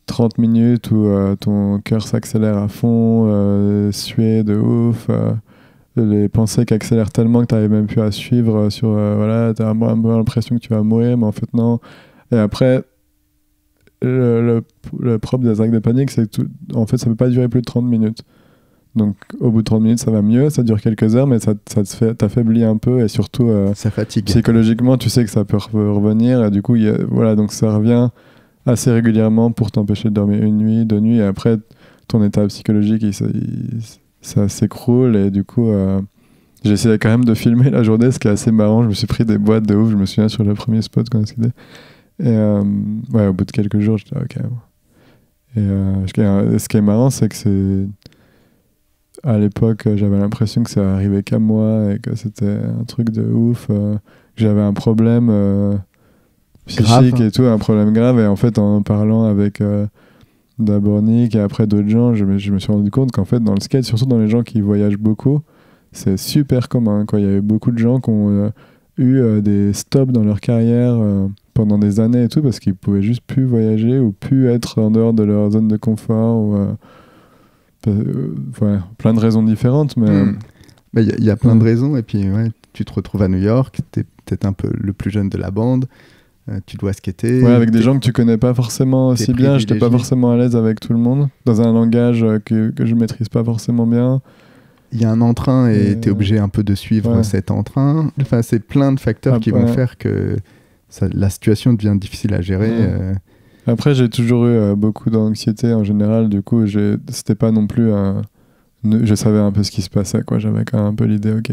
trente minutes où euh, ton cœur s'accélère à fond, euh, suer de ouf, euh, les pensées qui accélèrent tellement que tu n'arrives même plus à suivre sur euh, voilà, tu as un peu l'impression que tu vas mourir, mais en fait non. Et après, le, le, le propre des attaques de panique, c'est que tout, en fait, ça peut pas durer plus de trente minutes. Donc au bout de trente minutes, ça va mieux, ça dure quelques heures, mais ça, ça te fait, t'affaiblit un peu, et surtout euh, ça fatigue. Psychologiquement, tu sais que ça peut revenir, et du coup, y a, voilà, donc ça revient assez régulièrement pour t'empêcher de dormir une nuit, deux nuits, et après, ton état psychologique, il, il, ça s'écroule, et du coup, euh, j'ai essayé quand même de filmer la journée, ce qui est assez marrant, je me suis pris des boîtes de ouf, je me souviens sur le premier spot qu'on a cité, et euh, ouais, au bout de quelques jours, j'étais là, ok. Et euh, ce qui est marrant, c'est que c'est... À l'époque, j'avais l'impression que ça arrivait qu'à moi et que c'était un truc de ouf, euh, que j'avais un problème euh, psychique grave. Et tout, un problème grave. Et en fait, en parlant avec euh, Dabornik et après d'autres gens, je me, je me suis rendu compte qu'en fait, dans le skate, surtout dans les gens qui voyagent beaucoup, c'est super commun, quoi. Il y a eu beaucoup de gens qui ont euh, eu euh, des stops dans leur carrière euh, pendant des années et tout, parce qu'ils pouvaient juste plus voyager ou plus être en dehors de leur zone de confort ou... Euh, Ouais, plein de raisons différentes, mais mmh. il y, y a plein mmh. de raisons. Et puis ouais, tu te retrouves à New York, t'es peut-être un peu le plus jeune de la bande, euh, tu dois skater, ouais, avec des gens que tu connais pas forcément aussi bien. J'étais pas forcément à l'aise avec tout le monde, dans un langage que, que je maîtrise pas forcément bien. Il y a un entrain et, et... t'es obligé un peu de suivre ouais. cet entrain. Enfin, c'est plein de facteurs ah, qui ouais. vont faire que ça, la situation devient difficile à gérer. Mmh. Euh, Après, j'ai toujours eu euh, beaucoup d'anxiété en général, du coup, c'était pas non plus un... Je savais un peu ce qui se passait, quoi. J'avais quand même un peu l'idée, ok.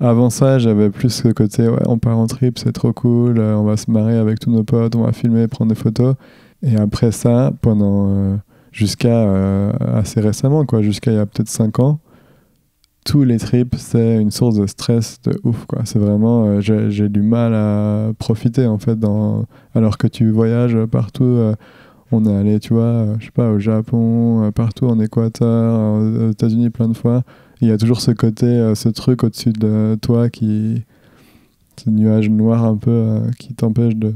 Avant ça, j'avais plus ce côté, ouais, on part en trip, c'est trop cool, euh, on va se marrer avec tous nos potes, on va filmer, prendre des photos. Et après ça, pendant... Euh, jusqu'à euh, assez récemment, quoi, jusqu'à il y a peut-être cinq ans, tous les trips, c'est une source de stress de ouf, quoi. C'est vraiment... Euh, j'ai, j'ai du mal à profiter, en fait, dans... alors que tu voyages partout. Euh, on est allé, tu vois, euh, je sais pas, au Japon, euh, partout en Équateur, aux, aux États-Unis plein de fois. Il y a toujours ce côté, euh, ce truc au-dessus de toi qui... ce nuage noir un peu euh, qui t'empêche de,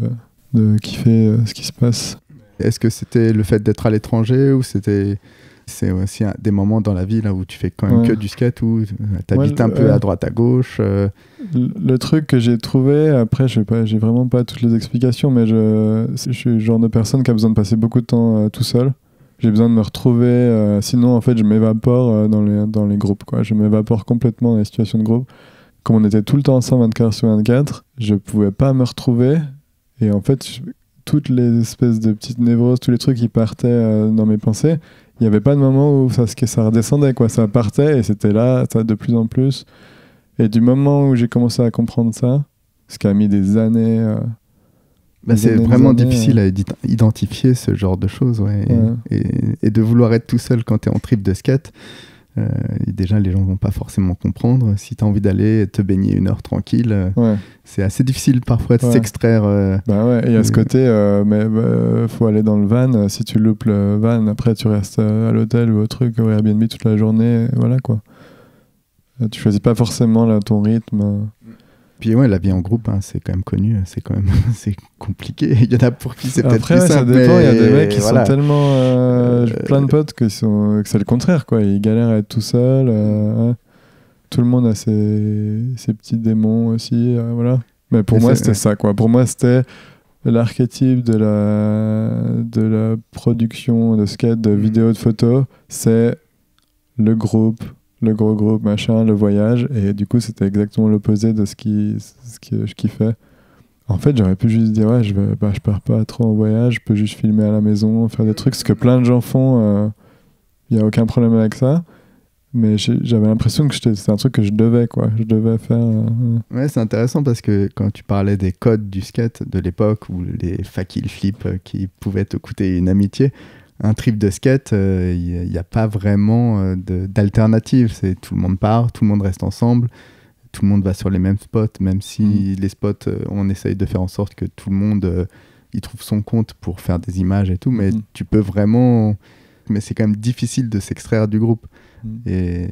de kiffer euh, ce qui se passe. Est-ce que c'était le fait d'être à l'étranger ou c'était... C'est aussi un, des moments dans la vie là, où tu fais quand même ouais. que du skate, où t'habites ouais, un peu euh, à droite, à gauche. Euh... Le, le truc que j'ai trouvé, après, je sais pas, j'ai vraiment pas toutes les explications, mais je, je suis le genre de personne qui a besoin de passer beaucoup de temps euh, tout seul. J'ai besoin de me retrouver, euh, sinon en fait je m'évapore euh, dans, les, dans les groupes, quoi. Je m'évapore complètement dans les situations de groupe. Comme on était tout le temps ensemble vingt-quatre heures sur vingt-quatre, je pouvais pas me retrouver, et en fait je, toutes les espèces de petites névroses, tous les trucs qui partaient euh, dans mes pensées. Il n'y avait pas de moment où ça, ça redescendait, quoi. Ça partait et c'était là, ça de plus en plus. Et du moment où j'ai commencé à comprendre ça, ce qui a mis des années... Euh, bah c'est vraiment années, difficile euh... à identifier ce genre de choses. Ouais. Ouais. Et, et de vouloir être tout seul quand tu es en trip de skate, euh, déjà les gens ne vont pas forcément comprendre. Si tu as envie d'aller te baigner une heure tranquille, euh, ouais. c'est assez difficile parfois de s'extraire. Ouais. Euh, bah ouais, et il y a ce côté, euh, mais bah, faut aller dans le van. Si tu loupes le van, après tu restes à l'hôtel ou au truc, au Airbnb toute la journée. Voilà, quoi. Tu choisis pas forcément là, ton rythme. Puis ouais, la vie en groupe, hein, c'est quand même connu, c'est quand même c'est compliqué. Il y en a pour qui c'est peut-être plus simple. Après, ça dépend. Il y a des mecs qui voilà. sont tellement euh, euh, plein de potes que, sont, que c'est le contraire, quoi. Ils galèrent à être tout seuls. Euh, ouais. Tout le monde a ses, ses petits démons aussi, euh, voilà. Mais pour Et moi, c'était ouais. ça, quoi. Pour moi, c'était l'archétype de la de la production de skate, de mmh. vidéos, de photos. C'est le groupe. Le gros groupe, machin, le voyage, et du coup c'était exactement l'opposé de ce qui ce que je kiffais. En fait, j'aurais pu juste dire ouais, je vais, bah, je pars pas trop en voyage, je peux juste filmer à la maison, faire des trucs, ce que plein de gens font, il euh, y a aucun problème avec ça. Mais j'avais l'impression que c'était un truc que je devais, quoi, je devais faire. Euh, ouais, c'est intéressant parce que quand tu parlais des codes du skate de l'époque ou les fakil flip qui pouvaient te coûter une amitié. Un trip de skate, il euh, n'y a, a pas vraiment euh, d'alternative. C'est tout le monde part, tout le monde reste ensemble, tout le monde va sur les mêmes spots, même si mmh. les spots, euh, on essaye de faire en sorte que tout le monde euh, y trouve son compte pour faire des images et tout, mais mmh. tu peux vraiment... Mais c'est quand même difficile de s'extraire du groupe. Mmh. Et,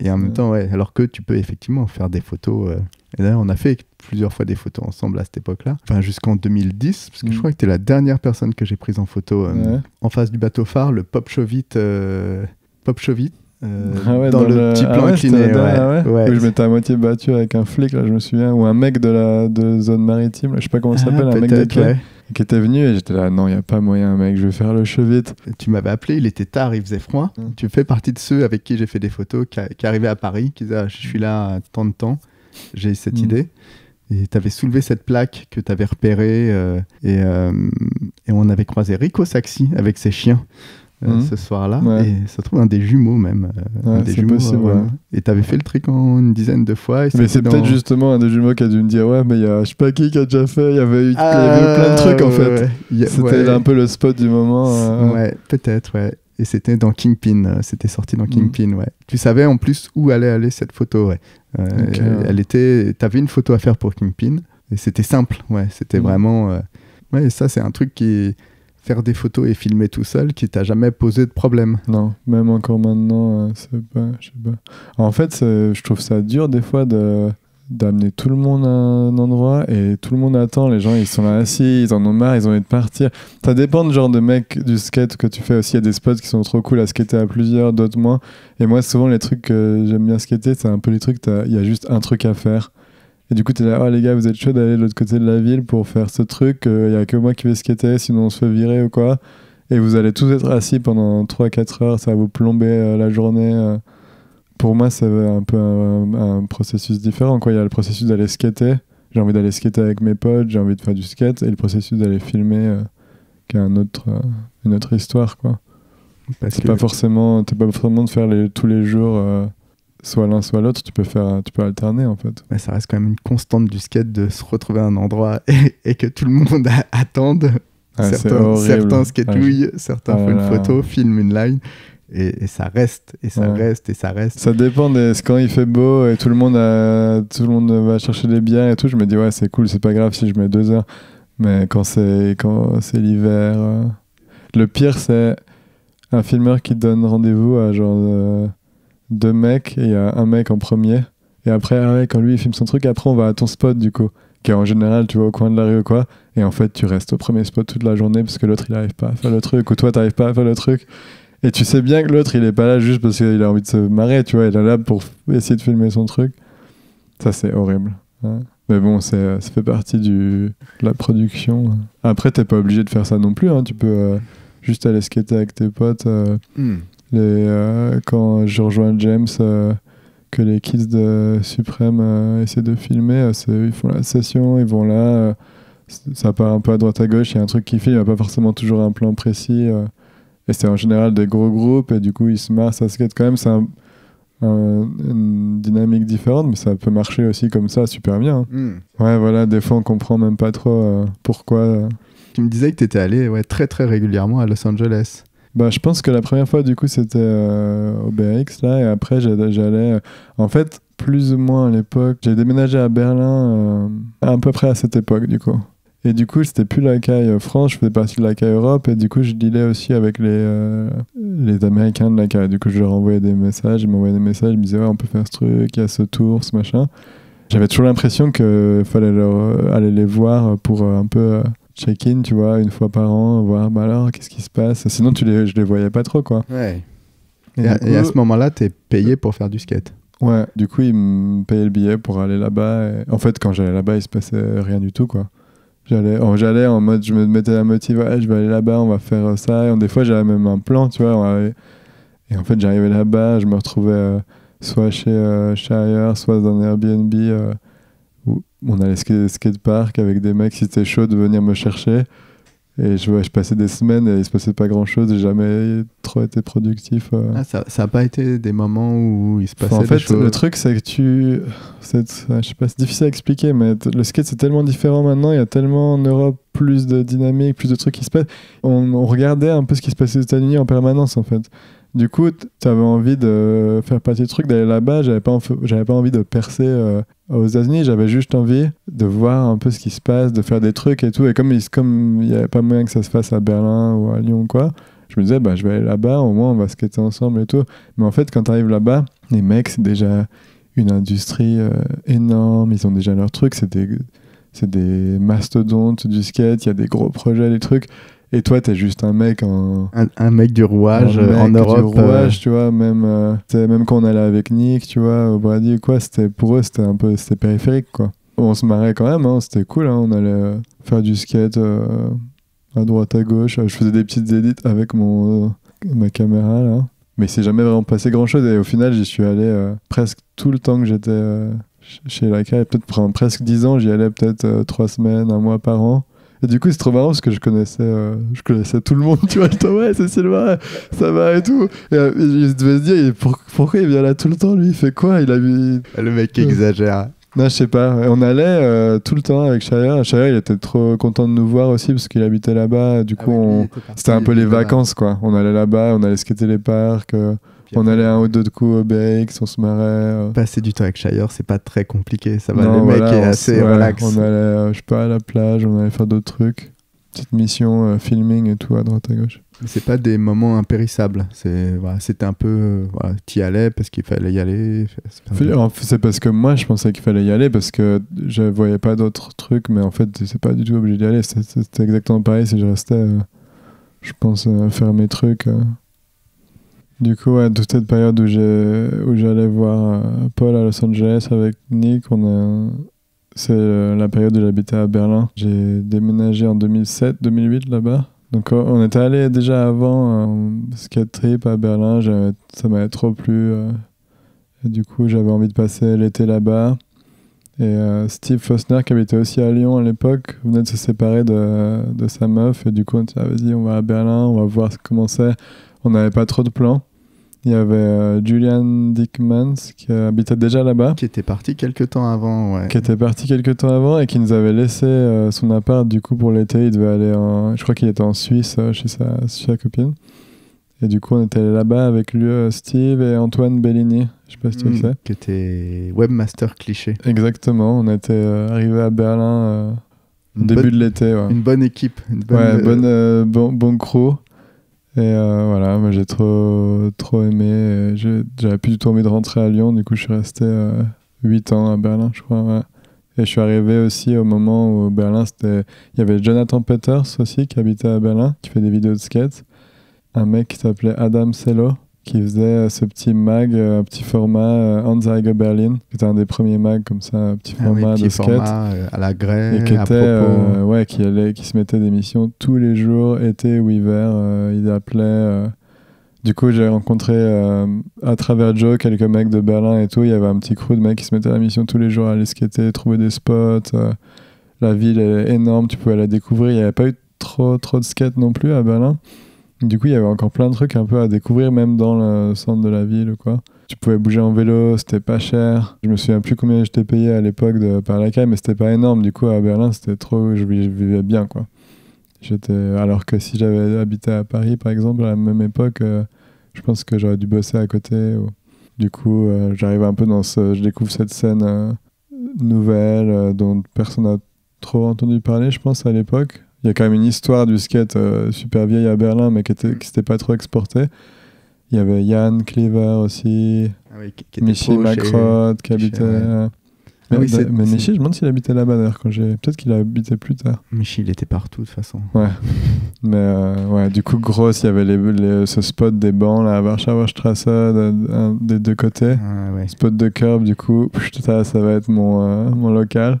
et en même ouais. temps, ouais, alors que tu peux effectivement faire des photos... Euh... Et d'ailleurs, on a fait plusieurs fois des photos ensemble à cette époque-là, enfin jusqu'en deux mille dix, parce que mmh. je crois que t'es la dernière personne que j'ai prise en photo euh, ouais. en face du bateau phare, le Popchovit, euh, Popchovit, Euh, ah ouais, dans, dans le petit plan ah ouais, incliné ouais, ouais. Ouais. Où je m'étais à moitié battu avec un flic là, je me souviens, ou un mec de la de zone maritime là, je sais pas comment ça s'appelle, ah, un mec des quais, ouais. qui était venu, et j'étais là non, il n'y a pas moyen mec, je vais faire le chevite. Tu m'avais appelé, il était tard, il faisait froid. mm. Tu fais partie de ceux avec qui j'ai fait des photos qui, qui arrivaient à Paris, qui disaient ah, je suis là à tant de temps, j'ai cette mm. idée. Et tu avais soulevé cette plaque que tu avais repérée, euh, et, euh, et on avait croisé Rico Saxi avec ses chiens. Euh, mmh. ce soir-là, ouais. et ça se trouve un des jumeaux même, euh, ouais, un des jumeaux, possible, euh, ouais. et t'avais fait le truc en une dizaine de fois, et mais c'est dans... peut-être justement un des jumeaux qui a dû me dire ouais mais il y a je sais pas qui qui a déjà fait, il y avait eu ah, plein de trucs ouais, en fait, ouais. c'était ouais. un peu le spot du moment, euh, ouais peut-être ouais, et c'était dans Kingpin, euh, c'était sorti dans Kingpin, mmh. ouais, tu savais en plus où allait aller cette photo, ouais, euh, okay, elle, ouais. elle était, t'avais une photo à faire pour Kingpin, et c'était simple, ouais, c'était mmh. vraiment, euh... ouais, et ça c'est un truc qui faire des photos et filmer tout seul qui t'a jamais posé de problème. Non, même encore maintenant, euh, c'est pas, je sais pas. En fait, je trouve ça dur des fois de d'amener tout le monde à un endroit et tout le monde attend, les gens ils sont là assis, ils en ont marre, ils ont envie de partir. Ça dépend du genre de mec du skate que tu fais aussi, il y a des spots qui sont trop cool à skater à plusieurs, d'autres moins. Et moi souvent les trucs que j'aime bien skater, c'est un peu les trucs, il y a juste un truc à faire. Et du coup, t'es là, oh les gars, vous êtes chauds d'aller de l'autre côté de la ville pour faire ce truc, il euh, n'y a que moi qui vais skater, sinon on se fait virer ou quoi. Et vous allez tous être assis pendant trois à quatre heures, ça va vous plomber euh, la journée. Euh. Pour moi, c'est un peu un, un processus différent, quoi. Il y a le processus d'aller skater, j'ai envie d'aller skater avec mes potes, j'ai envie de faire du skate, et le processus d'aller filmer, euh, qui est un autre, euh, une autre histoire, quoi. Parce c'est que... pas forcément, t'es pas forcément de faire les, tous les jours... Euh, soit l'un soit l'autre, tu peux faire, tu peux alterner en fait. Mais ça reste quand même une constante du skate de se retrouver à un endroit et, et que tout le monde a, attende. Ah, certains, certains skatouillent, ah, je... certains ah, font voilà. une photo, filment une line, et, et ça reste, et ça ouais. reste, et ça reste. Ça dépend de quand il fait beau et tout le monde, a, tout le monde va chercher des bières et tout. Je me dis ouais c'est cool, c'est pas grave si je mets deux heures. Mais quand c'est quand c'est l'hiver, euh... le pire c'est un filmeur qui donne rendez-vous à genre. Euh... deux mecs, et il y a un mec en premier, et après ah ouais, quand lui il filme son truc, après on va à ton spot du coup, qui est en général tu vas au coin de la rue ou quoi, et en fait tu restes au premier spot toute la journée parce que l'autre il arrive pas à faire le truc, ou toi t'arrives pas à faire le truc, et tu sais bien que l'autre il est pas là juste parce qu'il a envie de se marrer, tu vois, il est là pour essayer de filmer son truc. Ça c'est horrible, hein. Mais bon, c'est, ça fait partie du, de la production. Après t'es pas obligé de faire ça non plus, hein. Tu peux euh, juste aller skater avec tes potes, euh, mm. Les, euh, quand je rejoins James, euh, que les kids de Suprême euh, essaient de filmer, euh, c'est, ils font la session, ils vont là, euh, ça part un peu à droite à gauche, il y a un truc qui filme, il n'y a pas forcément toujours un plan précis, euh, et c'est en général des gros groupes, et du coup ils se marrent, ça skate quand même, c'est un, un, une dynamique différente, mais ça peut marcher aussi comme ça super bien, hein. Mm. Ouais voilà, des fois on comprend même pas trop euh, pourquoi. Euh. Tu me disais que tu étais allé ouais, très très régulièrement à Los Angeles. Bah, je pense que la première fois, du coup, c'était euh, au B R X, là, et après, j'allais... j'allais euh, en fait, plus ou moins à l'époque, j'ai déménagé à Berlin euh, à peu près à cette époque, du coup. Et du coup, c'était plus la caille France, je faisais partie de la caille Europe, et du coup, je dealais aussi avec les, euh, les Américains de la caille. Du coup, je leur envoyais des messages, ils m'envoyaient des messages, ils me disaient « Ouais, on peut faire ce truc, il y a ce tour, ce machin ». J'avais toujours l'impression qu'il fallait leur, euh, aller les voir pour euh, un peu... Euh, check-in, tu vois, une fois par an, voir bah alors, qu'est-ce qui se passe. Sinon, tu les, je les voyais pas trop, quoi. Ouais. Et, et, à, coup, et à ce moment-là, t'es payé pour faire du skate. Ouais, du coup, ils me payaient le billet pour aller là-bas. Et... En fait, quand j'allais là-bas, il se passait rien du tout, quoi. J'allais, oh, j'allais en mode, je me mettais la motive, ouais, je vais aller là-bas, on va faire ça. Et on, des fois, j'avais même un plan, tu vois. Avait... Et en fait, j'arrivais là-bas, je me retrouvais euh, soit chez euh, Shire, soit dans un Airbnb... Euh... On allait au skatepark avec des mecs, si c'était chaud, de venir me chercher. Et je, ouais, je passais des semaines et il se passait pas grand-chose. J'ai jamais trop été productif. Euh. Ah, ça n'a pas été des moments où il se passait enfin, en fait, des choses. Le truc, c'est que tu... C'est, je sais pas, c'est difficile à expliquer, mais t- le skate, c'est tellement différent maintenant. Il y a tellement en Europe plus de dynamique, plus de trucs qui se passent. On, on regardait un peu ce qui se passait aux États-Unis en permanence, en fait. Du coup, t'avais envie de faire partie du truc, d'aller là-bas. J'avais pas, enf- j'avais pas envie de percer euh, aux États-Unis. J'avais juste envie de voir un peu ce qui se passe, de faire des trucs et tout. Et comme il comme y avait pas moyen que ça se fasse à Berlin ou à Lyon ou quoi, je me disais, bah, je vais aller là-bas. Au moins, on va skater ensemble et tout. Mais en fait, quand t'arrives là-bas, les mecs, c'est déjà une industrie euh, énorme. Ils ont déjà leur truc. C'est des, c'est des mastodontes du skate. Il y a des gros projets, des trucs. Et toi, t'es juste un mec en... Un, un mec du rouage mec en Europe. Du rouage, euh... tu vois, même, euh, même quand on allait avec Nick, tu vois, au Brady, quoi, c'était, pour eux, c'était un peu c'était périphérique, quoi. On se marrait quand même, hein, c'était cool, hein, on allait euh, faire du skate euh, à droite, à gauche. Je faisais des petites édits avec mon, euh, ma caméra, là. Mais il s'est jamais vraiment passé grand-chose. Et au final, j'y suis allé euh, presque tout le temps que j'étais euh, chez Laika. Et peut-être pendant presque dix ans, j'y allais peut-être euh, trois semaines, un mois par an. Et du coup, c'est trop marrant parce que je connaissais, euh, je connaissais tout le monde. Tu vois, je disais, ouais, c'est Sylvain, ça va et tout. Et euh, il devait se dire, pour, pourquoi il vient là tout le temps, lui? Il fait quoi? Il a mis... Le mec euh... exagère. Non, je sais pas. On allait euh, tout le temps avec Shire. Shire, il était trop content de nous voir aussi parce qu'il habitait là-bas. Du coup, ah oui, on... c'était un peu les vacances, quoi. On allait là-bas, on allait skater les parcs. Euh... On allait un ou deux de coups au B X, on se marrait. Passer du temps avec Shire, c'est pas très compliqué. Ça va, non, le voilà, mec est assez ouais, relax. On allait, euh, je sais pas, à la plage, on allait faire d'autres trucs. Petite mission, euh, filming et tout, à droite à gauche. Mais c'est pas des moments impérissables. C'est, voilà, c'était un peu... Euh, voilà, t'y allais parce qu'il fallait y aller. C'est, enfin, c'est parce que moi, je pensais qu'il fallait y aller parce que je voyais pas d'autres trucs. Mais en fait, c'est pas du tout obligé d'y aller. C'était, c'était exactement pareil si je restais, euh, je pense, euh, faire mes trucs... Euh. Du coup, ouais, toute cette période où, j'ai, où j'allais voir euh, Paul à Los Angeles avec Nick, on a, c'est euh, la période où j'habitais à Berlin. J'ai déménagé en deux mille sept deux mille huit là-bas. Donc euh, on était allé déjà avant en skate trip à Berlin, j'avais, ça m'avait trop plu. Euh, et du coup, j'avais envie de passer l'été là-bas. Et euh, Steve Faulkner, qui habitait aussi à Lyon à l'époque, venait de se séparer de, de sa meuf. Et du coup, on dit ah, vas-y, on va à Berlin, on va voir comment c'est. On n'avait pas trop de plans. Il y avait euh, Julian Dickmans qui habitait déjà là-bas. Qui était parti quelques temps avant, ouais. Qui était parti quelques temps avant et qui nous avait laissé euh, son appart. Du coup, pour l'été, il devait aller en... Je crois qu'il était en Suisse euh, chez sa... sa copine. Et du coup, on était allé là-bas avec lui, euh, Steve et Antoine Bellini. Je sais pas si tu mmh, sais. Qui était webmaster cliché. Exactement. On était euh, arrivés à Berlin euh, au début bonne... de l'été. Ouais. Une bonne équipe. Une bonne... Ouais, bonne, euh, bon, bon crew. Et euh, voilà, moi j'ai trop, trop aimé, j'ai, j'avais plus du tout envie de rentrer à Lyon, du coup je suis resté euh, huit ans à Berlin, je crois, ouais. Et je suis arrivé aussi au moment où Berlin, c'était... Il y avait Jonathan Peters aussi qui habitait à Berlin, qui fait des vidéos de skate. Un mec qui s'appelait Adam Sello, qui faisait ce petit mag, un petit format Anzeige Berlin, qui était un des premiers mags comme ça, un petit format ah oui, petit de skate. Format à la grêle, et qui était, à propos. Euh, ouais, qui, allait, qui se mettait des missions tous les jours, été ou hiver. Euh, il appelait. Euh... Du coup, j'ai rencontré euh, à travers Joe quelques mecs de Berlin et tout. Il y avait un petit crew de mecs qui se mettaient à la mission tous les jours, à aller skater, trouver des spots. Euh... La ville est énorme, tu pouvais la découvrir. Il n'y avait pas eu trop, trop de skate non plus à Berlin. Du coup, il y avait encore plein de trucs un peu à découvrir, même dans le centre de la ville, quoi. Tu pouvais bouger en vélo, c'était pas cher. Je me souviens plus combien j'étais payé à l'époque de par la caille, mais c'était pas énorme. Du coup, à Berlin, c'était trop... Je vivais bien, quoi. J'étais... Alors que si j'avais habité à Paris, par exemple, à la même époque, euh, je pense que j'aurais dû bosser à côté. Ou... Du coup, euh, j'arrive un peu dans ce... Je découvre cette scène euh, nouvelle euh, dont personne n'a trop entendu parler, je pense, à l'époque. Il y a quand même une histoire du skate euh, super vieille à Berlin, mais qui était, qui s'était pas trop exportée. Il y avait Yann Cleaver aussi, ah oui, qui, qui Michi Macrot qui habitait... Ouais. Mais, ah oui, c'est, mais c'est... Michi, je me demande s'il habitait là-bas d'ailleurs. Quand j'ai... Peut-être qu'il habitait plus tard. Michi, il était partout de toute façon. Ouais. Mais euh, ouais, du coup, grosse, il y avait les, les, ce spot des bancs là, à Warschauer Straße, des deux côtés. Ah, ouais. Spot de curb, du coup, ça, ça va être mon, euh, mon local.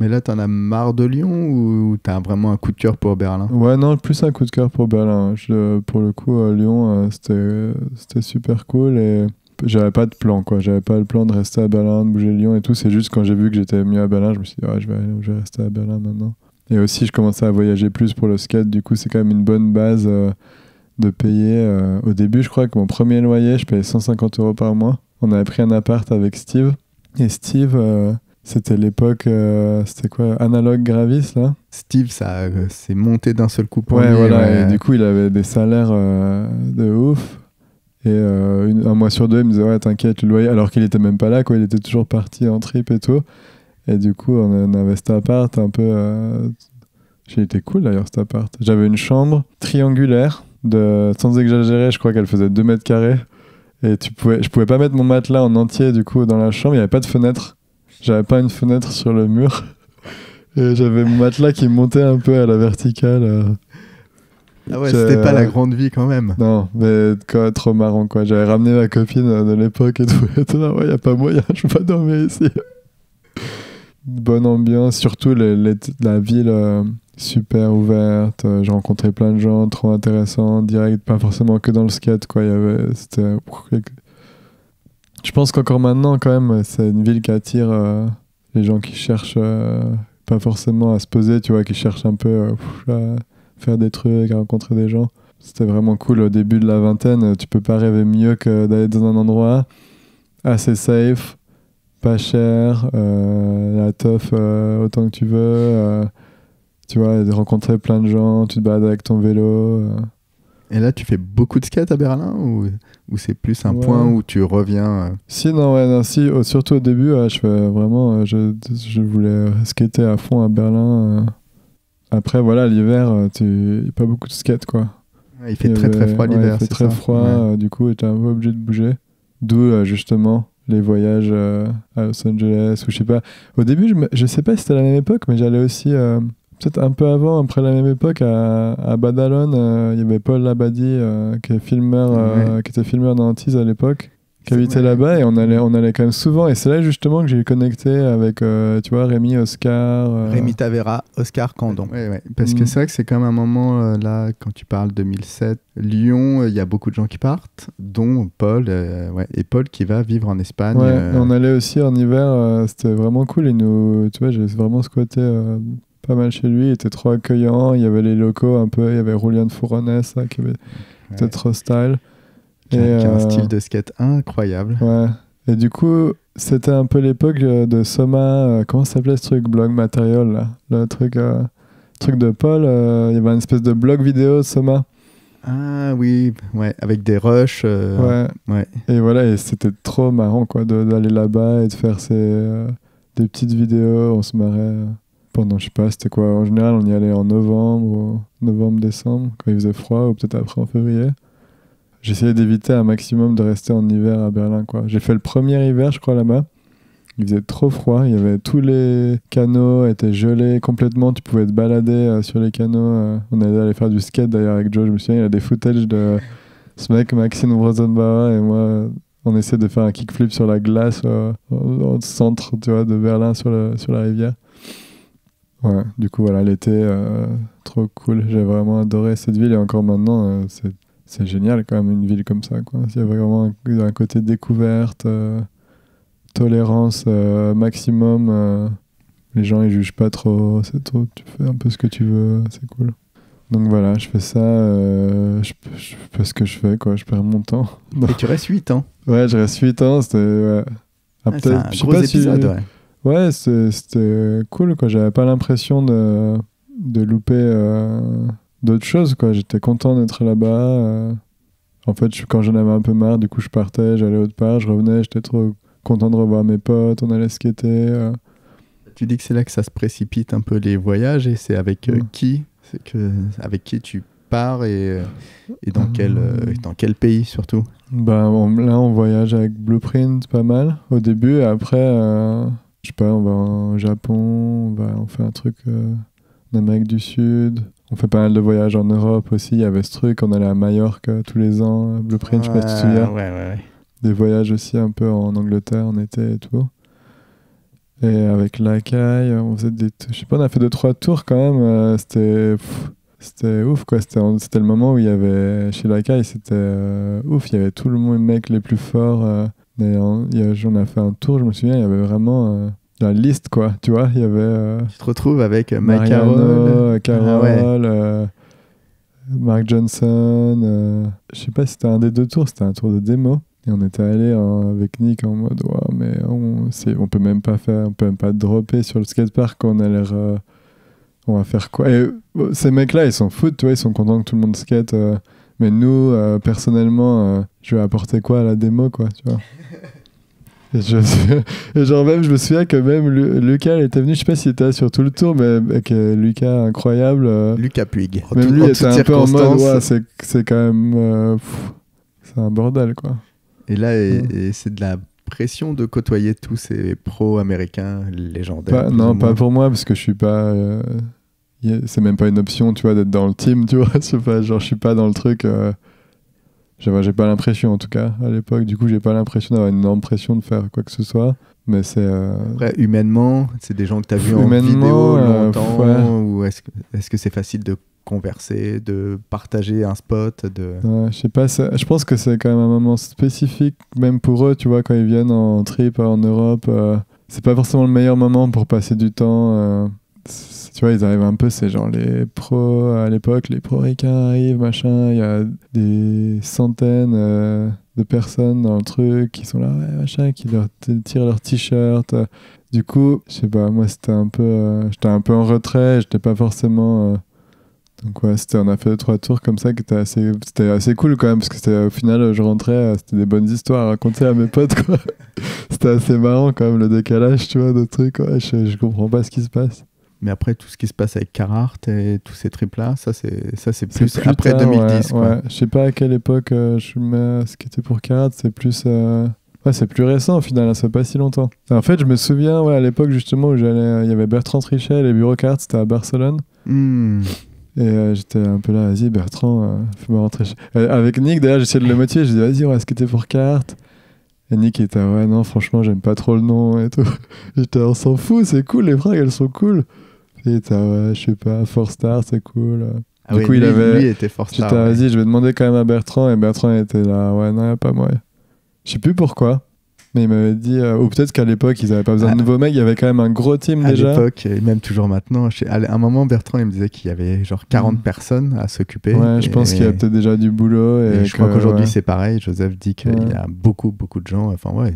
Mais là, t'en as marre de Lyon ou t'as vraiment un coup de cœur pour Berlin? Ouais, non, plus un coup de cœur pour Berlin. Je, pour le coup, euh, Lyon, euh, c'était, euh, c'était super cool et j'avais pas de plan, quoi. J'avais pas le plan de rester à Berlin, de bouger Lyon et tout. C'est juste quand j'ai vu que j'étais mieux à Berlin, je me suis dit, ah, je vais, je vais rester à Berlin maintenant. Et aussi, je commençais à voyager plus pour le skate. Du coup, c'est quand même une bonne base euh, de payer. Euh, au début, je crois que mon premier loyer, je payais cent cinquante euros par mois. On avait pris un appart avec Steve. Et Steve... Euh, C'était l'époque, euh, c'était quoi, Analogue Gravis, là. Steve, ça euh, s'est monté d'un seul coup pour ouais, lui. Voilà, ouais, et du coup, il avait des salaires euh, de ouf. Et euh, une, un mois sur deux, il me disait, ouais, t'inquiète, le loyer, alors qu'il était même pas là, quoi, il était toujours parti en trip et tout. Et du coup, on, on avait cet appart un peu... Euh... J'ai été cool, d'ailleurs, cet appart. J'avais une chambre triangulaire, de... sans exagérer, je crois qu'elle faisait deux mètres carrés. Et tu pouvais... je pouvais pas mettre mon matelas en entier, du coup, dans la chambre, il n'y avait pas de fenêtre. J'avais pas une fenêtre sur le mur et j'avais mon matelas qui montait un peu à la verticale. Ah ouais, c'était pas la grande vie quand même. Non, mais quoi, trop marrant quoi. J'avais ramené ma copine de l'époque et tout. Et tout non, ouais, y a pas moyen, je vais pas dormir ici. Bonne ambiance, surtout les, les, la ville euh, super ouverte. J'ai rencontré plein de gens trop intéressants, direct, pas forcément que dans le skate quoi. Y avait, c'était... Je pense qu'encore maintenant quand même, c'est une ville qui attire euh, les gens qui cherchent euh, pas forcément à se poser, tu vois, qui cherchent un peu euh, pff, là, faire des trucs, à rencontrer des gens. C'était vraiment cool. Au début de la vingtaine, tu peux pas rêver mieux que d'aller dans un endroit assez safe, pas cher, euh, la teuf euh, autant que tu veux, euh, tu vois, rencontrer plein de gens, tu te balades avec ton vélo. Euh. Et là, tu fais beaucoup de skate à Berlin ou, ou c'est plus un ouais. point où tu reviens euh... Si, non, ouais, non, si, oh, surtout au début, ouais, je fais vraiment, euh, je, je voulais skater à fond à Berlin. Euh. Après, voilà, l'hiver, il n'y a pas beaucoup de skate, quoi. Ouais, il fait il très, avait... très froid l'hiver, ouais, il fait très ça. froid, ouais. euh, du coup, tu es un peu obligé de bouger. D'où, euh, justement, les voyages euh, à Los Angeles, ou je sais pas. Au début, je, me... je sais pas si c'était à la même époque, mais j'allais aussi, euh, peut-être un peu avant, après la même époque, à, à Badalone. Euh, il y avait Paul Labadie, euh, qui, est filmeur, euh, ouais. qui était filmeur dans Antise à l'époque, qui habitait ouais. là-bas, et on allait, on allait quand même souvent. Et c'est là justement que j'ai connecté avec, euh, tu vois, Rémi, Oscar... Euh... Rémi Tavera, Oscar Candon. Ouais, ouais. Parce mmh. que c'est vrai que c'est quand même un moment, euh, là, quand tu parles deux mille sept, Lyon, il euh, y a beaucoup de gens qui partent, dont Paul, euh, ouais, et Paul qui va vivre en Espagne. Ouais, euh... on allait aussi en hiver, euh, c'était vraiment cool. Et nous, tu vois, j'ai vraiment squatté euh, pas mal chez lui, il était trop accueillant, il y avait les locaux un peu, il y avait Julian Furones, ça, qui avait... c'était ouais. trop style. Qui a, qui a un style de skate incroyable. Ouais. Et du coup, c'était un peu l'époque de Soma. Euh, comment ça s'appelait ce truc, blog matériel là, le truc, euh, truc de Paul. Euh, il y avait une espèce de blog vidéo Soma. Ah oui, ouais, avec des rushs. Euh, ouais. ouais. Et voilà, et c'était trop marrant quoi, de, d'aller là-bas et de faire ces, euh, des petites vidéos. On se marrait euh, pendant, je sais pas, c'était quoi. En général, on y allait en novembre, novembre-décembre, quand il faisait froid, ou peut-être après en février. J'essayais d'éviter un maximum de rester en hiver à Berlin, quoi. J'ai fait le premier hiver, je crois, là-bas. Il faisait trop froid. Il y avait tous les canaux étaient gelés complètement. Tu pouvais te balader euh, sur les canaux. Euh. On allait aller faire du skate, d'ailleurs, avec Joe. Je me souviens, il y a des footages de ce mec, Maxime Rosenbauer, et moi, on essayait de faire un kickflip sur la glace euh, au centre, tu vois, de Berlin, sur, le, sur la rivière. Ouais, du coup, voilà, l'été, euh, trop cool. J'ai vraiment adoré cette ville. Et encore maintenant, euh, c'est... c'est génial quand même, une ville comme ça, quoi. Il y a vraiment un, un côté découverte, euh, tolérance euh, maximum. Euh, les gens, ils jugent pas trop. C'est trop. Tu fais un peu ce que tu veux. C'est cool. Donc voilà, je fais ça. Euh, je, je fais ce que je fais, quoi. Je perds mon temps. Non. Et tu restes huit ans. Ouais, je reste huit ans. C'était ouais. ah, ah, un gros épisode, si... ouais. Ouais, c'était cool, quoi. J'avais pas l'impression de, de louper... Euh... d'autres choses, quoi. J'étais content d'être là-bas. Euh... En fait, je, quand j'en avais un peu marre, du coup, je partais, j'allais autre part, je revenais, j'étais trop content de revoir mes potes, on allait skater. Euh... Tu dis que c'est là que ça se précipite un peu les voyages, et c'est avec euh, ouais. qui c'est que, avec qui tu pars et, et dans, euh... quel, euh, dans quel pays, surtout? Ben, on, là, on voyage avec Blueprint pas mal, au début, et après, euh, je sais pas, on va au Japon, on, va, on fait un truc euh, en Amérique du Sud... On fait pas mal de voyages en Europe aussi. Il y avait ce truc, on allait à Majorque tous les ans, Blueprint, je sais pas si tu te souviens. Ouais, ouais, ouais. Des voyages aussi un peu en Angleterre, en été et tout. Et avec Lacaille, on faisait des... Je sais pas, on a fait deux, trois tours quand même. C'était... C'était ouf, quoi. C'était le moment où il y avait... Chez Lacaille, c'était euh, ouf. Il y avait tout le monde, les mecs les plus forts. Euh, et on, il y a, on a fait un tour, je me souviens, il y avait vraiment... Euh, la liste, quoi, tu vois, il y avait... Euh, tu te retrouves avec Mike Carroll, Carroll ah ouais. euh, Mark Johnson, euh, je sais pas si c'était un des deux tours, c'était un tour de démo, et on était allé euh, avec Nick en mode, ouais, mais on, on peut même pas faire, on peut même pas dropper sur le skatepark, on a l'air... Euh, on va faire quoi? Et euh, ces mecs-là, ils s'en foutent, tu vois, ils sont contents que tout le monde skate, euh, mais nous, euh, personnellement, euh, je vais apporter quoi à la démo, quoi, tu vois. Et, je, et genre même je me souviens que même Lu, Lucas il était venu, je sais pas s'il était sur tout le tour, mais avec Lucas incroyable, euh, Lucas Puig, même en lui tout, était un peu en mode ouais, c'est c'est quand même euh, c'est un bordel, quoi. Et là ouais. et, et c'est de la pression de côtoyer tous ces pros américains légendaires. Pas, non pas pour moi parce que je suis pas euh, c'est même pas une option, tu vois, d'être dans le team, tu vois. C'est pas, genre, je suis pas dans le truc. Euh... J'ai pas l'impression, en tout cas, à l'époque. Du coup, j'ai pas l'impression d'avoir une énorme pression de faire quoi que ce soit. Mais c'est. Euh... Après, humainement, c'est des gens que t'as vus en vidéo longtemps. Euh, ouais. Ou est-ce que, est-ce que c'est facile de converser, de partager un spot de... Ouais, je sais pas, je pense que c'est quand même un moment spécifique, même pour eux, tu vois, quand ils viennent en trip en Europe. Euh, c'est pas forcément le meilleur moment pour passer du temps. Euh, tu vois, ils arrivent un peu, c'est genre les pros à l'époque, les pros ricains arrivent, machin, il y a des centaines euh, de personnes dans le truc qui sont là, ouais, machin, qui leur tirent leur t-shirt. Euh. Du coup, je sais pas, moi c'était un peu... Euh, j'étais un peu en retrait, j'étais pas forcément... Euh, Donc ouais, on a fait deux, trois tours comme ça, qui étaient assez, c'était assez cool quand même, parce que au final, je rentrais, c'était des bonnes histoires à raconter à mes potes, quoi. C'était assez marrant quand même, le décalage, tu vois, de trucs, ouais, je, je comprends pas ce qui se passe. Mais après, tout ce qui se passe avec Carhartt et tous ces trips-là, ça c'est plus, plus après tard, deux mille dix, ouais, quoi. Ouais. Je sais pas à quelle époque euh, je mets ce qui était pour Carhartt, c'est plus... Euh... Ouais, c'est plus récent au final, hein, ça fait pas si longtemps. En fait, je me souviens, ouais, à l'époque justement, où j'allais, il y avait Bertrand Trichet, les bureaux Carhartt, c'était à Barcelone. Mmh. Et euh, j'étais un peu là, vas-y Bertrand, euh, faut me rentrer. Euh, avec Nick, d'ailleurs, j'essayais de le motiver, j'ai dit, vas-y, on va skater pour Carhartt. Et Nick était, ouais, non, franchement, j'aime pas trop le nom et tout. J'étais, on s'en fout, c'est cool, les fringues, elles sont cool. Et il était, ouais, je sais pas, Four Star, c'est cool. Ah du oui, coup, lui, il avait. Lui était Four Star. J'étais, ouais. Vas-y, je vais demander quand même à Bertrand. Et Bertrand était là, ouais, non, y a pas moi. Je sais plus pourquoi. Mais il m'avait dit, euh, ou peut-être qu'à l'époque, ils n'avaient pas besoin ah, de nouveaux mecs, il y avait quand même un gros team à déjà. À l'époque, et même toujours maintenant, je sais, à un moment, Bertrand, il me disait qu'il y avait genre quarante mmh. personnes à s'occuper. Ouais, je pense qu'il y a peut-être déjà du boulot. Et, et je que, crois qu'aujourd'hui, ouais. C'est pareil. Joseph dit qu'il ouais. y a beaucoup, beaucoup de gens. Enfin, ouais.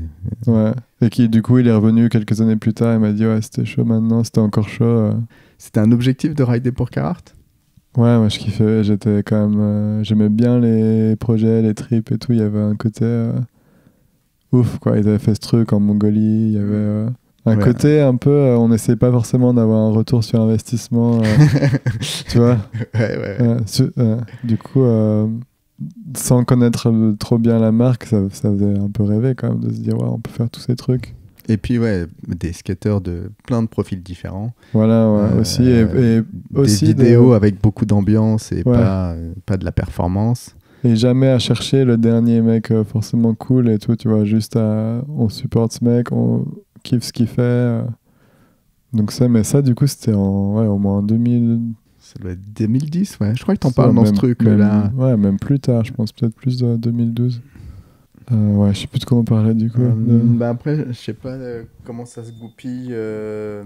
Ouais. Et qui, du coup, il est revenu quelques années plus tard, il m'a dit, ouais, c'était chaud maintenant, c'était encore chaud. Euh. C'était un objectif de rider pour Carhartt ? Ouais, moi, je kiffais. J'étais quand même. Euh, J'aimais bien les projets, les trips et tout. Il y avait un côté. Euh... Ouf, quoi. Ils avaient fait ce truc en Mongolie, il y avait euh, un ouais. côté un peu, euh, on n'essayait pas forcément d'avoir un retour sur investissement, euh, tu vois. Ouais, ouais. Euh, su, euh, du coup, euh, sans connaître trop bien la marque, ça, ça faisait un peu rêver quand même de se dire, ouais, on peut faire tous ces trucs. Et puis, ouais, des skateurs de plein de profils différents. Voilà, ouais, euh, aussi. Et, et des aussi vidéos des... avec beaucoup d'ambiance et ouais. pas, pas de la performance. Et jamais à chercher le dernier mec euh, forcément cool et tout, tu vois, juste à, on supporte ce mec, on kiffe ce qu'il fait. Euh. Donc ça, mais ça, du coup, c'était en, ouais, au moins en deux mille... Ça doit être deux mille dix, ouais. Je crois que t'en parles dans même, ce truc, même, là. Ouais, même plus tard, je pense peut-être plus de deux mille douze. Euh, ouais, je sais plus de quoi on parlait, du coup. Euh, de... bah après, je sais pas euh, comment ça se goupille. Euh...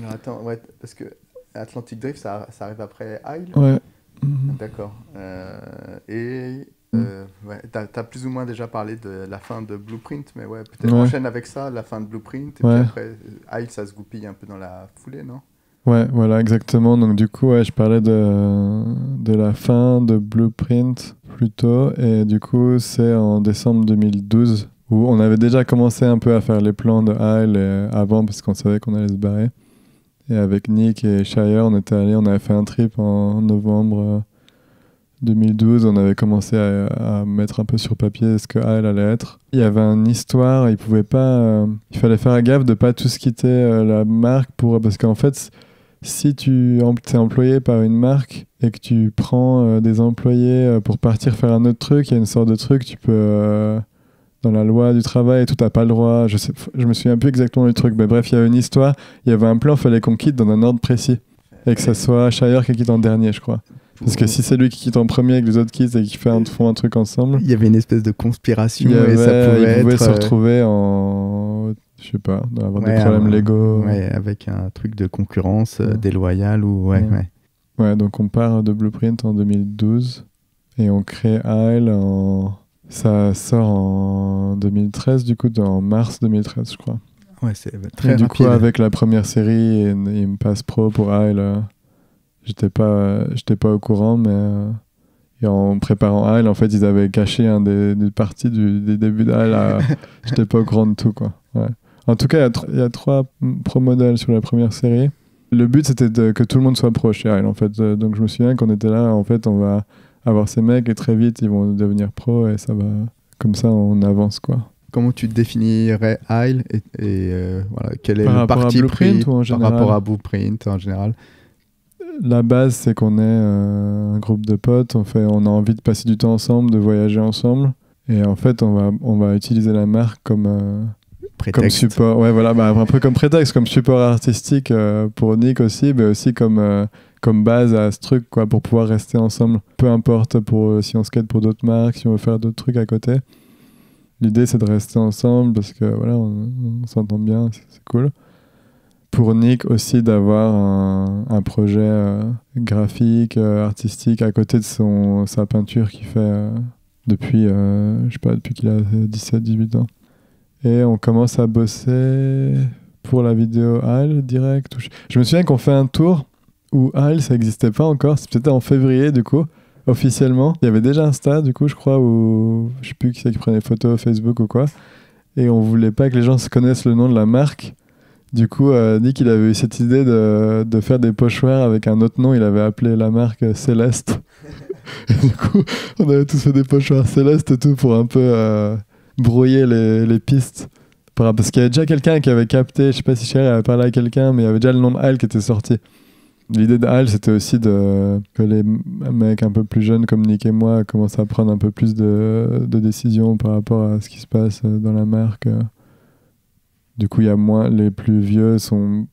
Alors, attends, ouais, parce que Atlantic Drift, ça, ça arrive après Isle. Ouais. Mmh. D'accord. Euh, et euh, mmh. ouais, t'as, t'as plus ou moins déjà parlé de la fin de Blueprint, mais ouais, peut-être ouais. enchaîne avec ça, la fin de Blueprint, et ouais. puis après, Isle, ça se goupille un peu dans la foulée, non ? Ouais, voilà, exactement. Donc du coup, ouais, je parlais de, de la fin de Blueprint plus tôt, et du coup, c'est en décembre deux mille douze, où on avait déjà commencé un peu à faire les plans de Isle avant, parce qu'on savait qu'on allait se barrer. Et avec Nick et Shire, on était allés, on avait fait un trip en novembre deux mille douze. On avait commencé à, à mettre un peu sur papier ce que Isle allait être. Il y avait une histoire, il pouvait pas, euh, il fallait faire gaffe de pas tous quitter euh, la marque pour, parce qu'en fait, si tu es employé par une marque et que tu prends euh, des employés euh, pour partir faire un autre truc, il y a une sorte de truc, tu peux. Euh, dans la loi du travail et tout, t'as pas le droit, je, sais, je me souviens plus exactement du truc, mais bref, il y avait une histoire, il y avait un plan, il fallait qu'on quitte dans un ordre précis, et que ça soit Shire qui quitte en dernier, je crois. Parce que si c'est lui qui quitte en premier et que les autres quittent et qu'ils font un truc ensemble... Il y avait une espèce de conspiration avait, et ça pouvait être... se retrouver en... je sais pas, avoir ouais, des problèmes un, légaux. Ouais, avec un truc de concurrence ouais. déloyale ou... Ouais, ouais. Ouais. ouais, donc on part de Blueprint en deux mille douze et on crée Isle en... Ça sort en deux mille treize, du coup, en mars deux mille treize, je crois. Ouais, c'est très et du rapide. Coup, avec la première série, il me passe pro pour Isle. J'étais pas, j'étais pas au courant, mais et en préparant Isle, en fait, ils avaient caché un des, des parties du, des débuts d'Isle. J'étais pas au courant de tout, quoi. Ouais. En tout cas, il y, y a trois pro-modèles sur la première série. Le but, c'était que tout le monde soit pro chez Isle, en fait. Donc, je me souviens qu'on était là, en fait, on va... avoir ces mecs et très vite ils vont devenir pro et ça va comme ça on avance quoi. Comment tu définirais Isle et, et euh, voilà, quel est par le parti pris ou en par rapport à Blueprint en général la base, c'est qu'on est, qu est euh, un groupe de potes, on, fait, on a envie de passer du temps ensemble, de voyager ensemble. Et en fait, on va, on va utiliser la marque comme, euh, prétexte. Comme support. Ouais, voilà, bah, un peu comme prétexte, comme support artistique euh, pour Nick aussi, mais aussi comme, euh, comme base à ce truc, quoi, pour pouvoir rester ensemble. Peu importe pour, si on skate pour d'autres marques, si on veut faire d'autres trucs à côté. L'idée, c'est de rester ensemble parce que voilà, on, on s'entend bien, c'est cool. Pour Nick aussi d'avoir un, un projet euh, graphique, euh, artistique à côté de son, sa peinture qu'il fait euh, depuis, euh, je sais pas, depuis qu'il a dix-sept dix-huit ans. Et on commence à bosser pour la vidéo Halle direct. Je, je me souviens qu'on fait un tour où Halle, ça n'existait pas encore, c'était en février du coup, officiellement. Il y avait déjà Insta du coup, je crois, où je sais plus qui c'est qui prenait photos, Facebook ou quoi. Et on voulait pas que les gens se connaissent le nom de la marque. Du coup, euh, Nick, il avait eu cette idée de, de faire des pochoirs avec un autre nom. Il avait appelé la marque Céleste. Et du coup, on avait tous fait des pochoirs Céleste et tout pour un peu euh, brouiller les, les pistes. Parce qu'il y avait déjà quelqu'un qui avait capté, je sais pas si Cher avait parlé à quelqu'un, mais il y avait déjà le nom de Halle qui était sorti. L'idée de Halle, c'était aussi de, que les mecs un peu plus jeunes comme Nick et moi commencent à prendre un peu plus de, de décisions par rapport à ce qui se passe dans la marque. Du coup, il y a moins, les plus vieux sont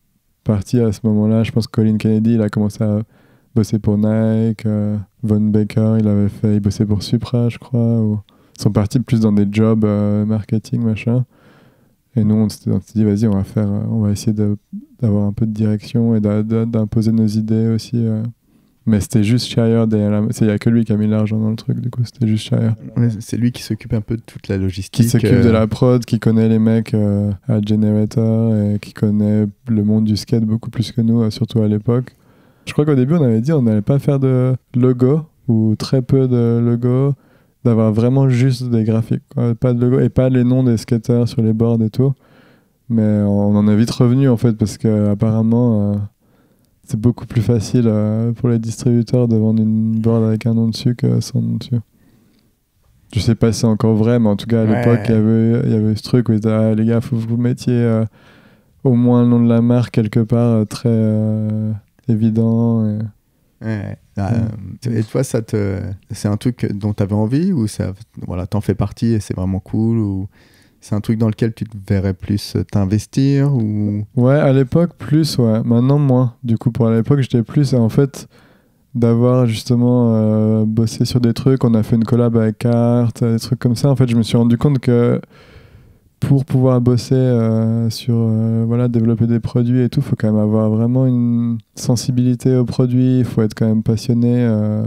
partis à ce moment-là. Je pense que Colin Kennedy, il a commencé à bosser pour Nike. Euh, Von Baker, il avait fait, il bossait pour Supra, je crois. Ou... Ils sont partis plus dans des jobs euh, marketing, machin. Et nous, on s'est dit, vas-y, on va faire, on va essayer d'avoir un peu de direction et d'imposer nos idées aussi. Euh. Mais c'était juste Shire, il n'y a que lui qui a mis l'argent dans le truc, du coup c'était juste Shire. Ouais, c'est lui qui s'occupe un peu de toute la logistique. Qui s'occupe euh... de la prod, qui connaît les mecs euh, à Generator, et qui connaît le monde du skate beaucoup plus que nous, surtout à l'époque. Je crois qu'au début on avait dit on n'allait pas faire de logo, ou très peu de logo, d'avoir vraiment juste des graphiques, quoi. Pas de logo et pas les noms des skateurs sur les boards et tout. Mais on en a vite revenu en fait, parce qu'apparemment... Euh, c'est beaucoup plus facile euh, pour les distributeurs de vendre une board avec un nom dessus que sans nom dessus. Je sais pas si c'est encore vrai, mais en tout cas, à ouais. l'époque, il y avait, y avait ce truc où ils disaient ah, les gars, faut que vous mettiez euh, au moins le nom de la marque quelque part euh, très euh, évident. Et... Ouais. Ah, ouais. Et toi, ça te... c'est un truc dont tu avais envie ou ça... voilà, t'en fais partie et c'est vraiment cool ou... C'est un truc dans lequel tu te verrais plus t'investir ou... Ouais, à l'époque, plus, ouais. Maintenant, moins. Du coup, pour l'époque, j'étais plus, en fait, d'avoir justement euh, bossé sur des trucs. On a fait une collab avec Carte, des trucs comme ça. En fait, je me suis rendu compte que pour pouvoir bosser euh, sur, euh, voilà, développer des produits et tout, il faut quand même avoir vraiment une sensibilité aux produits. Il faut être quand même passionné euh,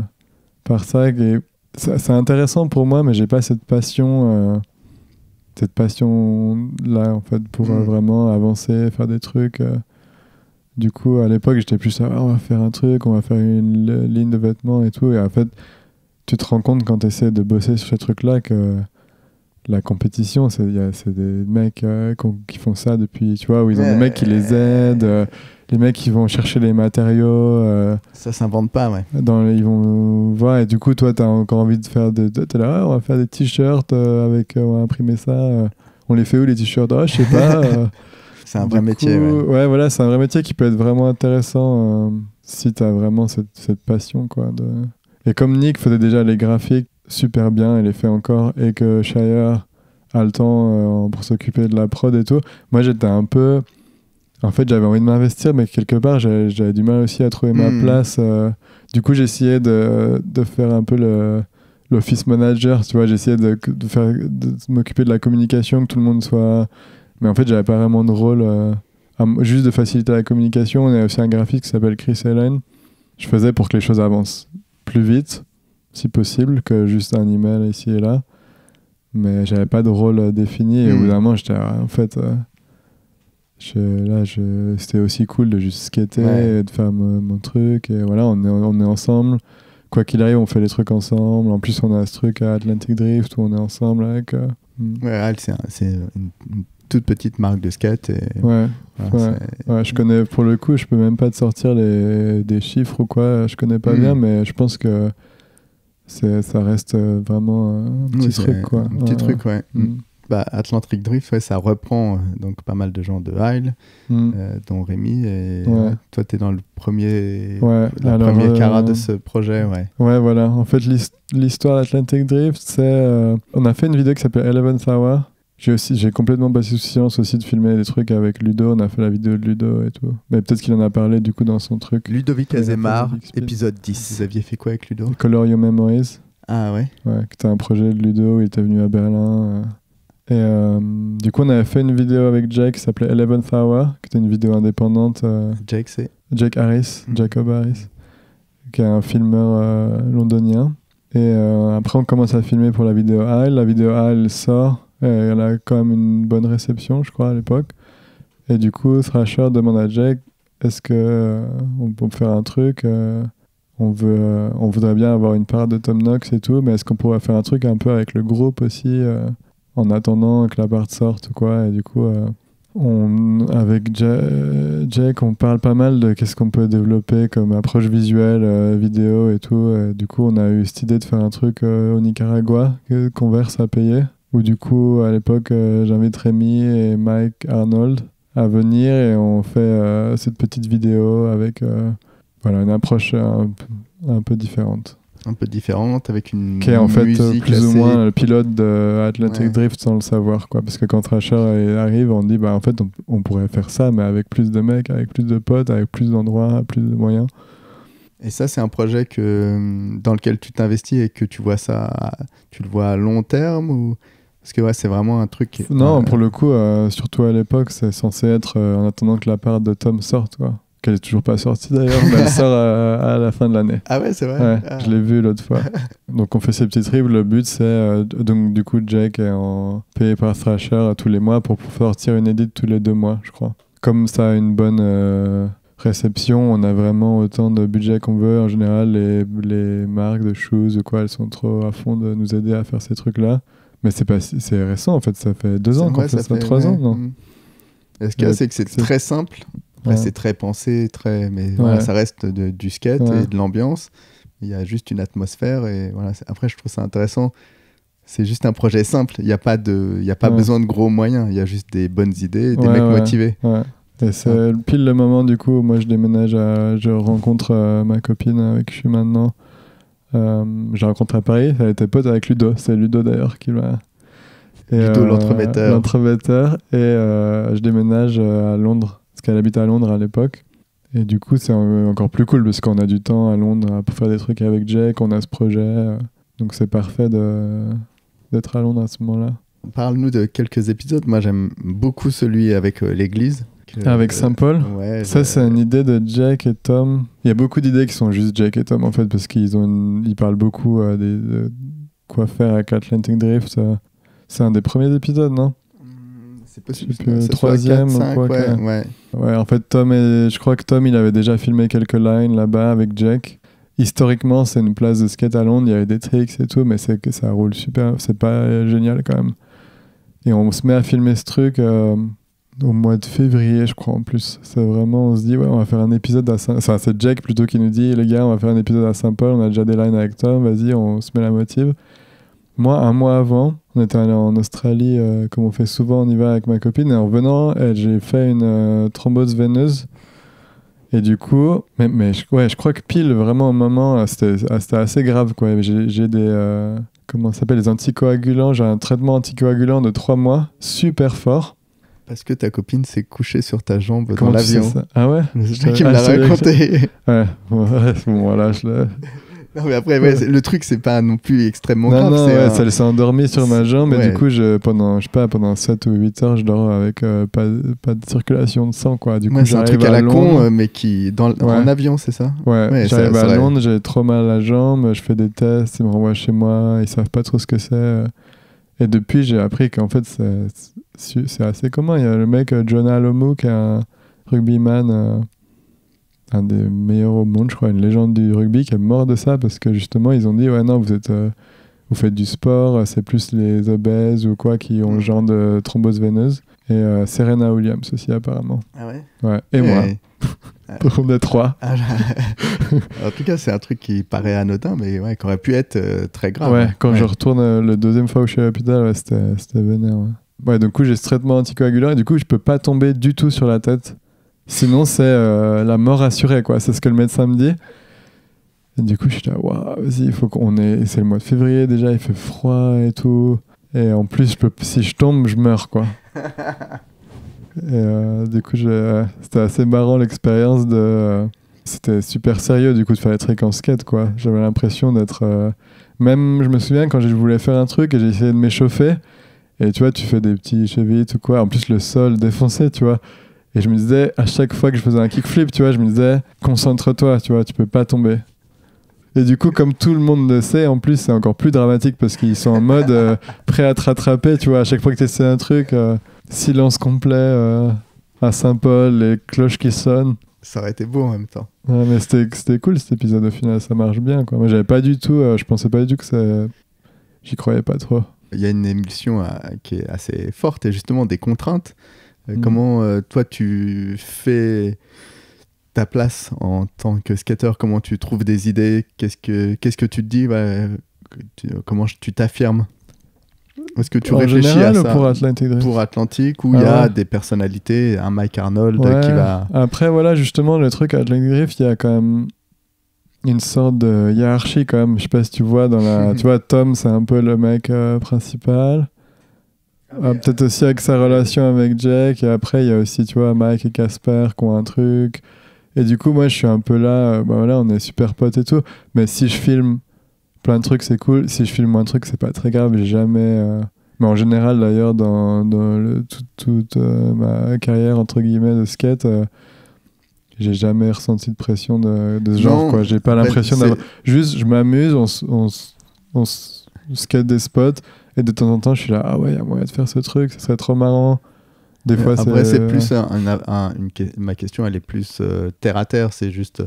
par ça. Et ça, c'est intéressant pour moi, mais j'ai pas cette passion... Euh, cette passion là en fait pour mmh. vraiment avancer, faire des trucs. Du coup, à l'époque, j'étais plus ah, on va faire un truc, on va faire une ligne de vêtements et tout. Et en fait, tu te rends compte quand tu essaies de bosser sur ce truc là que la compétition, c'est des mecs euh, qui font ça depuis, tu vois, où ils ont ouais. des mecs qui les aident, euh, les mecs qui vont chercher les matériaux. Euh, ça s'invente pas, ouais. Dans les, ils vont voir, et du coup, toi, t'as encore envie de faire des... T'es là, ah, on va faire des t-shirts euh, avec... Euh, on va imprimer ça. Euh, on les fait où, les t-shirts ? Ah, je sais pas. Euh, c'est un vrai coup, métier, ouais. Ouais, voilà, c'est un vrai métier qui peut être vraiment intéressant euh, si t'as vraiment cette, cette passion, quoi. De... Et comme Nick faisait déjà les graphiques super bien, il les fait encore, et que Shire a le temps euh, pour s'occuper de la prod et tout, moi, j'étais un peu... En fait, j'avais envie de m'investir, mais quelque part, j'avais du mal aussi à trouver mmh. ma place. Euh, du coup, j'essayais de, de faire un peu l'office manager, tu vois. J'essayais de, de, faire, de m'occuper de la communication, que tout le monde soit... Mais en fait, j'avais pas vraiment de rôle, euh, à, juste de faciliter la communication. On a aussi un graphiste qui s'appelle Chris Helen. Je faisais pour que les choses avancent plus vite, si possible, que juste un email ici et là. Mais j'avais pas de rôle euh, défini. Et mmh. au bout d'un moment, j'étais... En fait... Euh, Je, là, je, c'était aussi cool de juste skater ouais. et de faire mon, mon truc. Et voilà, on est, on est ensemble. Quoi qu'il arrive, on fait les trucs ensemble. En plus, on a ce truc à Atlantic Drift où on est ensemble avec. Euh, ouais, c'est un, une, une toute petite marque de skate. Et ouais, voilà, ouais. ouais, je connais pour le coup, je peux même pas te sortir les, des chiffres ou quoi. Je connais pas mmh. bien, mais je pense que ça reste vraiment un petit oui, truc. Quoi. Un petit ouais. truc, ouais. Mmh. Bah, Atlantic Drift, ouais, ça reprend donc pas mal de gens de Isle, mm. euh, dont Rémi. Et, ouais. euh, toi, tu es dans le premier, ouais, la alors, premier cara euh... de ce projet. Ouais, ouais, voilà. En fait, l'histoire d'Atlantic Drift, c'est... Euh, on a fait une vidéo qui s'appelle Eleventh Hour. J'ai aussi, j'ai complètement passé sous silence aussi de filmer des trucs avec Ludo. On a fait la vidéo de Ludo et tout. Mais peut-être qu'il en a parlé du coup dans son truc. Ludovic Azemar, épisode dix. Vous aviez fait quoi avec Ludo? Color Your Memories. Ah ouais? Ouais, c'était un projet de Ludo où il était venu à Berlin. Et euh, du coup, on avait fait une vidéo avec Jake qui s'appelait Eleventh Hour, qui était une vidéo indépendante. Euh, Jake, c'est Jake Harris, mmh. Jacob Harris, qui est un filmeur euh, londonien. Et euh, après, on commence à filmer pour la vidéo Isle. La vidéo Isle sort. Et elle a quand même une bonne réception, je crois, à l'époque. Et du coup, Thrasher demande à Jake, est-ce qu'on euh, peut faire un truc euh, on, veut, euh, on voudrait bien avoir une part de Tom Knox et tout, mais est-ce qu'on pourrait faire un truc un peu avec le groupe aussi, euh, en attendant que la part sorte ou quoi. Et du coup, euh, on, avec ja Jake, on parle pas mal de qu'est-ce qu'on peut développer comme approche visuelle, euh, vidéo et tout. Et du coup, on a eu cette idée de faire un truc euh, au Nicaragua, qu'on verse à payer. Où du coup, à l'époque, euh, j'invite Rémi et Mike Arnold à venir et on fait euh, cette petite vidéo avec euh, voilà, une approche un, un peu différente. Un peu différente, avec une qui est en fait euh, plus assez... ou moins le pilote de Atlantic ouais. Drift sans le savoir. Quoi. Parce que quand Thrasher arrive, on dit bah, en fait, on, on pourrait faire ça, mais avec plus de mecs, avec plus de potes, avec plus d'endroits, plus de moyens. Et ça, c'est un projet que, dans lequel tu t'investis et que tu vois ça, tu le vois à long terme ou... Parce que ouais, c'est vraiment un truc... Non, euh... pour le coup, euh, surtout à l'époque, c'est censé être euh, en attendant que la part de Tom sorte, quoi. Qu'elle n'est toujours pas sortie d'ailleurs, mais elle sort euh, à la fin de l'année. Ah ouais, c'est vrai ouais, ah. Je l'ai vu l'autre fois. Donc on fait ces petits trips, le but c'est... Euh, donc du coup, Jake est en... payé par Thrasher euh, tous les mois pour pouvoir sortir une édite tous les deux mois, je crois. Comme ça a une bonne... Euh... réception, on a vraiment autant de budget qu'on veut. En général, les, les marques de shoes ou quoi, elles sont trop à fond de nous aider à faire ces trucs-là. Mais c'est récent, en fait. Ça fait deux ans qu'on fait ça, ça fait, trois ouais. ans, non mmh. Ce qu'il y a, c'est que c'est très simple. Ouais. C'est très pensé, très... mais ouais. voilà, ça reste de, du skate ouais. et de l'ambiance. Il y a juste une atmosphère. Et voilà. Après, je trouve ça intéressant. C'est juste un projet simple. Il n'y a pas, de... y a pas ouais. besoin de gros moyens. Il y a juste des bonnes idées, des ouais, mecs ouais. motivés. Ouais. Et c'est pile le moment, du coup, où moi je déménage, à, je rencontre euh, ma copine avec qui je suis maintenant. Euh, je la rencontre à Paris, elle était pote avec Ludo, c'est Ludo d'ailleurs qui m'a... Ludo, euh, l'entremetteur. L'entremetteur, et euh, je déménage à Londres, parce qu'elle habite à Londres à l'époque. Et du coup, c'est encore plus cool, parce qu'on a du temps à Londres pour faire des trucs avec Jake, on a ce projet. Donc c'est parfait d'être à Londres à ce moment-là. Parle-nous de quelques épisodes, moi j'aime beaucoup celui avec euh, l'église. Euh, Avec Saint-Paul ouais, ça, c'est une idée de Jake et Tom. Il y a beaucoup d'idées qui sont juste Jake et Tom, en fait, parce qu'ils ont une... ils parlent beaucoup euh, des... de quoi faire avec Atlantic Drift. Euh... C'est un des premiers épisodes, non? C'est possible. Le troisième ou quoi, ouais, que... ouais. ouais, en fait, Tom et... je crois que Tom, il avait déjà filmé quelques lines là-bas avec Jake. Historiquement, c'est une place de skate à Londres, il y avait des tricks et tout, mais c'est que ça roule super, c'est pas génial quand même. Et on se met à filmer ce truc... Euh... au mois de février, je crois, en plus. C'est vraiment, on se dit, ouais, on va faire un épisode à Saint... Enfin, c'est Jake plutôt qui nous dit, les gars, on va faire un épisode à Saint-Paul, on a déjà des lines avec Tom, vas-y, on se met la motive. Moi, un mois avant, on était allé en Australie, euh, comme on fait souvent, on y va avec ma copine, et en revenant, j'ai fait une euh, thrombose veineuse. Et du coup, mais, mais ouais, je crois que pile, vraiment, au moment, c'était assez grave, quoi. J'ai des... Euh, comment ça s'appelle? Les anticoagulants. J'ai un traitement anticoagulant de trois mois, super fort. Parce que ta copine s'est couchée sur ta jambe comment dans l'avion. Ah ouais? C'est toi qui me l'as raconté. Ouais, ouais, bon, voilà, je l'ai... Non, mais après, ouais, le truc, c'est pas non plus extrêmement non, grave. Non, ouais, un... ça s'est endormi sur ma jambe. Ouais. Et du coup, je, pendant, je sais pas, pendant sept ou huit heures, je dors avec euh, pas, pas de circulation de sang, quoi. Du coup, ouais, c'est un truc à, à la Londres, con, mais qui, dans ouais. en avion, c'est ça? Ouais, ouais j'arrive à Londres, j'ai trop mal à la jambe, je fais des tests, ils me renvoient chez moi, ils savent pas trop ce que c'est. Et depuis, j'ai appris qu'en fait, c'est assez commun. Il y a le mec Jonah Lomu, qui est un rugbyman, euh, un des meilleurs au monde, je crois, une légende du rugby, qui est mort de ça parce que justement, ils ont dit « Ouais, non, vous, êtes, euh, vous faites du sport, c'est plus les obèses ou quoi qui ont le genre de thrombose veineuse. » Et euh, Serena Williams aussi, apparemment. Ah ouais? Ouais, et, et moi. Profondeur trois. Ah, en tout cas, c'est un truc qui paraît anodin, mais ouais, qui aurait pu être euh, très grave. Ouais, quand ouais. je retourne euh, la deuxième fois où je suis à l'hôpital, ouais, c'était vénère. Ouais. Ouais, du coup, j'ai ce traitement anticoagulant et du coup, je peux pas tomber du tout sur la tête. Sinon, c'est euh, la mort assurée, quoi. C'est ce que le médecin me dit. Et du coup, je suis là, waouh, vas-y, il faut qu'on ait. C'est le mois de février déjà, il fait froid et tout. Et en plus, je peux... si je tombe, je meurs, quoi. Et euh, du coup, je... c'était assez marrant l'expérience de. C'était super sérieux, du coup, de faire les trucs en skate, quoi. J'avais l'impression d'être. Euh... Même, je me souviens, quand je voulais faire un truc et j'ai essayé de m'échauffer. Et tu vois, tu fais des petits chevilles ou quoi. En plus, le sol défoncé, tu vois. Et je me disais, à chaque fois que je faisais un kickflip, tu vois, je me disais, concentre-toi, tu vois, tu peux pas tomber. Et du coup, comme tout le monde le sait, en plus, c'est encore plus dramatique parce qu'ils sont en mode euh, prêt à te rattraper, tu vois. À chaque fois que tu essaies un truc, euh, silence complet euh, à Saint-Paul, les cloches qui sonnent. Ça aurait été beau en même temps. Ouais, mais c'était cool cet épisode au final, ça marche bien, quoi. Moi, j'avais pas du tout, euh, je pensais pas du tout que ça. J'y croyais pas trop. Il y a une émulsion à, qui est assez forte et justement des contraintes. Euh, mmh. Comment euh, toi tu fais ta place en tant que skater? Comment tu trouves des idées? Qu'est-ce que qu'est-ce que tu te dis? Ouais, tu, comment tu t'affirmes? Est-ce que tu en réfléchis général, à ça pour Atlantique, pour Atlantique où il ah, y a ouais. des personnalités, un Mike Arnold ouais. qui va. Après voilà justement le truc à Atlantic Drift, il y a quand même une sorte de hiérarchie quand même, je sais pas si tu vois dans la tu vois Tom c'est un peu le mec euh, principal ah, ah, peut-être euh... aussi avec sa relation avec Jack et après il y a aussi tu vois Mike et Casper qui ont un truc et du coup moi je suis un peu là euh, bah voilà on est super potes et tout mais si je filme plein de trucs c'est cool, si je filme un truc c'est pas très grave, j'ai jamais euh... mais en général d'ailleurs dans, dans le, tout, toute euh, ma carrière entre guillemets de skate euh, j'ai jamais ressenti de pression de, de ce genre, non, quoi. J'ai pas l'impression d'avoir. Juste, je m'amuse, on, on, on, on skate des spots, et de temps en temps, je suis là, ah ouais, il y a moyen de faire ce truc, ça serait trop marrant. Des fois, c'est. Après, c'est plus. Un, un, un, une... Ma question, elle est plus euh, terre à terre, c'est juste.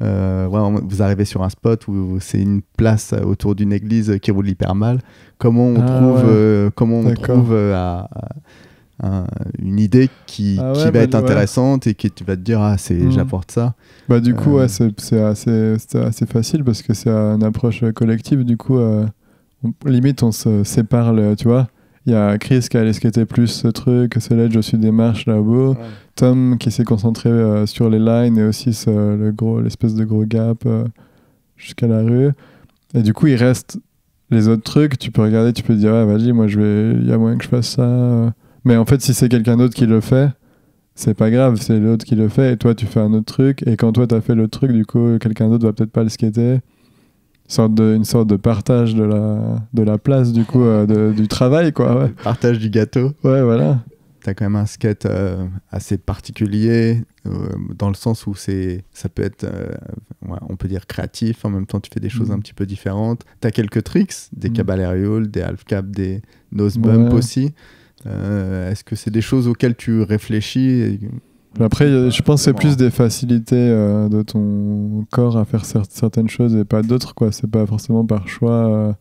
Euh, ouais, vous arrivez sur un spot où c'est une place autour d'une église qui roule hyper mal. Comment on ah, trouve, ouais. euh, comment on trouve euh, à. à... Un, une idée qui, ah ouais, qui va bah, être intéressante ouais. et qui tu vas te dire ah c'est mmh. j'apporte ça bah du coup euh... ouais, c'est assez, assez facile parce que c'est une approche collective du coup euh, on, limite on se sépare le, tu vois il y a Chris qui allait skater plus ce truc c'est là je suis des marches là-haut ouais. Tom qui s'est concentré euh, sur les lines et aussi ce, le gros l'espèce de gros gap euh, jusqu'à la rue et du coup il reste les autres trucs tu peux regarder tu peux te dire ah, vas-y moi je vais il y a moyen que je fasse ça euh... Mais en fait, si c'est quelqu'un d'autre qui le fait, c'est pas grave, c'est l'autre qui le fait et toi, tu fais un autre truc. Et quand toi, t'as fait l'autre truc, du coup, quelqu'un d'autre va peut-être pas le skater. Une sorte de, une sorte de partage de la, de la place, du coup, euh, de, du travail, quoi. Ouais. Partage du gâteau. Ouais, voilà. T'as quand même un skate euh, assez particulier, euh, dans le sens où c'est, ça peut être, euh, ouais, on peut dire créatif, en même temps, tu fais des choses mmh. un petit peu différentes. T'as quelques tricks, des mmh. cabalerials, des half cap, des nose bump ouais. aussi. Euh, Est-ce que c'est des choses auxquelles tu réfléchis? Après, je pense que c'est plus des facilités euh, de ton corps à faire cer certaines choses et pas d'autres, quoi. C'est pas forcément par choix. Euh,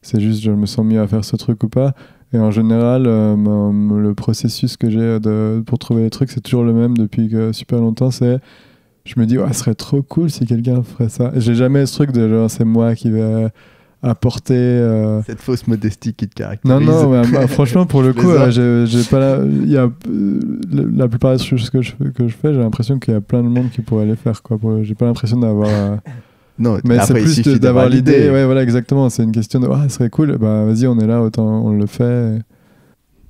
c'est juste, je me sens mieux à faire ce truc ou pas. Et en général, euh, mon, le processus que j'ai pour trouver les trucs, c'est toujours le même depuis que super longtemps. C'est, je me dis, ouais, ce serait trop cool si quelqu'un ferait ça. J'ai jamais ce truc de genre, c'est moi qui vais apporter euh... cette fausse modestie qui te caractérise. Non non bah, bah, franchement pour le coup euh, j'ai pas la, y a, euh, la plupart des choses que je, que je fais j'ai l'impression qu'il y a plein de monde qui pourrait les faire quoi pour... j'ai pas l'impression d'avoir euh... non mais c'est plus d'avoir l'idée ouais voilà exactement c'est une question de ah oh, ce serait cool bah vas-y on est là autant on le fait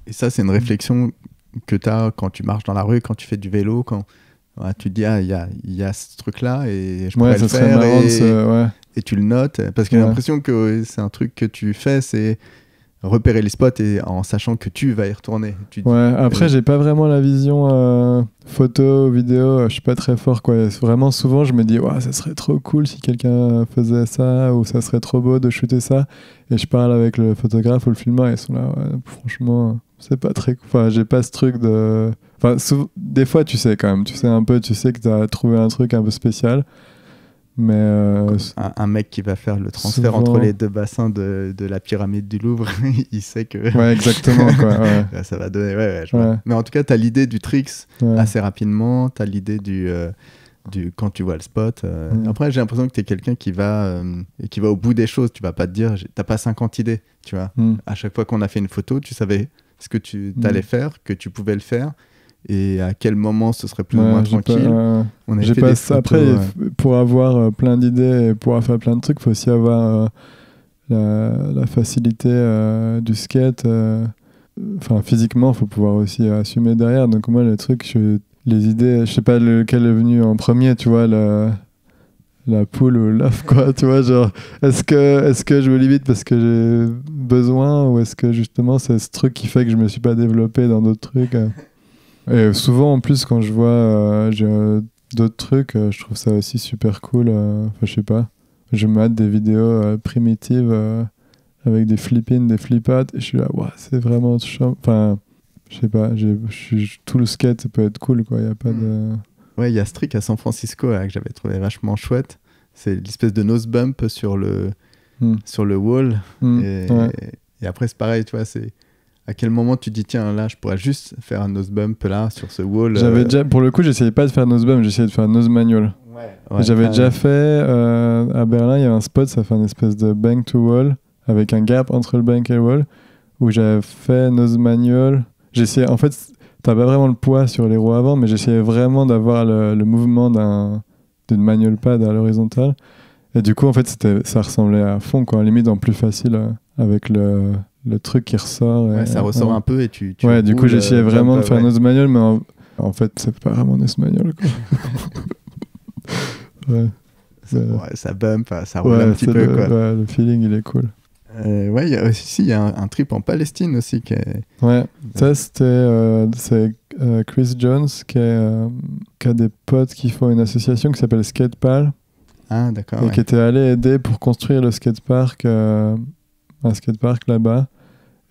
et ça c'est une réflexion que t'as quand tu marches dans la rue quand tu fais du vélo quand ouais, tu te dis ah il y a il y a ce truc là et je pourrais ouais, le faire et... Ce... ouais et tu le notes, parce que ouais. j'ai l'impression que c'est un truc que tu fais, c'est repérer les spots et en sachant que tu vas y retourner. Tu ouais, dis... Après, j'ai pas vraiment la vision euh, photo, vidéo, euh, je suis pas très fort. Quoi. Vraiment, souvent, je me dis, ouais, ça serait trop cool si quelqu'un faisait ça, ou ça serait trop beau de shooter ça. Et je parle avec le photographe ou le filmeur, et ils sont là, ouais, franchement, c'est pas très cool. Enfin, j'ai pas ce truc de... Enfin, sou... Des fois, tu sais quand même, tu sais un peu, tu sais que t'as trouvé un truc un peu spécial. Mais euh, un, un mec qui va faire le transfert souvent... entre les deux bassins de, de la pyramide du Louvre, il sait que. Ouais, exactement. Quoi, ouais. Ça va donner. Ouais, ouais, je ouais. Mais en tout cas, tu as l'idée du tricks ouais. assez rapidement, tu as l'idée du. Euh, du, quand tu vois le spot. Euh, mmh. Après, j'ai l'impression que tu es quelqu'un qui va, euh, qui va au bout des choses. Tu vas pas te dire, t'as pas cinquante idées, tu vois. Mmh. À chaque fois qu'on a fait une photo, tu savais ce que tu t'allais mmh. faire, que tu pouvais le faire. Et à quel moment ce serait plus ouais, ou moins tranquille pas, on a fait pas, des photos, après, ouais. Pour avoir euh, plein d'idées et pouvoir faire plein de trucs, il faut aussi avoir euh, la, la facilité euh, du skate. Enfin, euh, physiquement, il faut pouvoir aussi assumer derrière. Donc moi, les trucs, je, les idées, je sais pas lequel est venu en premier, tu vois, la, la poule ou l'œuf, quoi. Tu vois, genre, est-ce que, est-ce que je me limite parce que j'ai besoin ou est-ce que justement c'est ce truc qui fait que je me suis pas développé dans d'autres trucs euh. Et souvent en plus quand je vois euh, j'ai euh, d'autres trucs, euh, je trouve ça aussi super cool. Euh, je sais pas, je me hâte des vidéos euh, primitives euh, avec des flip-in, des flip-out, et je suis là, ouais, c'est vraiment chiant. Enfin, je sais pas, j'ai, j'suis, tout le skate ça peut être cool, quoi. Il y a pas de. Ouais, il y a ce truc à San Francisco là, que j'avais trouvé vachement chouette. C'est l'espèce de nose bump sur le mm. sur le wall. Mm. Et, ouais. et, et après c'est pareil, tu vois, c'est. À quel moment tu te dis, tiens, là, je pourrais juste faire un nose bump là, sur ce wall. J'avais euh... déjà, pour le coup, j'essayais pas de faire nose bump, j'essayais de faire nose manual. Ouais, ouais, j'avais déjà fait, euh, à Berlin, il y avait un spot, ça fait une espèce de bank to wall, avec un gap entre le bank et le wall, où j'avais fait nose manual. J'essayais, en fait, t'as pas vraiment le poids sur les roues avant, mais j'essayais vraiment d'avoir le, le mouvement d'un, d'une manual pad à l'horizontale. Et du coup, en fait, c'était, ça ressemblait à fond, quoi, limite en plus facile, avec le... le truc qui ressort. Ouais, et, ça ressort ouais. un peu et tu... tu ouais, du coup, j'essayais vraiment de faire ouais. nose manual, mais en, en fait, c'est pas vraiment nose manual, quoi. ouais. Ça, ouais, ça bump, ça roule ouais, un petit peu, le, quoi. Ouais, le feeling, il est cool. Euh, ouais, il y a aussi y a un, un trip en Palestine, aussi, qui est... Ouais, ça, c'était... Euh, c'est euh, Chris Jones, qui, est, euh, qui a des potes qui font une association qui s'appelle Skatepal. Ah, d'accord, Et ouais. qui était allé aider pour construire le skatepark... Euh, un skatepark là-bas,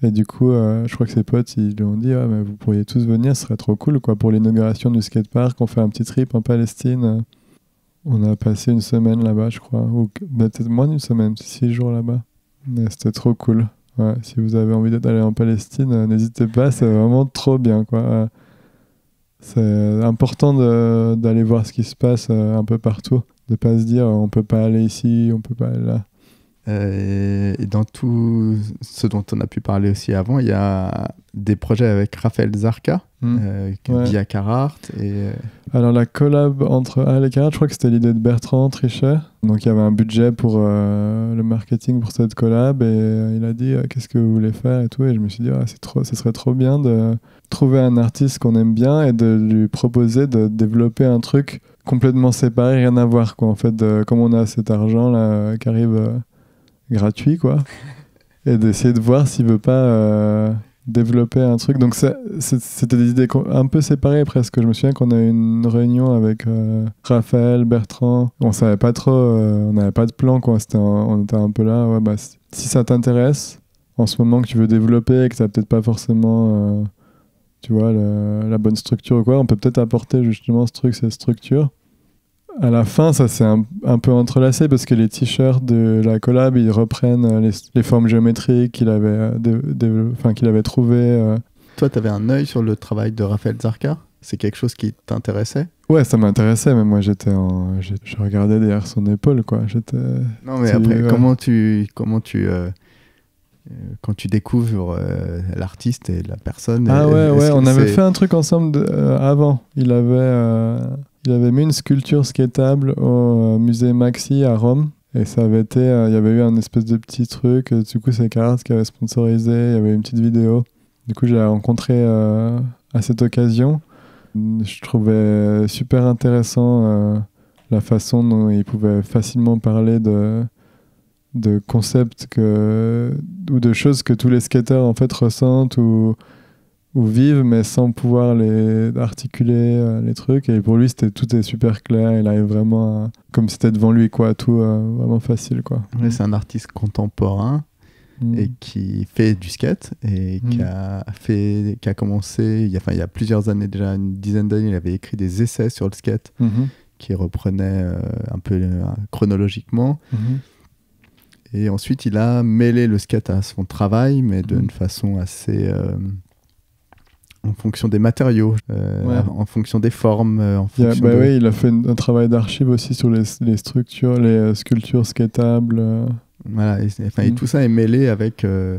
et du coup euh, je crois que ses potes ils lui ont dit ah, mais vous pourriez tous venir, ce serait trop cool, quoi, pour l'inauguration du skatepark, on fait un petit trip en Palestine. On a passé une semaine là-bas, je crois, ou bah, peut-être moins d'une semaine, six jours là-bas, mais c'était trop cool. Ouais, si vous avez envie d'aller en Palestine, euh, n'hésitez pas, c'est vraiment trop bien, quoi. Euh, c'est important de, d'aller voir ce qui se passe euh, un peu partout, de pas se dire on peut pas aller ici, on peut pas aller là. Euh, et dans tout ce dont on a pu parler aussi avant, il y a des projets avec Raphaël Zarka, mmh. euh, ouais. via Carhartt. Et... Alors la collab entre Al et Carhartt, je crois que c'était l'idée de Bertrand Trichet. Donc il y avait un budget pour euh, le marketing pour cette collab, et euh, il a dit euh, qu'est-ce que vous voulez faire et tout. Et je me suis dit ah, c'est trop, ça serait trop bien de trouver un artiste qu'on aime bien et de lui proposer de développer un truc complètement séparé, rien à voir, quoi. En fait, de, comme on a cet argent là euh, qui arrive. Euh, gratuit, quoi, et d'essayer de voir s'il veut pas euh, développer un truc. Donc ça, c'était des idées un peu séparées presque. Je me souviens qu'on a eu une réunion avec euh, Raphaël, Bertrand, on savait pas trop, euh, on n'avait pas de plan, quoi. C'était un, on était un peu là, ouais, bah, si ça t'intéresse en ce moment, que tu veux développer et que t'as peut-être pas forcément euh, tu vois, le, la bonne structure ou quoi, on peut peut-être apporter justement ce truc, cette structure. À la fin, ça s'est un, un peu entrelacé parce que les t-shirts de la collab, ils reprennent les, les formes géométriques qu'il avait, de, de, enfin, qu'il avait trouvées. Euh. Toi, tu avais un œil sur le travail de Raphaël Zarka ? C'est quelque chose qui t'intéressait ? Ouais, ça m'intéressait, mais moi, j'étais en, je, je regardais derrière son épaule, quoi. J'étais, non, mais tu, après, ouais. comment tu... Comment tu euh... quand tu découvres euh, l'artiste et la personne... Ah ouais, ouais, on avait fait un truc ensemble de, euh, avant. Il avait, euh, il avait mis une sculpture skatable au euh, musée Maxi à Rome. Et ça avait été... Euh, il y avait eu un espèce de petit truc. Du coup, c'est Carhartt qui avait sponsorisé. Il y avait une petite vidéo. Du coup, je l'ai rencontré euh, à cette occasion. Je trouvais super intéressant euh, la façon dont il pouvait facilement parler de... de concepts que, ou de choses que tous les skateurs en fait ressentent ou, ou vivent, mais sans pouvoir les articuler, euh, les trucs. Et pour lui, c'était, tout est super clair. Il arrive vraiment à, comme si c'était devant lui, quoi, tout euh, vraiment facile, quoi. Ouais, c'est un artiste contemporain mmh. et qui fait du skate et mmh. qui, a fait, qui a commencé il y a, enfin, il y a plusieurs années déjà, une dizaine d'années, il avait écrit des essais sur le skate mmh. qui reprenaient euh, un peu euh, chronologiquement. Mmh. Et ensuite, il a mêlé le skate à son travail, mais d'une façon assez, euh, en fonction des matériaux, euh, ouais. en fonction des formes. Euh, en il, a, bah de... ouais, il a fait un, un travail d'archive aussi sur les, les structures, les euh, sculptures skatables. Euh... Voilà, et, enfin, mmh. et tout ça est mêlé avec euh,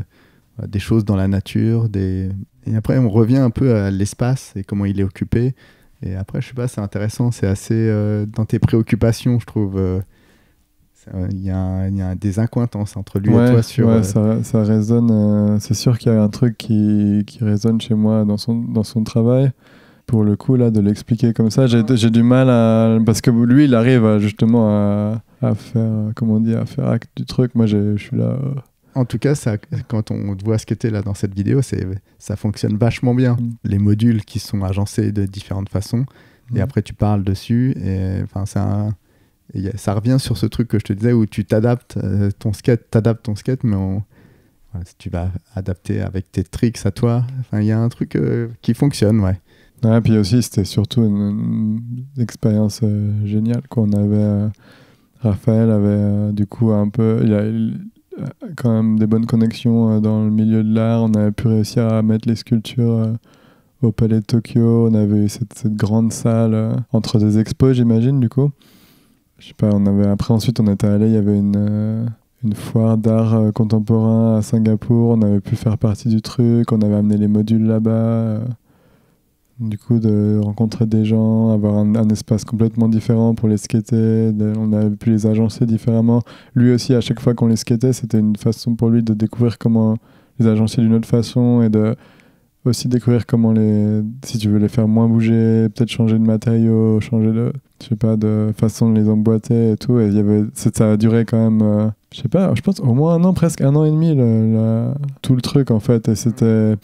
des choses dans la nature. Des... Et après, on revient un peu à l'espace et comment il est occupé. Et après, je sais pas, c'est intéressant, c'est assez euh, dans tes préoccupations, je trouve. Euh, Il y a, un, il y a un, des incointances entre lui ouais, et toi. Sur, ouais, euh... ça, ça résonne. Euh, c'est sûr qu'il y a un truc qui, qui résonne chez moi dans son, dans son travail. Pour le coup, là, de l'expliquer comme ça, j'ai, j'ai du mal à... Parce que lui, il arrive justement à, à, faire, comment on dit, à faire acte du truc. Moi, je suis là... Euh... En tout cas, ça, quand on voit ce qu'était là dans cette vidéo, c'est, ça fonctionne vachement bien. Mmh. Les modules qui sont agencés de différentes façons. Mmh. Et après, tu parles dessus. Et, enfin, c'est un... Et ça revient sur ce truc que je te disais où tu t'adaptes euh, ton skate, t'adaptes ton skate, mais on... voilà, tu vas adapter avec tes tricks à toi. Enfin, il y a un truc euh, qui fonctionne, ouais. Ouais, puis aussi, c'était surtout une, une expérience euh, géniale. Quoi. On avait euh, Raphaël avait euh, du coup un peu, il a, il a quand même des bonnes connexions euh, dans le milieu de l'art. On avait pu réussir à mettre les sculptures. Euh, au Palais de Tokyo, on avait eu cette, cette grande salle euh, entre des expos, j'imagine, du coup. Je sais pas, on avait... Après, ensuite, on était allé, il y avait une, euh, une foire d'art euh, contemporain à Singapour, on avait pu faire partie du truc, on avait amené les modules là-bas. Euh, du coup, de rencontrer des gens, avoir un, un espace complètement différent pour les skater, de, on avait pu les agencer différemment. Lui aussi, à chaque fois qu'on les skatait, c'était une façon pour lui de découvrir comment les agencer d'une autre façon et de aussi découvrir comment les... Si tu veux les faire moins bouger, peut-être changer de matériaux, changer de... je sais pas, de façon de les emboîter et tout, et y avait, ça a duré quand même, euh, je sais pas, je pense au moins un an, presque un an et demi, le, la, tout le truc en fait, et c'était,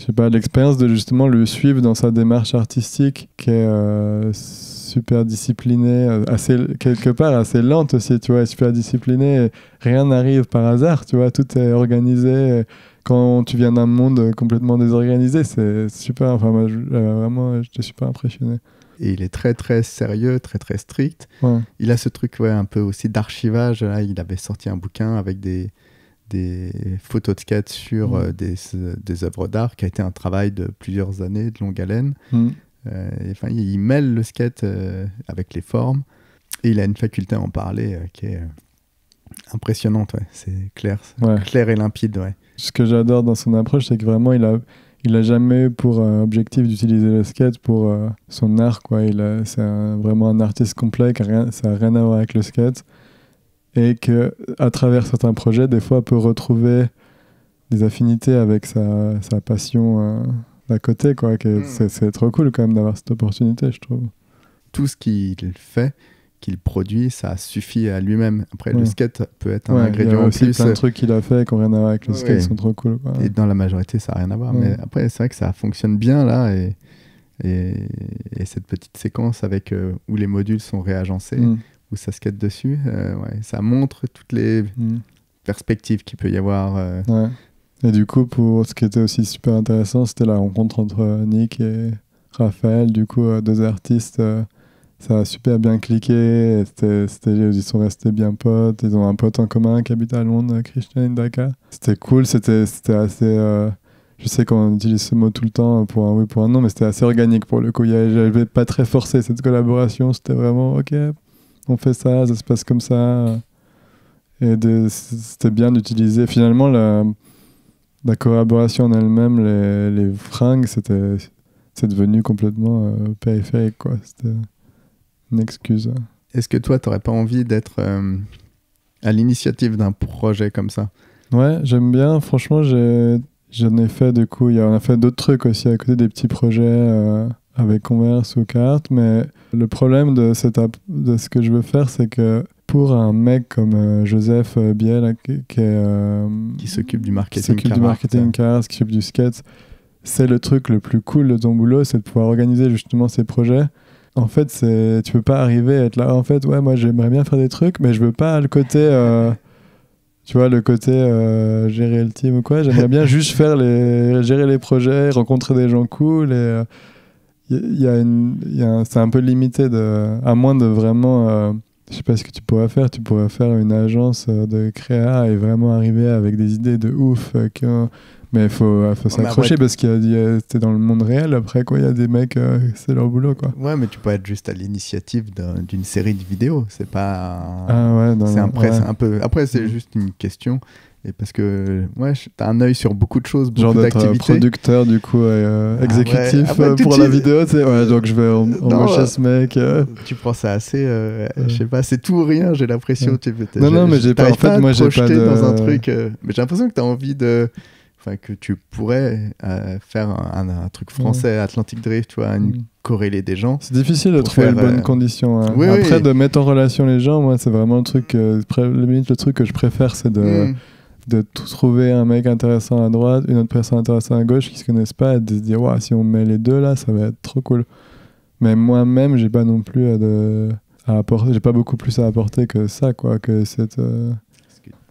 je sais pas, l'expérience de justement le suivre dans sa démarche artistique, qui est euh, super disciplinée, assez, quelque part assez lente aussi, tu vois, super disciplinée, rien n'arrive par hasard, tu vois, tout est organisé, quand tu viens d'un monde complètement désorganisé, c'est super, enfin moi, vraiment, j'étais super impressionné. Et il est très très sérieux, très très strict. Ouais. Il a ce truc ouais, un peu aussi d'archivage. Là, il avait sorti un bouquin avec des, des photos de skate sur mmh. euh, des, des œuvres d'art qui a été un travail de plusieurs années, de longue haleine. Mmh. Euh, et, enfin, il, il mêle le skate euh, avec les formes. Et il a une faculté à en parler euh, qui est euh, impressionnante. Ouais. C'est clair, ouais. clair et limpide. Ouais. Ce que j'adore dans son approche, c'est que vraiment, il a... Il n'a jamais eu pour euh, objectif d'utiliser le skate pour euh, son art. Quoi. Il a, c'est un, vraiment un artiste complet, qui a rien, ça n'a rien à voir avec le skate. Et qu'à travers certains projets, des fois, on peut retrouver des affinités avec sa, sa passion euh, à côté. Quoi, que c'est, c'est trop cool quand même d'avoir cette opportunité, je trouve. Tout ce qu'il fait, qu'il produit, ça suffit à lui-même. Après, ouais. le skate peut être un ouais, ingrédient en plus. Il y a aussi plein de trucs qu'il a fait qui n'ont rien à voir avec le ouais. skate, ils sont trop cool. Quoi. Et dans la majorité, ça n'a rien à voir. Ouais. Mais après, c'est vrai que ça fonctionne bien, là. Et, et, et cette petite séquence avec, euh, où les modules sont réagencés, mm. où ça skate dessus, euh, ouais, ça montre toutes les mm. perspectives qu'il peut y avoir. Euh... Ouais. Et du coup, pour ce qui était aussi super intéressant, c'était la rencontre entre Nick et Raphaël, du coup, euh, deux artistes... Euh... Ça a super bien cliqué, c'était, c'était, ils sont restés bien potes, ils ont un pote en commun qui habite à Londres, Christian Hindaka. C'était cool, c'était, c'était assez... Euh, je sais qu'on utilise ce mot tout le temps pour un oui, pour un non, mais c'était assez organique pour le coup. Il n'avait pas très forcé cette collaboration, c'était vraiment ok, on fait ça, ça se passe comme ça. Et de, c'était bien d'utiliser finalement la, la collaboration en elle-même, les, les fringues, c'était, c'est devenu complètement euh, périphérique quoi, c'était... Une excuse. Est-ce que toi, t'aurais pas envie d'être euh, à l'initiative d'un projet comme ça? Ouais, j'aime bien. Franchement, j'ai... j'en ai fait du coup. Y a... On a fait d'autres trucs aussi à côté des petits projets euh, avec Converse ou Carhartt. Mais le problème de, cette... de ce que je veux faire, c'est que pour un mec comme euh, Joseph euh, Biel, là, qui, qui, est, euh, qui s'occupe du marketing, qui s'occupe du marketing Carhartt, qui s'occupe du skate, c'est le truc le plus cool de ton boulot, c'est de pouvoir organiser justement ces projets. En fait, c'est... tu peux pas arriver à être là. En fait, ouais, moi j'aimerais bien faire des trucs, mais je veux pas le côté, euh... tu vois, le côté euh... gérer le team ou quoi. J'aimerais bien juste faire les, gérer les projets, rencontrer des gens cool. Et il y a une, il y a un... c'est un peu limité de, à moins de vraiment, euh... je sais pas ce que tu pourrais faire. Tu pourrais faire une agence de créa et vraiment arriver avec des idées de ouf euh, qui ont Mais il faut, faut s'accrocher parce que t'es dans le monde réel. Après, quoi, il y a des mecs, euh, c'est leur boulot, quoi. Ouais, mais tu peux être juste à l'initiative d'un, d'une série de vidéos. C'est pas... Un... Ah ouais, non, c'est un, prêt, ouais. C'est un peu... Après, c'est juste une question... Et parce que ouais, t'as un œil sur beaucoup de choses, beaucoup genre d'activités. Genre d'être producteur du coup, euh, exécutif ah ouais. ah bah, pour la vidéo, tu sais. Ouais, donc je vais embaucher ce mec. Euh... Tu prends ça assez, euh, ouais. je sais pas, c'est tout ou rien, j'ai l'impression. Ouais. Tu, non, non, mais j'ai pas, en fait, moi j'ai pas de... dans un truc, euh, mais j'ai l'impression que t'as envie de... Enfin, que tu pourrais euh, faire un, un, un truc français, ouais. Atlantic Drift, tu vois, une... mm. corréler des gens. C'est difficile de trouver les bonnes euh... conditions. Hein. Oui, Après, oui. de mettre en relation les gens, moi, c'est vraiment le truc, euh, limite, le truc que je préfère, c'est de... Mm. de tout trouver un mec intéressant à droite, une autre personne intéressante à gauche qui se connaissent pas et de se dire ouais, si on met les deux là ça va être trop cool. Mais moi-même j'ai pas non plus à, de... à apporter, j'ai pas beaucoup plus à apporter que ça quoi, que cette... Euh...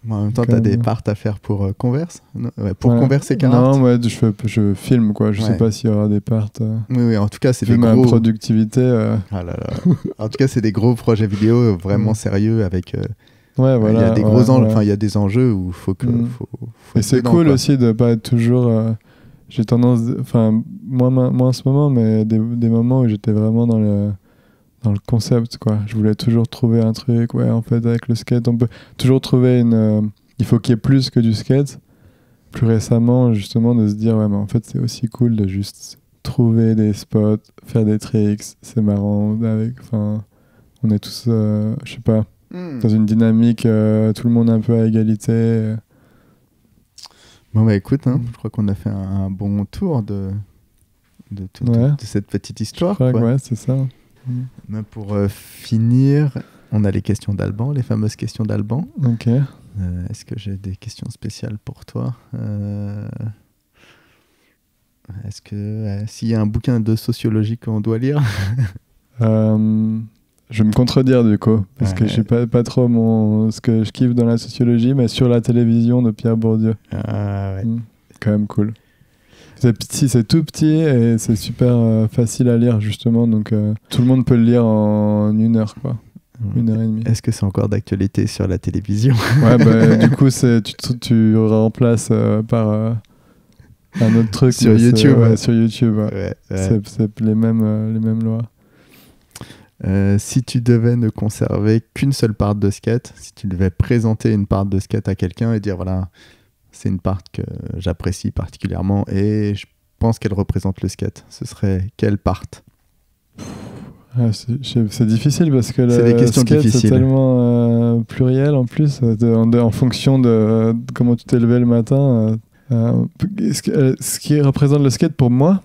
Moi, en même temps t'as même... des parts à faire pour euh, Converse non ouais, pour ouais. Converse et Canard. Non ouais, je, je filme quoi, je ouais. sais pas s'il y aura des parts. Euh... Oui oui, en tout cas c'est des gros... ma productivité. Euh... Ah là là. En tout cas c'est des gros projets vidéo vraiment sérieux avec... Euh... Ouais, voilà, il y a des gros ouais, enjeux, enfin ouais. il y a des enjeux où faut que mmh. faut, faut et c'est dedans, cool quoi. Aussi de pas être toujours euh, j'ai tendance enfin moi moi en ce moment mais des des moments où j'étais vraiment dans le dans le concept quoi, je voulais toujours trouver un truc ouais en fait avec le skate on peut toujours trouver une euh, il faut qu'il y ait plus que du skate. Plus récemment justement de se dire ouais mais en fait c'est aussi cool de juste trouver des spots, faire des tricks, c'est marrant avec enfin on est tous euh, je sais pas dans une dynamique, euh, tout le monde un peu à égalité. Bon bah écoute, hein, je crois qu'on a fait un, un bon tour de, de, tout, ouais. de, de cette petite histoire. Je crois quoi. Que ouais, c'est ça. Mais pour euh, finir, on a les questions d'Alban, les fameuses questions d'Alban. Ok. Euh, est-ce que j'ai des questions spéciales pour toi euh... Est-ce que euh, s'il y a un bouquin de sociologie qu'on doit lire euh... Je vais me contredire du coup, parce ouais. que je sais pas, pas trop mon, ce que je kiffe dans la sociologie, mais sur la télévision de Pierre Bourdieu. Ah ouais. Mmh. Quand même cool. C'est petit, c'est tout petit et c'est super euh, facile à lire justement, donc euh, tout le monde peut le lire en une heure quoi. Mmh. Une heure et demie. Est-ce que c'est encore d'actualité sur la télévision ? Ouais, bah, du coup, c'est, tu, tu remplaces euh, par euh, un autre truc. Sur YouTube. Ouais, ouais. Sur YouTube, ouais. Ouais, ouais. C'est, c'est les mêmes, euh, les mêmes lois. Euh, si tu devais ne conserver qu'une seule part de skate, si tu devais présenter une part de skate à quelqu'un et dire voilà, c'est une part que j'apprécie particulièrement et je pense qu'elle représente le skate, ce serait quelle part ? Ah, c'est, c'est difficile parce que c'est le skate difficiles. C'est tellement euh, pluriel en plus de, en, de, en fonction de, de comment tu t'es levé le matin euh, euh, ce, euh, ce qui représente le skate pour moi.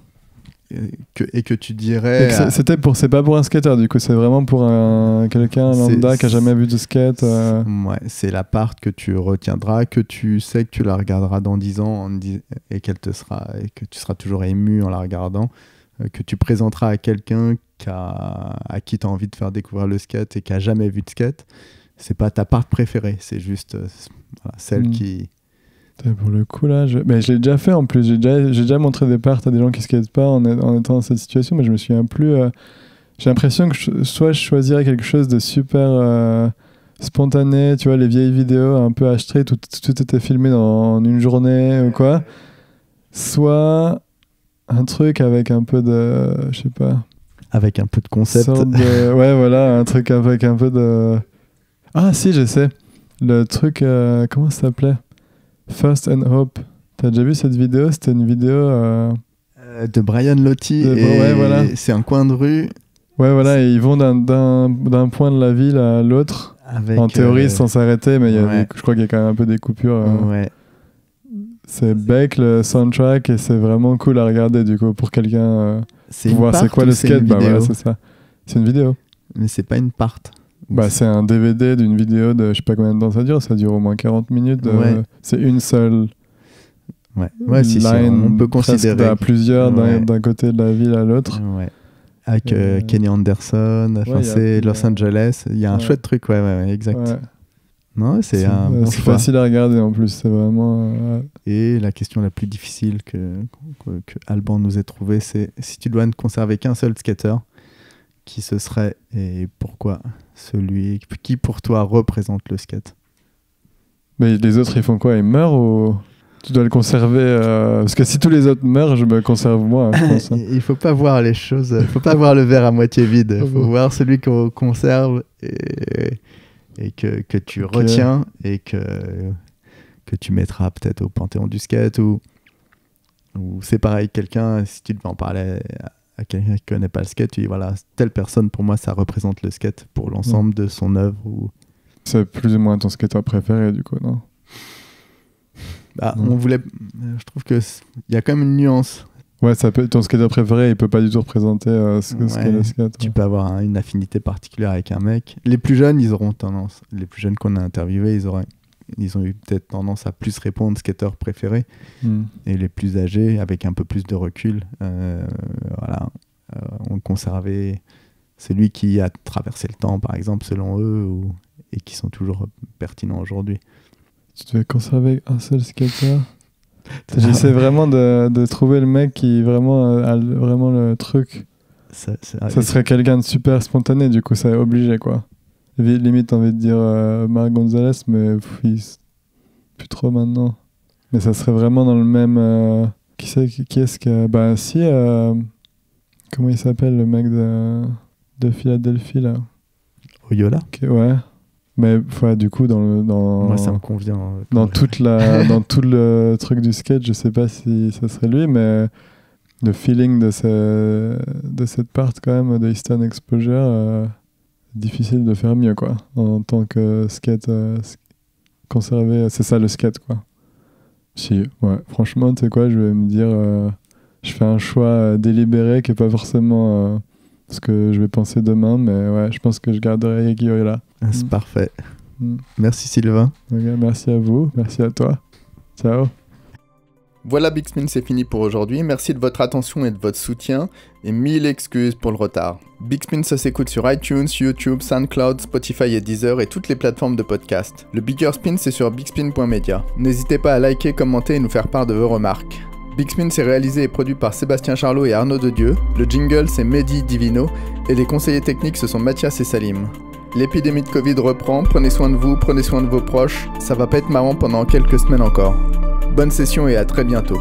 Que, et que tu dirais que c'est, c'était pour c'est pas pour un skater du coup c'est vraiment pour un quelqu'un lambda qui a jamais vu de skate euh... ouais c'est la part que tu retiendras, que tu sais que tu la regarderas dans dix ans et qu'elle te sera et que tu seras toujours ému en la regardant, que tu présenteras à quelqu'un qui a, à qui t'as envie de faire découvrir le skate et qui a jamais vu de skate. C'est pas ta part préférée, c'est juste voilà, celle mmh. qui... Pour le coup là, je... mais j'ai déjà fait en plus, j'ai déjà, j'ai déjà montré des parts à des gens qui skatent pas en, en étant dans cette situation, mais je me souviens plus. Euh... J'ai l'impression que je, soit je choisirais quelque chose de super euh, spontané, tu vois, les vieilles vidéos un peu achetées, tout, tout était filmé dans, en une journée ou quoi, soit un truc avec un peu de, je sais pas, avec un peu de concept, de... ouais voilà, un truc avec un peu de, ah si je sais, le truc euh, comment ça s'appelait? First and Hope. T'as déjà vu cette vidéo ? C'était une vidéo euh... Euh, de Brian Lottie. De... Et... Ouais, voilà. C'est un coin de rue. Ouais, voilà. Et ils vont d'un, d'un, d'un point de la ville à l'autre. Avec en théorie, euh... sans s'arrêter, mais y a ouais. des... je crois qu'il y a quand même un peu des coupures. Euh... Ouais. C'est bec le soundtrack et c'est vraiment cool à regarder du coup pour quelqu'un. Euh... C'est pour voir c'est quoi le skate. Bah voilà, c'est ça. C'est une vidéo. Mais c'est pas une part. Bah, c'est un D V D d'une vidéo de je sais pas combien de temps ça dure, ça dure au moins quarante minutes. Ouais. Euh, c'est une seule ouais. Ouais, si, line, si, on peut considérer à plusieurs ouais. d'un, d'un côté de la ville à l'autre. Ouais. Avec euh, euh... Kenny Anderson, ouais, enfin, c'est Los ouais. Angeles, il y a ouais. un chouette truc, ouais, ouais, ouais exact. Ouais. Non, c'est c'est, un bon c'est facile à regarder en plus, c'est vraiment. Euh... Et la question la plus difficile que, que, que Alban nous ait trouvée, c'est si tu dois ne conserver qu'un seul skater, qui ce serait et pourquoi celui qui pour toi représente le skate? Mais les autres ils font quoi? Ils meurent ou... Tu dois le conserver, euh, parce que si tous les autres meurent, je me conserve moi. Je pense. Il faut pas voir les choses, il faut pas voir le verre à moitié vide. Il faut voir celui qu'on conserve et, et que, que tu okay. retiens et que, que tu mettras peut-être au Panthéon du skate ou, ou c'est pareil, quelqu'un, si tu devais en parler à, à quelqu'un qui connaît pas le skate, tu dis voilà, telle personne pour moi ça représente le skate pour l'ensemble mmh. de son œuvre. Ou... C'est plus ou moins ton skateur préféré du coup, non? Bah, on voulait... Je trouve qu'il y a quand même une nuance. Ouais, ça peut... ton skater préféré, il peut pas du tout représenter euh, ce, ouais, ce qu'est le skate. Ouais. Tu peux avoir hein, une affinité particulière avec un mec. Les plus jeunes, ils auront tendance. Les plus jeunes qu'on a interviewés, ils, auraient... ils ont eu peut-être tendance à plus répondre skater préféré. Mm. Et les plus âgés, avec un peu plus de recul, euh, voilà, euh, on le conservait. Celui qui a traversé le temps, par exemple, selon eux, ou... et qui sont toujours pertinents aujourd'hui. Tu devais conserver un seul skater. J'essaie vraiment de, de trouver le mec qui vraiment a vraiment le truc. Ça, ça, ça serait quelqu'un de super spontané, du coup, ça est obligé, quoi. Limite, envie de dire euh, Marc Gonzalez, mais pff, il... plus trop maintenant. Mais ça serait vraiment dans le même... Euh... Qui c'est qui, qui est-ce que... Bah si, euh... comment il s'appelle, le mec de, de Philadelphie, là? Oyola okay, ouais. Mais ouais, du coup, dans le, dans, moi, ça me convient, hein, dans toute la, dans tout le truc du skate, je sais pas si ça serait lui, mais le feeling de, ce, de cette part quand même de Eastern Exposure, euh, difficile de faire mieux quoi. En tant que skate euh, conservé, c'est ça le skate quoi. Si, ouais, franchement, tu sais quoi, je vais me dire, euh, je fais un choix délibéré qui est pas forcément. Euh, ce que je vais penser demain, mais ouais, je pense que je garderai Guillaume. C'est mmh. parfait. Mmh. Merci Sylvain. Okay, merci à vous, merci à toi. Ciao. Voilà Big Spin, c'est fini pour aujourd'hui. Merci de votre attention et de votre soutien, et mille excuses pour le retard. Big Spin, ça s'écoute sur iTunes, YouTube, SoundCloud, Spotify et Deezer et toutes les plateformes de podcast. Le Bigger Spin, c'est sur big spin point media. N'hésitez pas à liker, commenter et nous faire part de vos remarques. Big Spin, c'est réalisé et produit par Sébastien Charlot et Arnaud Dedieu, le jingle c'est Mehdi Divino, et les conseillers techniques ce sont Mathias et Salim. L'épidémie de Covid reprend, prenez soin de vous, prenez soin de vos proches, ça va pas être marrant pendant quelques semaines encore. Bonne session et à très bientôt.